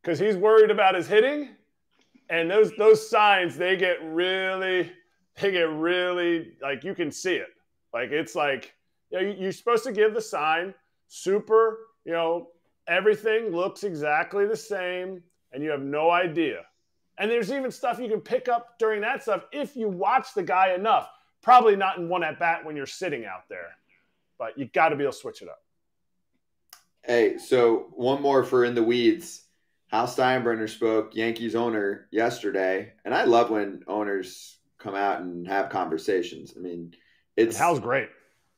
because he's worried about his hitting. And those those signs, they get really they get really like you can see it. Like, it's like, you know, you're supposed to give the sign super, you know, everything looks exactly the same, and you have no idea. And there's even stuff you can pick up during that stuff if you watch the guy enough. Probably not in one at-bat when you're sitting out there, but you got to be able to switch it up. Hey, so one more for In the Weeds. Hal Steinbrenner spoke, Yankees owner, yesterday. And I love when owners come out and have conversations. I mean, it's Hal's great.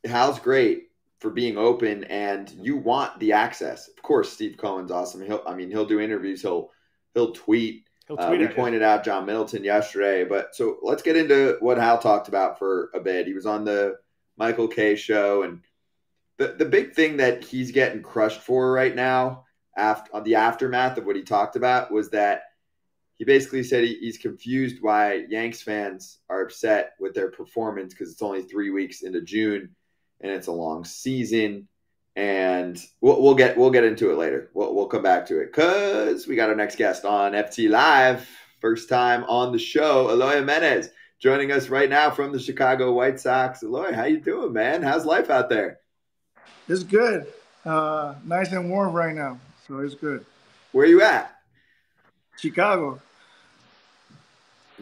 Hal's great for being open, and you want the access. Of course, Steve Cohen's awesome. He'll, I mean, he'll do interviews. He'll, he'll tweet. He'll tweet uh, we pointed you. out John Middleton yesterday, but so let's get into what Hal talked about for a bit. He was on the Michael Kay show, and the the big thing that he's getting crushed for right now, after on the aftermath of what he talked about, was that he basically said he, he's confused why Yanks fans are upset with their performance because it's only three weeks into June and it's a long season. And we'll, we'll get we'll get into it later. We'll, we'll come back to it because we got our next guest on F T Live. First time on the show, Eloy Jiménez, joining us right now from the Chicago White Sox. Eloy, how you doing, man? How's life out there? It's good. Uh, nice and warm right now, so it's good. Where you at? Chicago.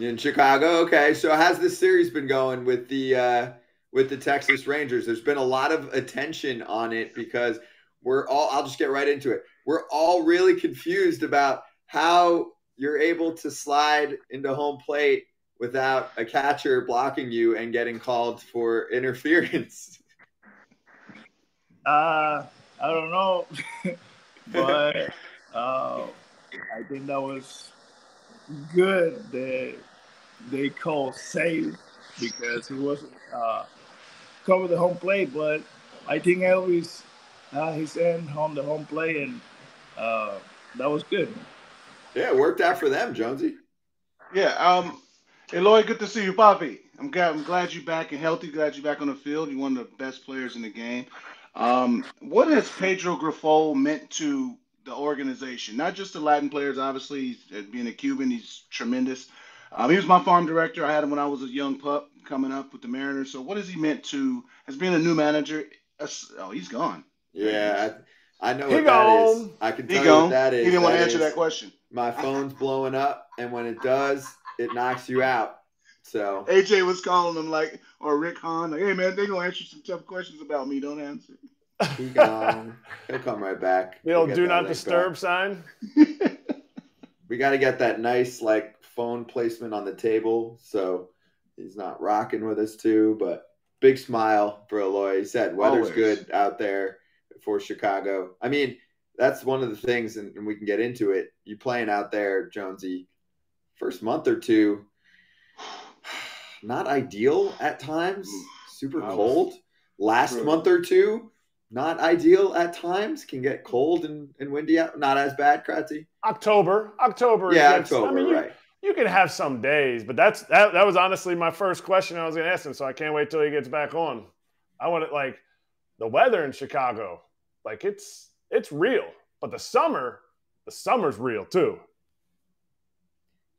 In Chicago, okay. So how's this series been going with the uh, with the Texas Rangers? There's been a lot of attention on it because we're all. I'll just get right into it. We're all really confused about how you're able to slide into home plate without a catcher blocking you and getting called for interference. Uh, I don't know, but uh, I think that was. Good that they called safe because he wasn't uh, covered the home plate, but I think Elvis uh, his end on the home plate, and uh, that was good. Yeah, it worked out for them, Jonesy. Yeah, um, Eloy, good to see you, Poppy. I'm glad I'm glad you're back and healthy. Glad you're back on the field. You're one of the best players in the game. Um, what has Pedro Grifol meant to the organization, not just the Latin players? Obviously, being a Cuban, he's tremendous. Um, he was my farm director. I had him when I was a young pup coming up with the Mariners. So what has he meant to, as being a new manager? Oh, he's gone. Yeah, I, I know he what gone. that is. I can tell he you gone. what that is. He didn't that want to answer that question. My phone's blowing up, and when it does, it knocks you out. So A J was calling him, like, or Rick Hahn, like, hey, man, they're going to answer some tough questions about me. Don't answer. He gone. He'll come right back. The old do not disturb sign. We got to get that nice, like, phone placement on the table so he's not rocking with us too. But big smile for Eloy. He said weather's good out there for Chicago. I mean, that's one of the things, and, and we can get into it. You playing out there, Jonesy, first month or two, not ideal at times, super cold. Last True. month or two, not ideal at times, can get cold and, and windy out. Not as bad, Kratzy. October, October. Yeah, gets, October, I mean, you, right. You can have some days, but that's that, that was honestly my first question I was going to ask him, so I can't wait till he gets back on. I want it like the weather in Chicago, like it's it's real, but the summer, the summer's real too.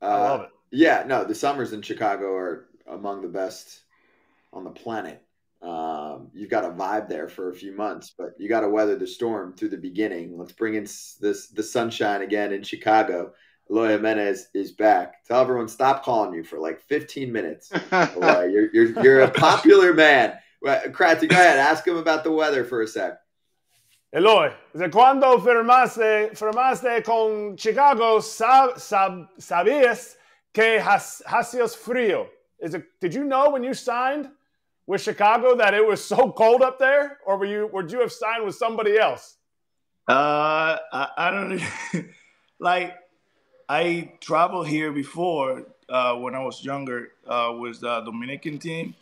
Uh, I love it. Yeah, no, the summers in Chicago are among the best on the planet. Um, you've got a vibe there for a few months, but you got to weather the storm through the beginning. Let's bring in this the sunshine again in Chicago. Eloy Jiménez is back. Tell everyone stop calling you for like fifteen minutes. Eloy, you're, you're you're a popular man. Kratzy, go ahead. Ask him about the weather for a sec. Eloy, ¿de cuando firmaste, firmaste con Chicago? Sab, sab, ¿Sabías que hacías frío? Is it, did you know when you signed with Chicago that it was so cold up there, or were you would you have signed with somebody else? Uh, I, I don't like. I traveled here before uh, when I was younger uh, with the Dominican team,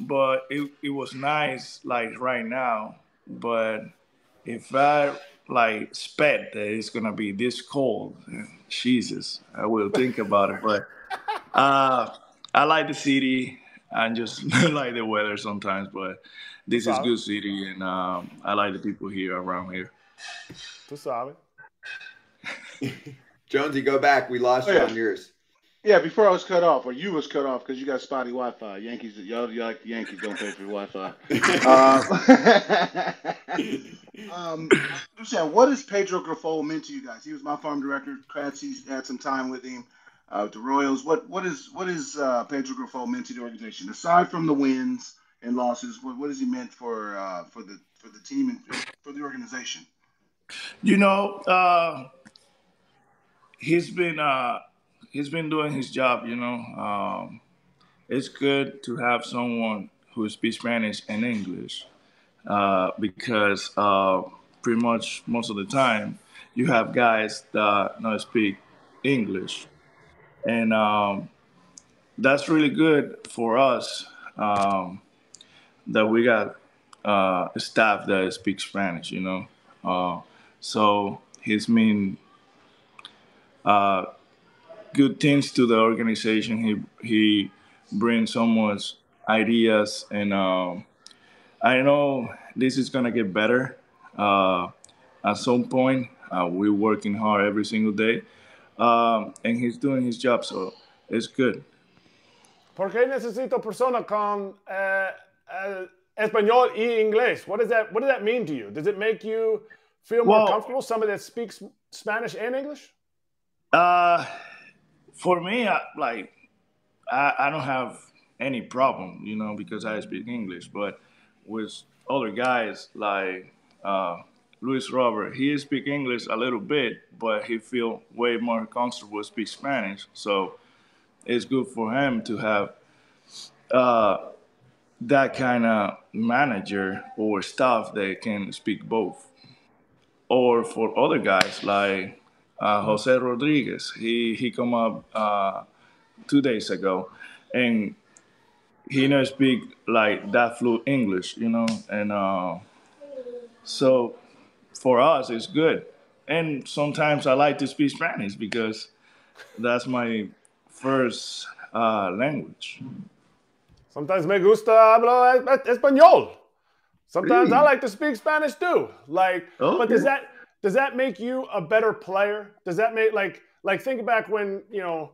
but it it was nice like right now. But if I like expect that it's gonna be this cold, Jesus, I will think about it. But uh, I like the city. I just like the weather sometimes, but this is good city, and um, I like the people here around here. Tú sabes. Jonesy, go back. We lost oh, you yeah. on yours. Yeah, before I was cut off, or you was cut off because you got spotty Wi-Fi. Yankees, y'all, y'all like the Yankees don't pay for your Wi-Fi. uh, um, what has Pedro Grifol meant to you guys? He was my farm director. Kratz, he had some time with him. Uh, the Royals, what what is what is uh, Pedro Grifol meant to the organization aside from the wins and losses? What what has he meant for uh, for the for the team and for the organization? You know, uh, he's been uh, he's been doing his job. You know, um, it's good to have someone who speaks Spanish and English uh, because uh, pretty much most of the time you have guys that don't speak English. And um, that's really good for us um, that we got uh, a staff that speaks Spanish, you know. Uh, so he's mean uh, good things to the organization. He he brings so much ideas, and um, I know this is gonna get better uh, at some point. Uh, we're working hard every single day. Um, and he's doing his job, so it's good. ¿Por qué necesito persona con uh, uh, español y inglés? What does that What does that mean to you? Does it make you feel more well, comfortable? Somebody that speaks Spanish and English? Uh, for me, I, like I, I don't have any problem, you know, because I speak English. But with other guys like. Uh, Luis Robert, he speaks English a little bit, but he feels way more comfortable speak Spanish. So it's good for him to have uh, that kind of manager or staff that can speak both. Or for other guys like uh, Jose Rodriguez, he he come up uh, two days ago, and he no speak like that fluent English, you know, and uh, so. For us, it's good. And sometimes I like to speak Spanish because that's my first uh, language. Sometimes me gusta hablar español. Sometimes mm. I like to speak Spanish too. Like, okay. But does that does that make you a better player? Does that make like like think back when, you know,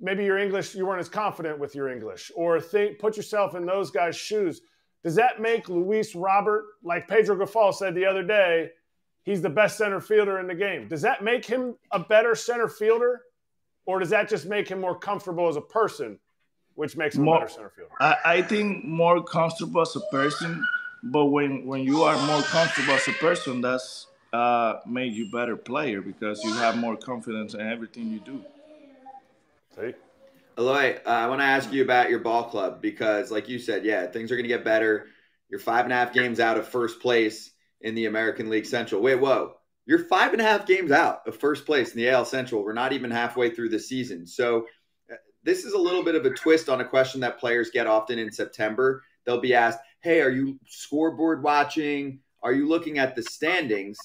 maybe your English, you weren't as confident with your English, or think put yourself in those guys' shoes. Does that make Luis Robert, like Pedro Grifol said the other day? He's the best center fielder in the game. Does that make him a better center fielder, or does that just make him more comfortable as a person, which makes him more, a better center fielder? I, I think more comfortable as a person, but when, when you are more comfortable as a person, that's uh, made you a better player because you have more confidence in everything you do. See? Eloy, uh, I want to ask you about your ball club because, like you said, yeah, things are going to get better. You're five and a half games out of first place in the American League Central. Wait, whoa. you're five and a half games out of first place in the A L Central. We're not even halfway through the season. So this is a little bit of a twist on a question that players get often in September. They'll be asked, hey, are you scoreboard watching? Are you looking at the standings?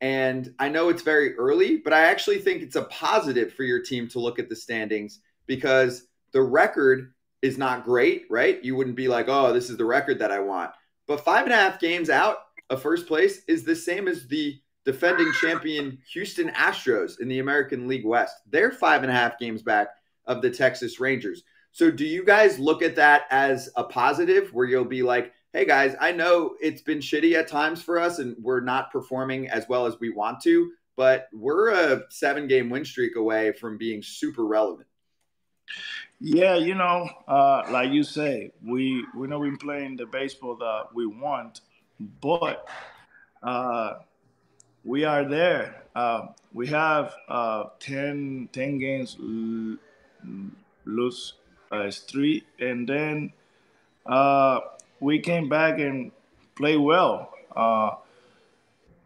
And I know it's very early, but I actually think it's a positive for your team to look at the standings because the record is not great, right? You wouldn't be like, oh, this is the record that I want. But five and a half games out of first place is the same as the defending champion Houston Astros in the American League West. They're five and a half games back of the Texas Rangers. So do you guys look at that as a positive where you'll be like, hey, guys, I know it's been shitty at times for us and we're not performing as well as we want to, but we're a seven-game win streak away from being super relevant? Yeah, you know, uh, like you say, we, we know we're playing the baseball that we want, but uh, we are there. Uh, we have uh, ten, ten games lose uh, streak, and then uh, – we came back and played well, uh,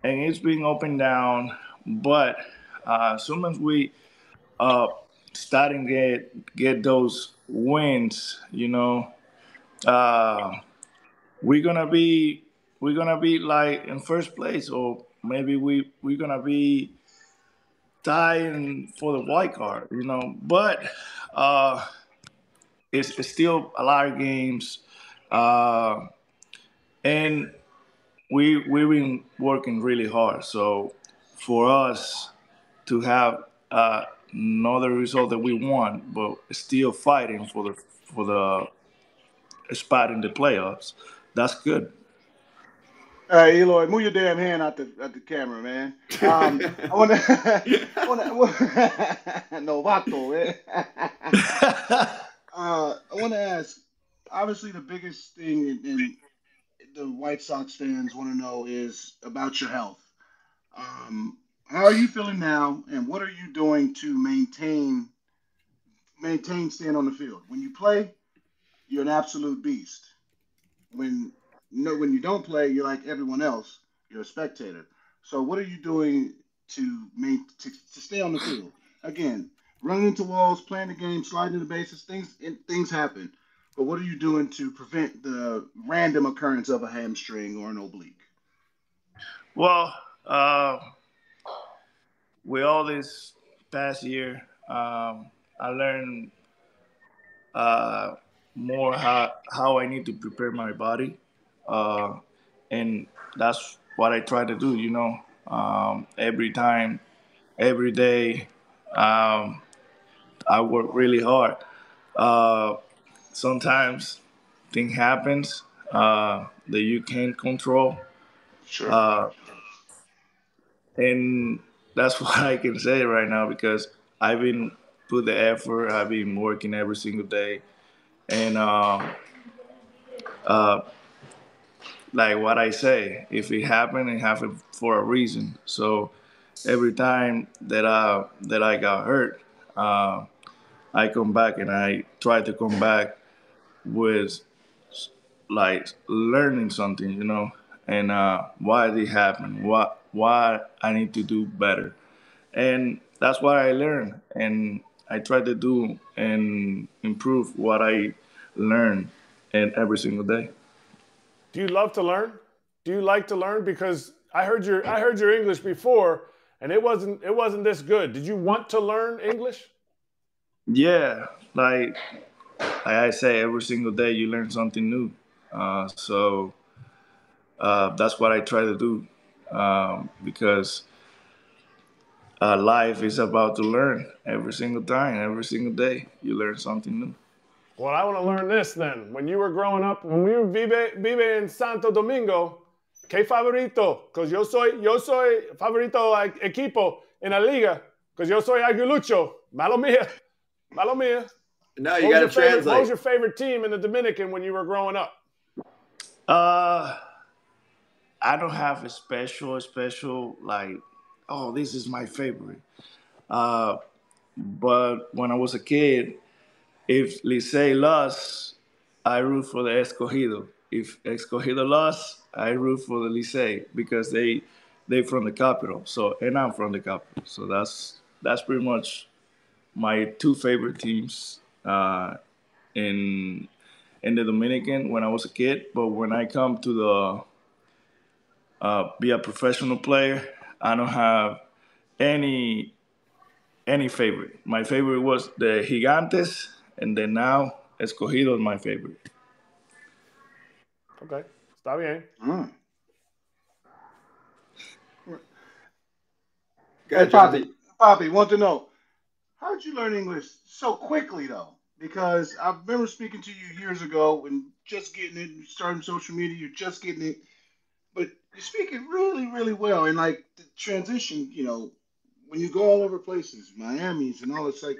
and it's been up and down. But uh, as soon as we uh, start and get get those wins, you know, uh, we're gonna be we're gonna be like in first place, or maybe we we're gonna be tying for the wild card, you know. But uh, it's, it's still a lot of games. Uh, and we, we've been working really hard. So for us to have uh, another result that we want, but still fighting for the for the spot in the playoffs, that's good. Hey, Eloy, move your damn hand out the, out the camera, man. Um, I want to... Novato, man. uh, I want to ask... Obviously, the biggest thing in, in the White Sox fans want to know is about your health. Um, how are you feeling now, and what are you doing to maintain maintain staying on the field? When you play, you're an absolute beast. When no, when you don't play, you're like everyone else. You're a spectator. So, what are you doing to main, to, to stay on the field? Again, running into walls, playing the game, sliding to the bases, things and things happen. But what are you doing to prevent the random occurrence of a hamstring or an oblique? Well, uh, with all this past year, um, I learned uh, more how, how I need to prepare my body. Uh, and that's what I try to do, you know, um, every time, every day. Um, I work really hard. Uh, Sometimes thing happens uh, that you can't control. Sure. Uh, and that's what I can say right now because I've been put the effort. I've been working every single day. And uh, uh, like what I say, if it happened, it happened for a reason. So every time that I, that I got hurt, uh, I come back and I try to come back with like learning something, you know, and uh, why did it happen? Why, why I need to do better. And that's what I learned. And I try to do and improve what I learn and every single day. Do you love to learn? Do you like to learn? Because I heard your, I heard your English before and it wasn't, it wasn't this good. Did you want to learn English? Yeah. Like, like I say, every single day you learn something new. Uh, so uh, that's what I try to do um, because uh, life is about to learn every single time. Every single day you learn something new. Well, I want to learn this then. When you were growing up, when we were vive, vive in Santo Domingo, que favorito? Because yo soy, yo soy favorito equipo en la liga because yo soy aguilucho. Malo mía. Malo mia. No, you got to translate. What was your favorite team in the Dominican when you were growing up? Uh, I don't have a special, special, like, oh, this is my favorite. Uh, but when I was a kid, if Licey lost, I root for the Escogido. If Escogido lost, I root for the Licey because they they're from the capital, so and I'm from the capital. So that's that's pretty much my two favorite teams uh, in in the Dominican when I was a kid. But when I come to the uh, be a professional player, I don't have any any favorite. My favorite was the Gigantes, and then now Escogido is my favorite. Okay, está bien. Mm. Hey, Poppy, Poppy, want to know, how did you learn English so quickly, though? Because I remember speaking to you years ago and just getting it, and starting social media, you're just getting it. But you speak it really, really well. And, like, the transition, you know, when you go all over places, Miami's and all, it's like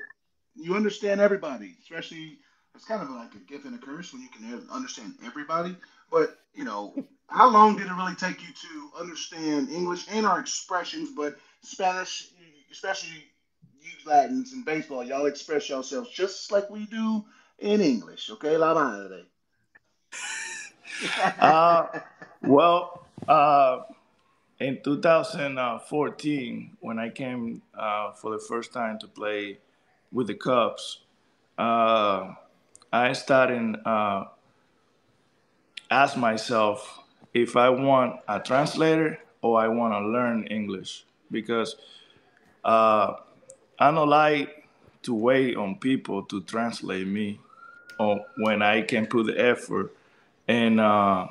you understand everybody, especially it's kind of like a gift and a curse when you can understand everybody. But, you know, how long did it really take you to understand English and our expressions, but Spanish, especially you Latins in baseball, y'all express yourselves just like we do in English, okay? La madre. uh, well, uh, in two thousand fourteen, when I came uh, for the first time to play with the Cubs, uh, I started uh, ask myself if I want a translator or I want to learn English. Because uh, I don't like to wait on people to translate me or when I can put the effort and uh,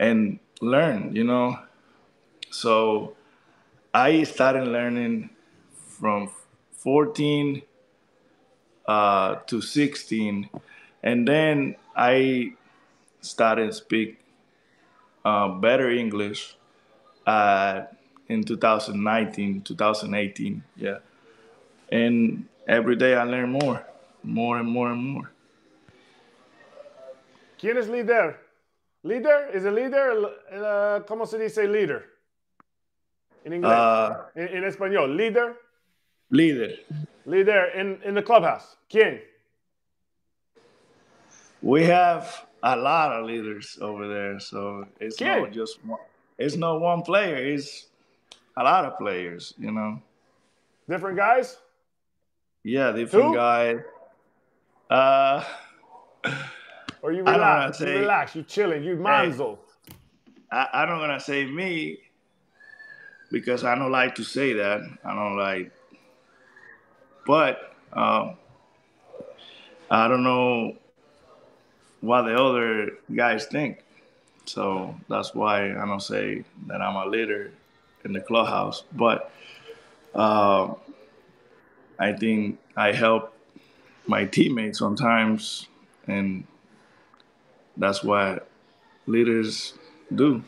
and learn, you know. So I started learning from fourteen uh, to sixteen, and then I started speak uh, better English uh, in two thousand nineteen, two thousand eighteen, yeah. And every day I learn more, more and more and more. ¿Quién es líder? ¿Líder? ¿Es el líder? Uh, ¿Cómo se dice líder? En inglés. Uh, en, en español, ¿líder? Líder. Líder in, in the clubhouse. ¿Quién? We have a lot of leaders over there, so it's ¿Quién? Not just one. It's not one player. It's a lot of players, you know. Different guys? Yeah, different Who? guy. Uh, or you relax, you say, relax, you chilling, you manzo. I, I don't gonna say me because I don't like to say that. I don't like, but uh, I don't know what the other guys think. So that's why I don't say that I'm a leader in the clubhouse, but uh, I think I help my teammates sometimes, and that's what leaders do.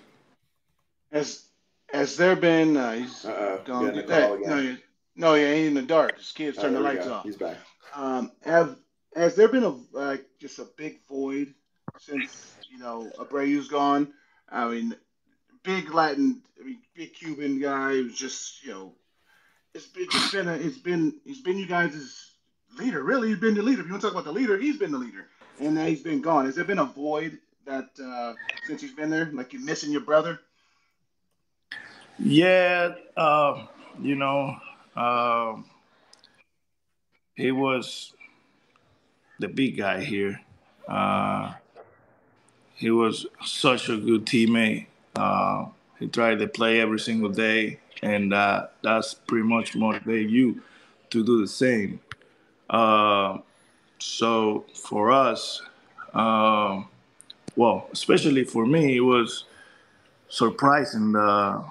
Has has there been? Uh, he's uh, gone get that. Again. No, you, no, you ain't in the dark. This kid's turned oh, the lights off. He's back. Um, have has there been a like just a big void since you know Abreu's gone? I mean, big Latin, I mean, big Cuban guy who's just, you know, it's been, it's been, a, it's been, he's been you guys' leader. Really, he's been the leader. If you want to talk about the leader, he's been the leader. And now he's been gone. Has there been a void that, uh, since he's been there, like you're missing your brother? Yeah, uh, you know, uh, he was the big guy here. Uh, he was such a good teammate. Uh, he tried to play every single day, and uh, that's pretty much motivate you to do the same. Uh, so for us, uh, well, especially for me, it was surprising uh,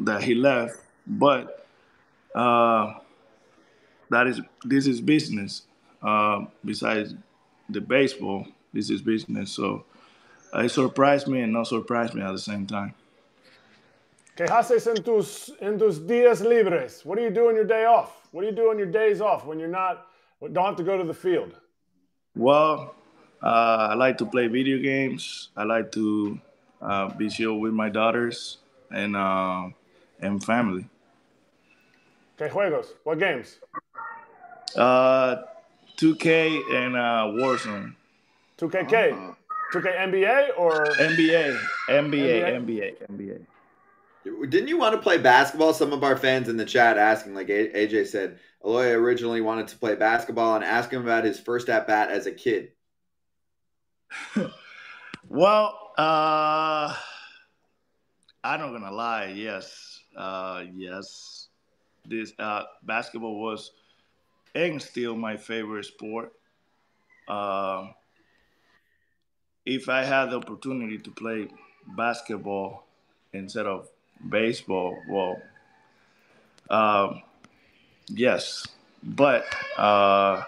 that he left. But uh, that is this is business. Uh, besides the baseball, this is business. So. It surprised me and not surprised me at the same time. ¿Qué haces en tus, en tus días libres? What do you do on your day off? What do you do on your days off when you're not, don't have to go to the field? Well, uh, I like to play video games. I like to uh, be chill with my daughters and uh, and family. ¿Qué juegos? What games? Uh, two K and uh, Warzone. two K K? Uh-huh. Took an N B A or N B A, N B A, N B A, N B A. Didn't you want to play basketball? Some of our fans in the chat asking, like A J said, Eloy originally wanted to play basketball, and ask him about his first at-bat as a kid. Well, uh, I'm not going to lie. Yes. Uh, yes. This uh, basketball was and still my favorite sport. Uh, if I had the opportunity to play basketball instead of baseball, well, uh, yes, but uh,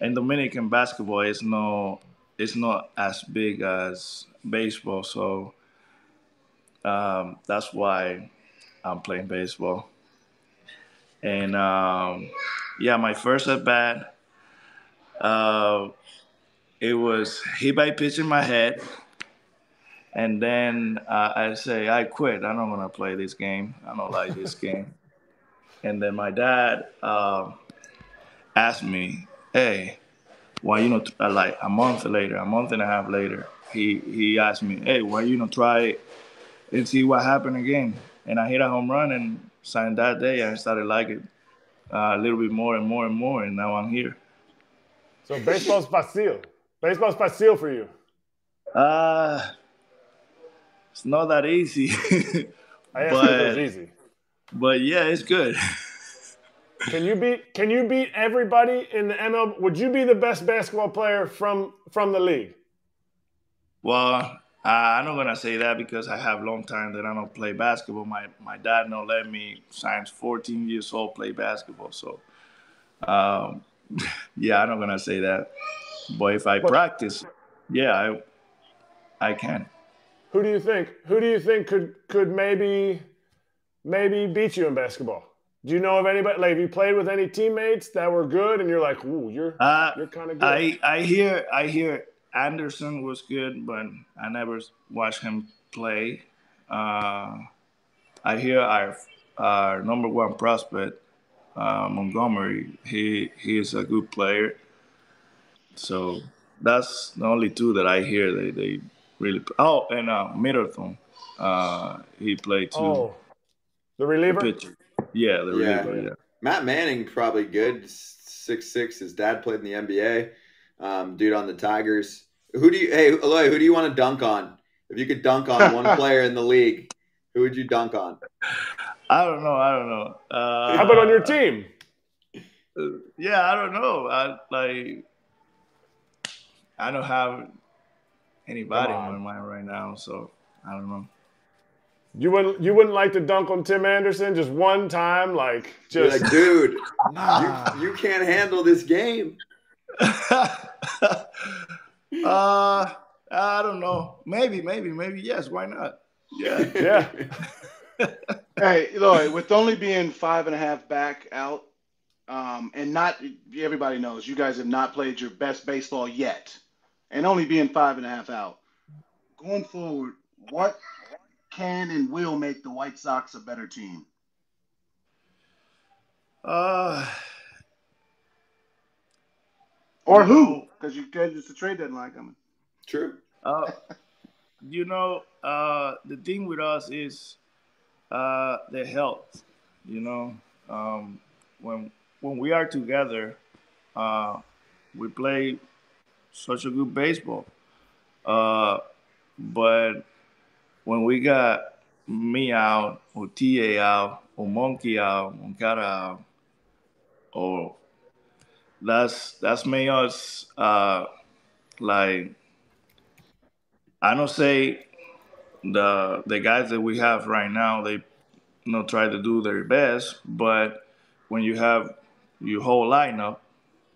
in Dominican basketball is no, it's not as big as baseball, so um, that's why I'm playing baseball. And um, yeah, my first at bat, uh, it was hit by pitch in my head. And then uh, I say, I quit. I don't want to play this game. I don't like this game. And then my dad uh, asked me, hey, why you don't, try, like a month later, a month and a half later, he, he asked me, hey, why you don't try it and see what happened again? And I hit a home run, and signed that day, I started liking it uh, a little bit more and more and more, and now I'm here. So baseball's pasillo. Baseball's pasillo for you. Uh, it's not that easy. I asked but, if it was easy. But yeah, it's good. Can you beat Can you beat everybody in the M L B? Would you be the best basketball player from from the league? Well, Uh, I'm not gonna say that because I have long time that I don't play basketball. My my dad no let me since fourteen years old play basketball. So, um, yeah, I'm not gonna say that. But if I what? practice, yeah, I I can. Who do you think? Who do you think could could maybe maybe beat you in basketball? Do you know of anybody? Like, have you played with any teammates that were good and you're like, ooh, you're uh, you're kind of good. I I hear I hear. Anderson was good, but I never watched him play. Uh, I hear our our number one prospect, uh, Montgomery, he he is a good player. So that's the only two that I hear they, they really – oh, and uh, Middleton, uh, he played too. Oh, the reliever? The pitcher. Yeah, the yeah. reliever, yeah. Matt Manning probably good, six six. His dad played in the N B A. Um, dude on the Tigers. Who do you, hey, Eloy, who do you want to dunk on? If you could dunk on one player in the league, who would you dunk on? I don't know. I don't know. Uh, How about on your team? Uh, yeah, I don't know. I like. I don't have anybody in mind right now, so I don't know. You wouldn't, you wouldn't like to dunk on Tim Anderson just one time? Like, just like, dude, nah. you, you can't handle this game. uh I don't know. Maybe, maybe, maybe yes, why not? Yeah. Yeah. Hey, Eloy, with only being five and a half back out, um, and not everybody knows you guys have not played your best baseball yet, and only being five and a half out. Going forward, what can and will make the White Sox a better team? Uh Or who? Because you said it's a trade deadline coming. True. Uh, you know, uh, the thing with us is uh, the health. You know, um, when when we are together, uh, we play such a good baseball. Uh, but when we got me out, or T A out, or Monkey out, Moncada out, or That's that's made us uh, like I don't say the the guys that we have right now, they you know try to do their best, but when you have your whole lineup,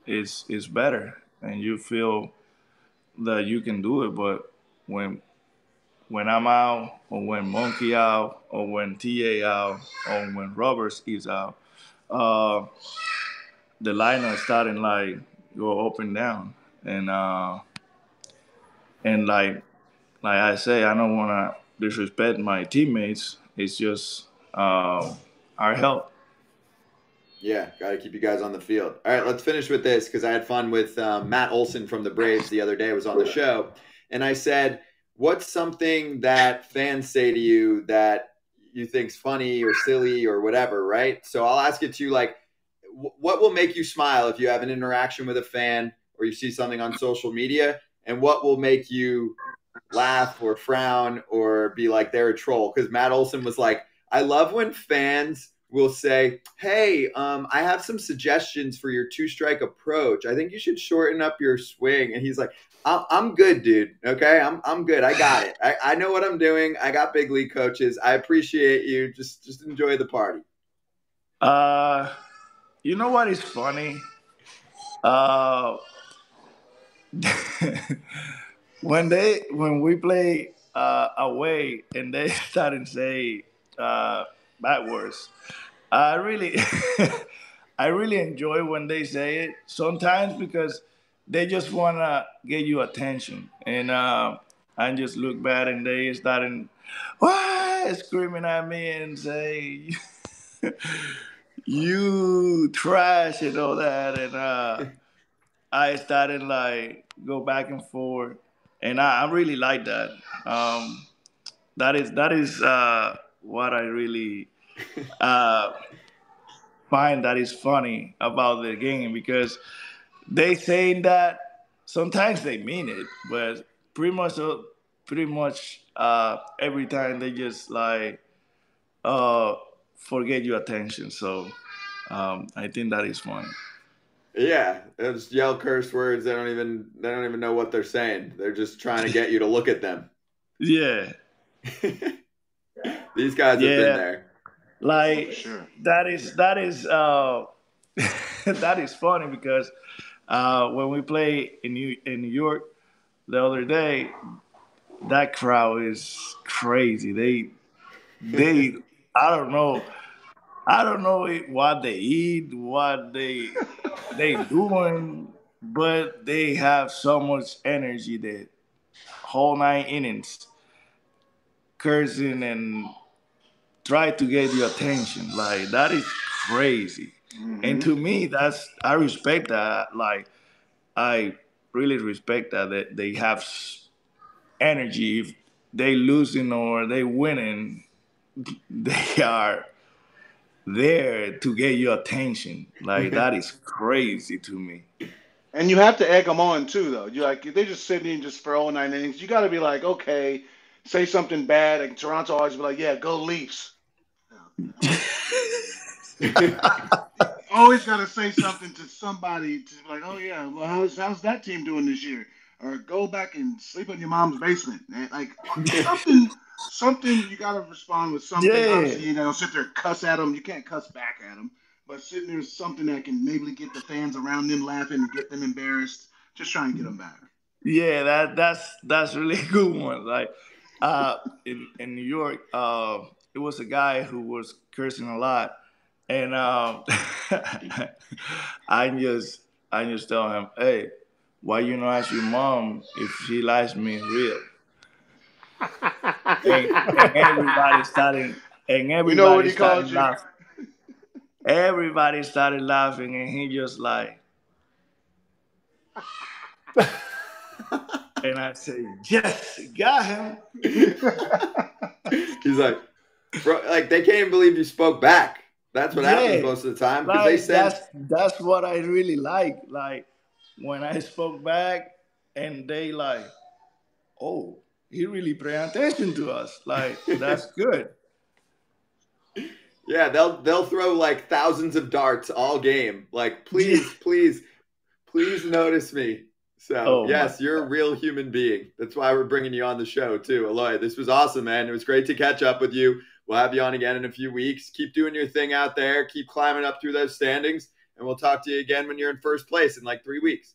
it's it's better and you feel that you can do it. But when when I'm out, or when Monkey out, or when T A out, or when Roberts is out, uh, the lineup starting like go up and down, and uh, and like like I say, I don't wanna disrespect my teammates. It's just uh, our help. Yeah, gotta keep you guys on the field. All right, let's finish with this because I had fun with um, Matt Olson from the Braves the other day. Was on the show, and I said, "What's something that fans say to you that you think's funny or silly or whatever, right? So I'll ask it to you, like, what will make you smile if you have an interaction with a fan or you see something on social media, and what will make you laugh or frown or be like, they're a troll? Because Matt Olson was like, I love when fans will say, hey, um, I have some suggestions for your two-strike approach. I think you should shorten up your swing. And he's like, I'm good, dude. Okay, I'm I'm good. I got it. I, I know what I'm doing. I got big league coaches. I appreciate you. Just just enjoy the party. Uh, you know what is funny? Uh, when they when we play uh, away and they start and say uh, backwards, I really I really enjoy when they say it sometimes, because they just want to get you attention, and uh, I just look bad, and they starting ah, screaming at me and say, you trash and all that, and uh, I started like go back and forth, and I, I really like that. Um, that is that is uh, what I really uh, find that is funny about the game, because they saying that sometimes they mean it, but pretty much, pretty much uh, every time they just like uh, forget your attention. So um, I think that is funny. Yeah, they just yell curse words. They don't even they don't even know what they're saying. They're just trying to get you to look at them. Yeah, these guys yeah. have been there. Like, sure. that is that is uh, that is funny, because Uh, when we play in New, in New York the other day, that crowd is crazy. They, they, I don't know, I don't know what they eat, what they, they doing, but they have so much energy that whole nine innings, cursing and try to get your attention. Like, that is crazy. Mm-hmm. And to me, that's I respect that. Like, I really respect that, that they have energy. If they losing or they winning, they are there to get your attention. Like, that is crazy to me. And you have to egg them on too, though. You like if they just sitting in just for all nine innings, you got to be like, okay, say something bad. And Toronto always be like, yeah, go Leafs. Always got to say something to somebody, to like, oh yeah, well, how's how's that team doing this year? Or go back and sleep in your mom's basement, man. Like, something, something you got to respond with something. Yeah. You know, sit there, cuss at them. You can't cuss back at them, but sitting there is something that can maybe get the fans around them laughing and get them embarrassed. Just try and get them back. Yeah, that that's that's really a good one. Like, uh, in in New York, uh, it was a guy who was cursing a lot. And um, I just, I just tell him, hey, why you not ask your mom if she likes me real? and, and everybody started, and everybody you know what he started laughing. Everybody started laughing, and he just like, and I say, yes, got him. He's like, bro, like they can't believe you spoke back. That's what yeah. happens most of the time. Like, they said, that's, that's what I really like. Like, when I spoke back and they like, oh, he really paying attention to us. Like, that's good. Yeah, they'll they'll throw like thousands of darts all game. Like, please, please, please notice me. So, oh, yes, you're God. A real human being. That's why we're bringing you on the show too. Eloy, this was awesome, man. It was great to catch up with you. We'll have you on again in a few weeks. Keep doing your thing out there. Keep climbing up through those standings. And we'll talk to you again when you're in first place in like three weeks.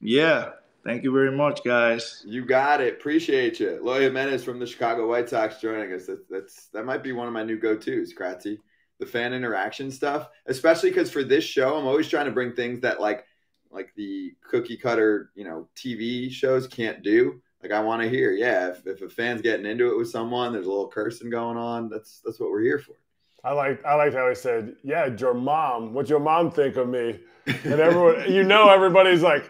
Yeah. Thank you very much, guys. You got it. Appreciate you. Eloy Jiménez from the Chicago White Sox joining us. That, that's, that might be one of my new go-tos, Kratzy. The fan interaction stuff, especially because for this show, I'm always trying to bring things that like, like the cookie cutter, you know, T V shows can't do. Like, I want to hear, yeah, if, if a fan's getting into it with someone, there's a little cursing going on. That's that's what we're here for. I like I liked how he said, yeah, your mom. What's your mom think of me? And everyone, you know, everybody's like,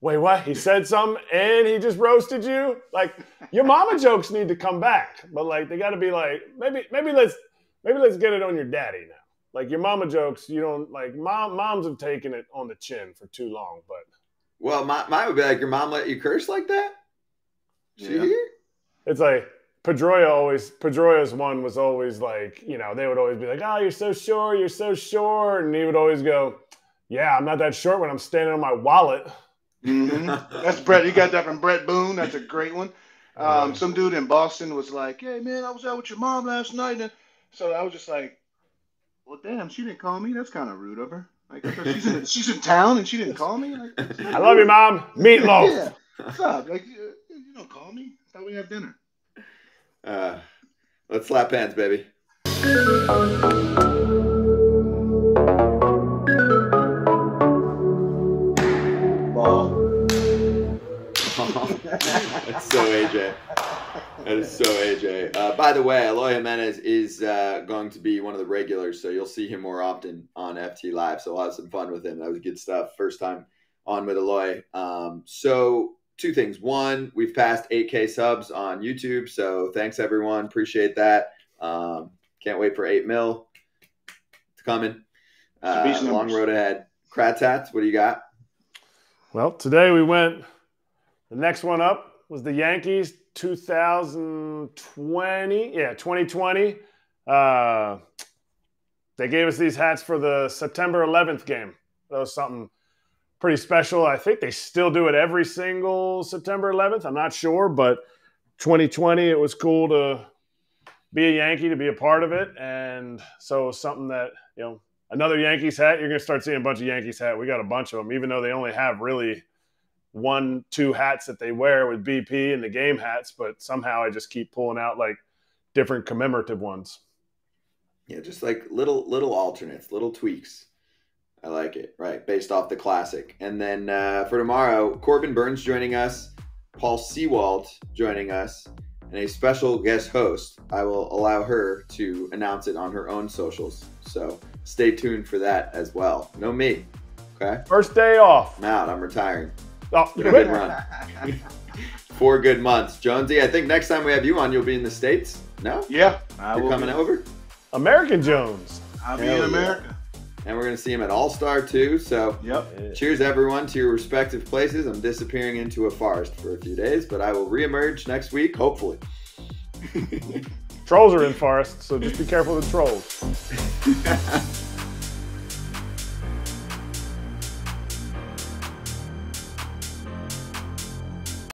wait, what? He said something and he just roasted you? Like, your mama jokes need to come back. But, like, they got to be like, maybe maybe let's maybe let's get it on your daddy now. Like, your mama jokes, you don't, like, mom, moms have taken it on the chin for too long. But Well, my, mine would be like, your mom let you curse like that? She yeah. here? It's like, Pedroia always, Pedroia's one was always like, you know, they would always be like, oh, you're so short, you're so short. And he would always go, yeah, I'm not that short when I'm standing on my wallet. Mm-hmm. That's Brett. You got that from Brett Boone. That's a great one. Um, some dude in Boston was like, hey, man, I was out with your mom last night. And so I was just like, well, damn, she didn't call me. That's kind of rude of her. Like, she's in, she's in town and she didn't call me. Like, I love you, Mom. Meatloaf. Yeah. What's up? Like, you, you don't call me. I thought we had dinner. Uh, let's slap hands, baby. Ball. That's so A J. That is so A J. Uh, by the way, Eloy Jiménez is uh, going to be one of the regulars, so you'll see him more often on F T Live. So we'll have some fun with him. That was good stuff. First time on with Eloy. Um, so... Two things. One, we've passed eight K subs on YouTube, so thanks everyone. Appreciate that. Um, can't wait for eight mil. It's coming. Uh, long road ahead. Kratz hats, what do you got? Well, today we went. The next one up was the Yankees two thousand twenty. Yeah, twenty twenty. Uh, they gave us these hats for the September eleventh game. That was something pretty special. I think they still do it every single September eleventh. I'm not sure, but twenty twenty, it was cool to be a Yankee, to be a part of it. And so something that, you know, another Yankees hat, you're going to start seeing a bunch of Yankees hat. We got a bunch of them, even though they only have really one, two hats that they wear with B P and the game hats. But somehow I just keep pulling out like different commemorative ones. Yeah, just like little, little alternates, little tweaks. I like it, right? Based off the classic. And then uh, for tomorrow, Corbin Burns joining us, Paul Sewalt joining us, and a special guest host. I will allow her to announce it on her own socials. So stay tuned for that as well. No me, okay? First day off. I'm out. I'm retiring. Oh, good run. Four good months. Jonesy, I think next time we have you on, you'll be in the States. No? Yeah. I You're will coming be. over? American Jones. I'll Hell be in America. Yeah. And we're going to see him at All-Star, too. So yep. Cheers, everyone, to your respective places. I'm disappearing into a forest for a few days, but I will reemerge next week, hopefully. Trolls are in forests, so just be careful of the trolls.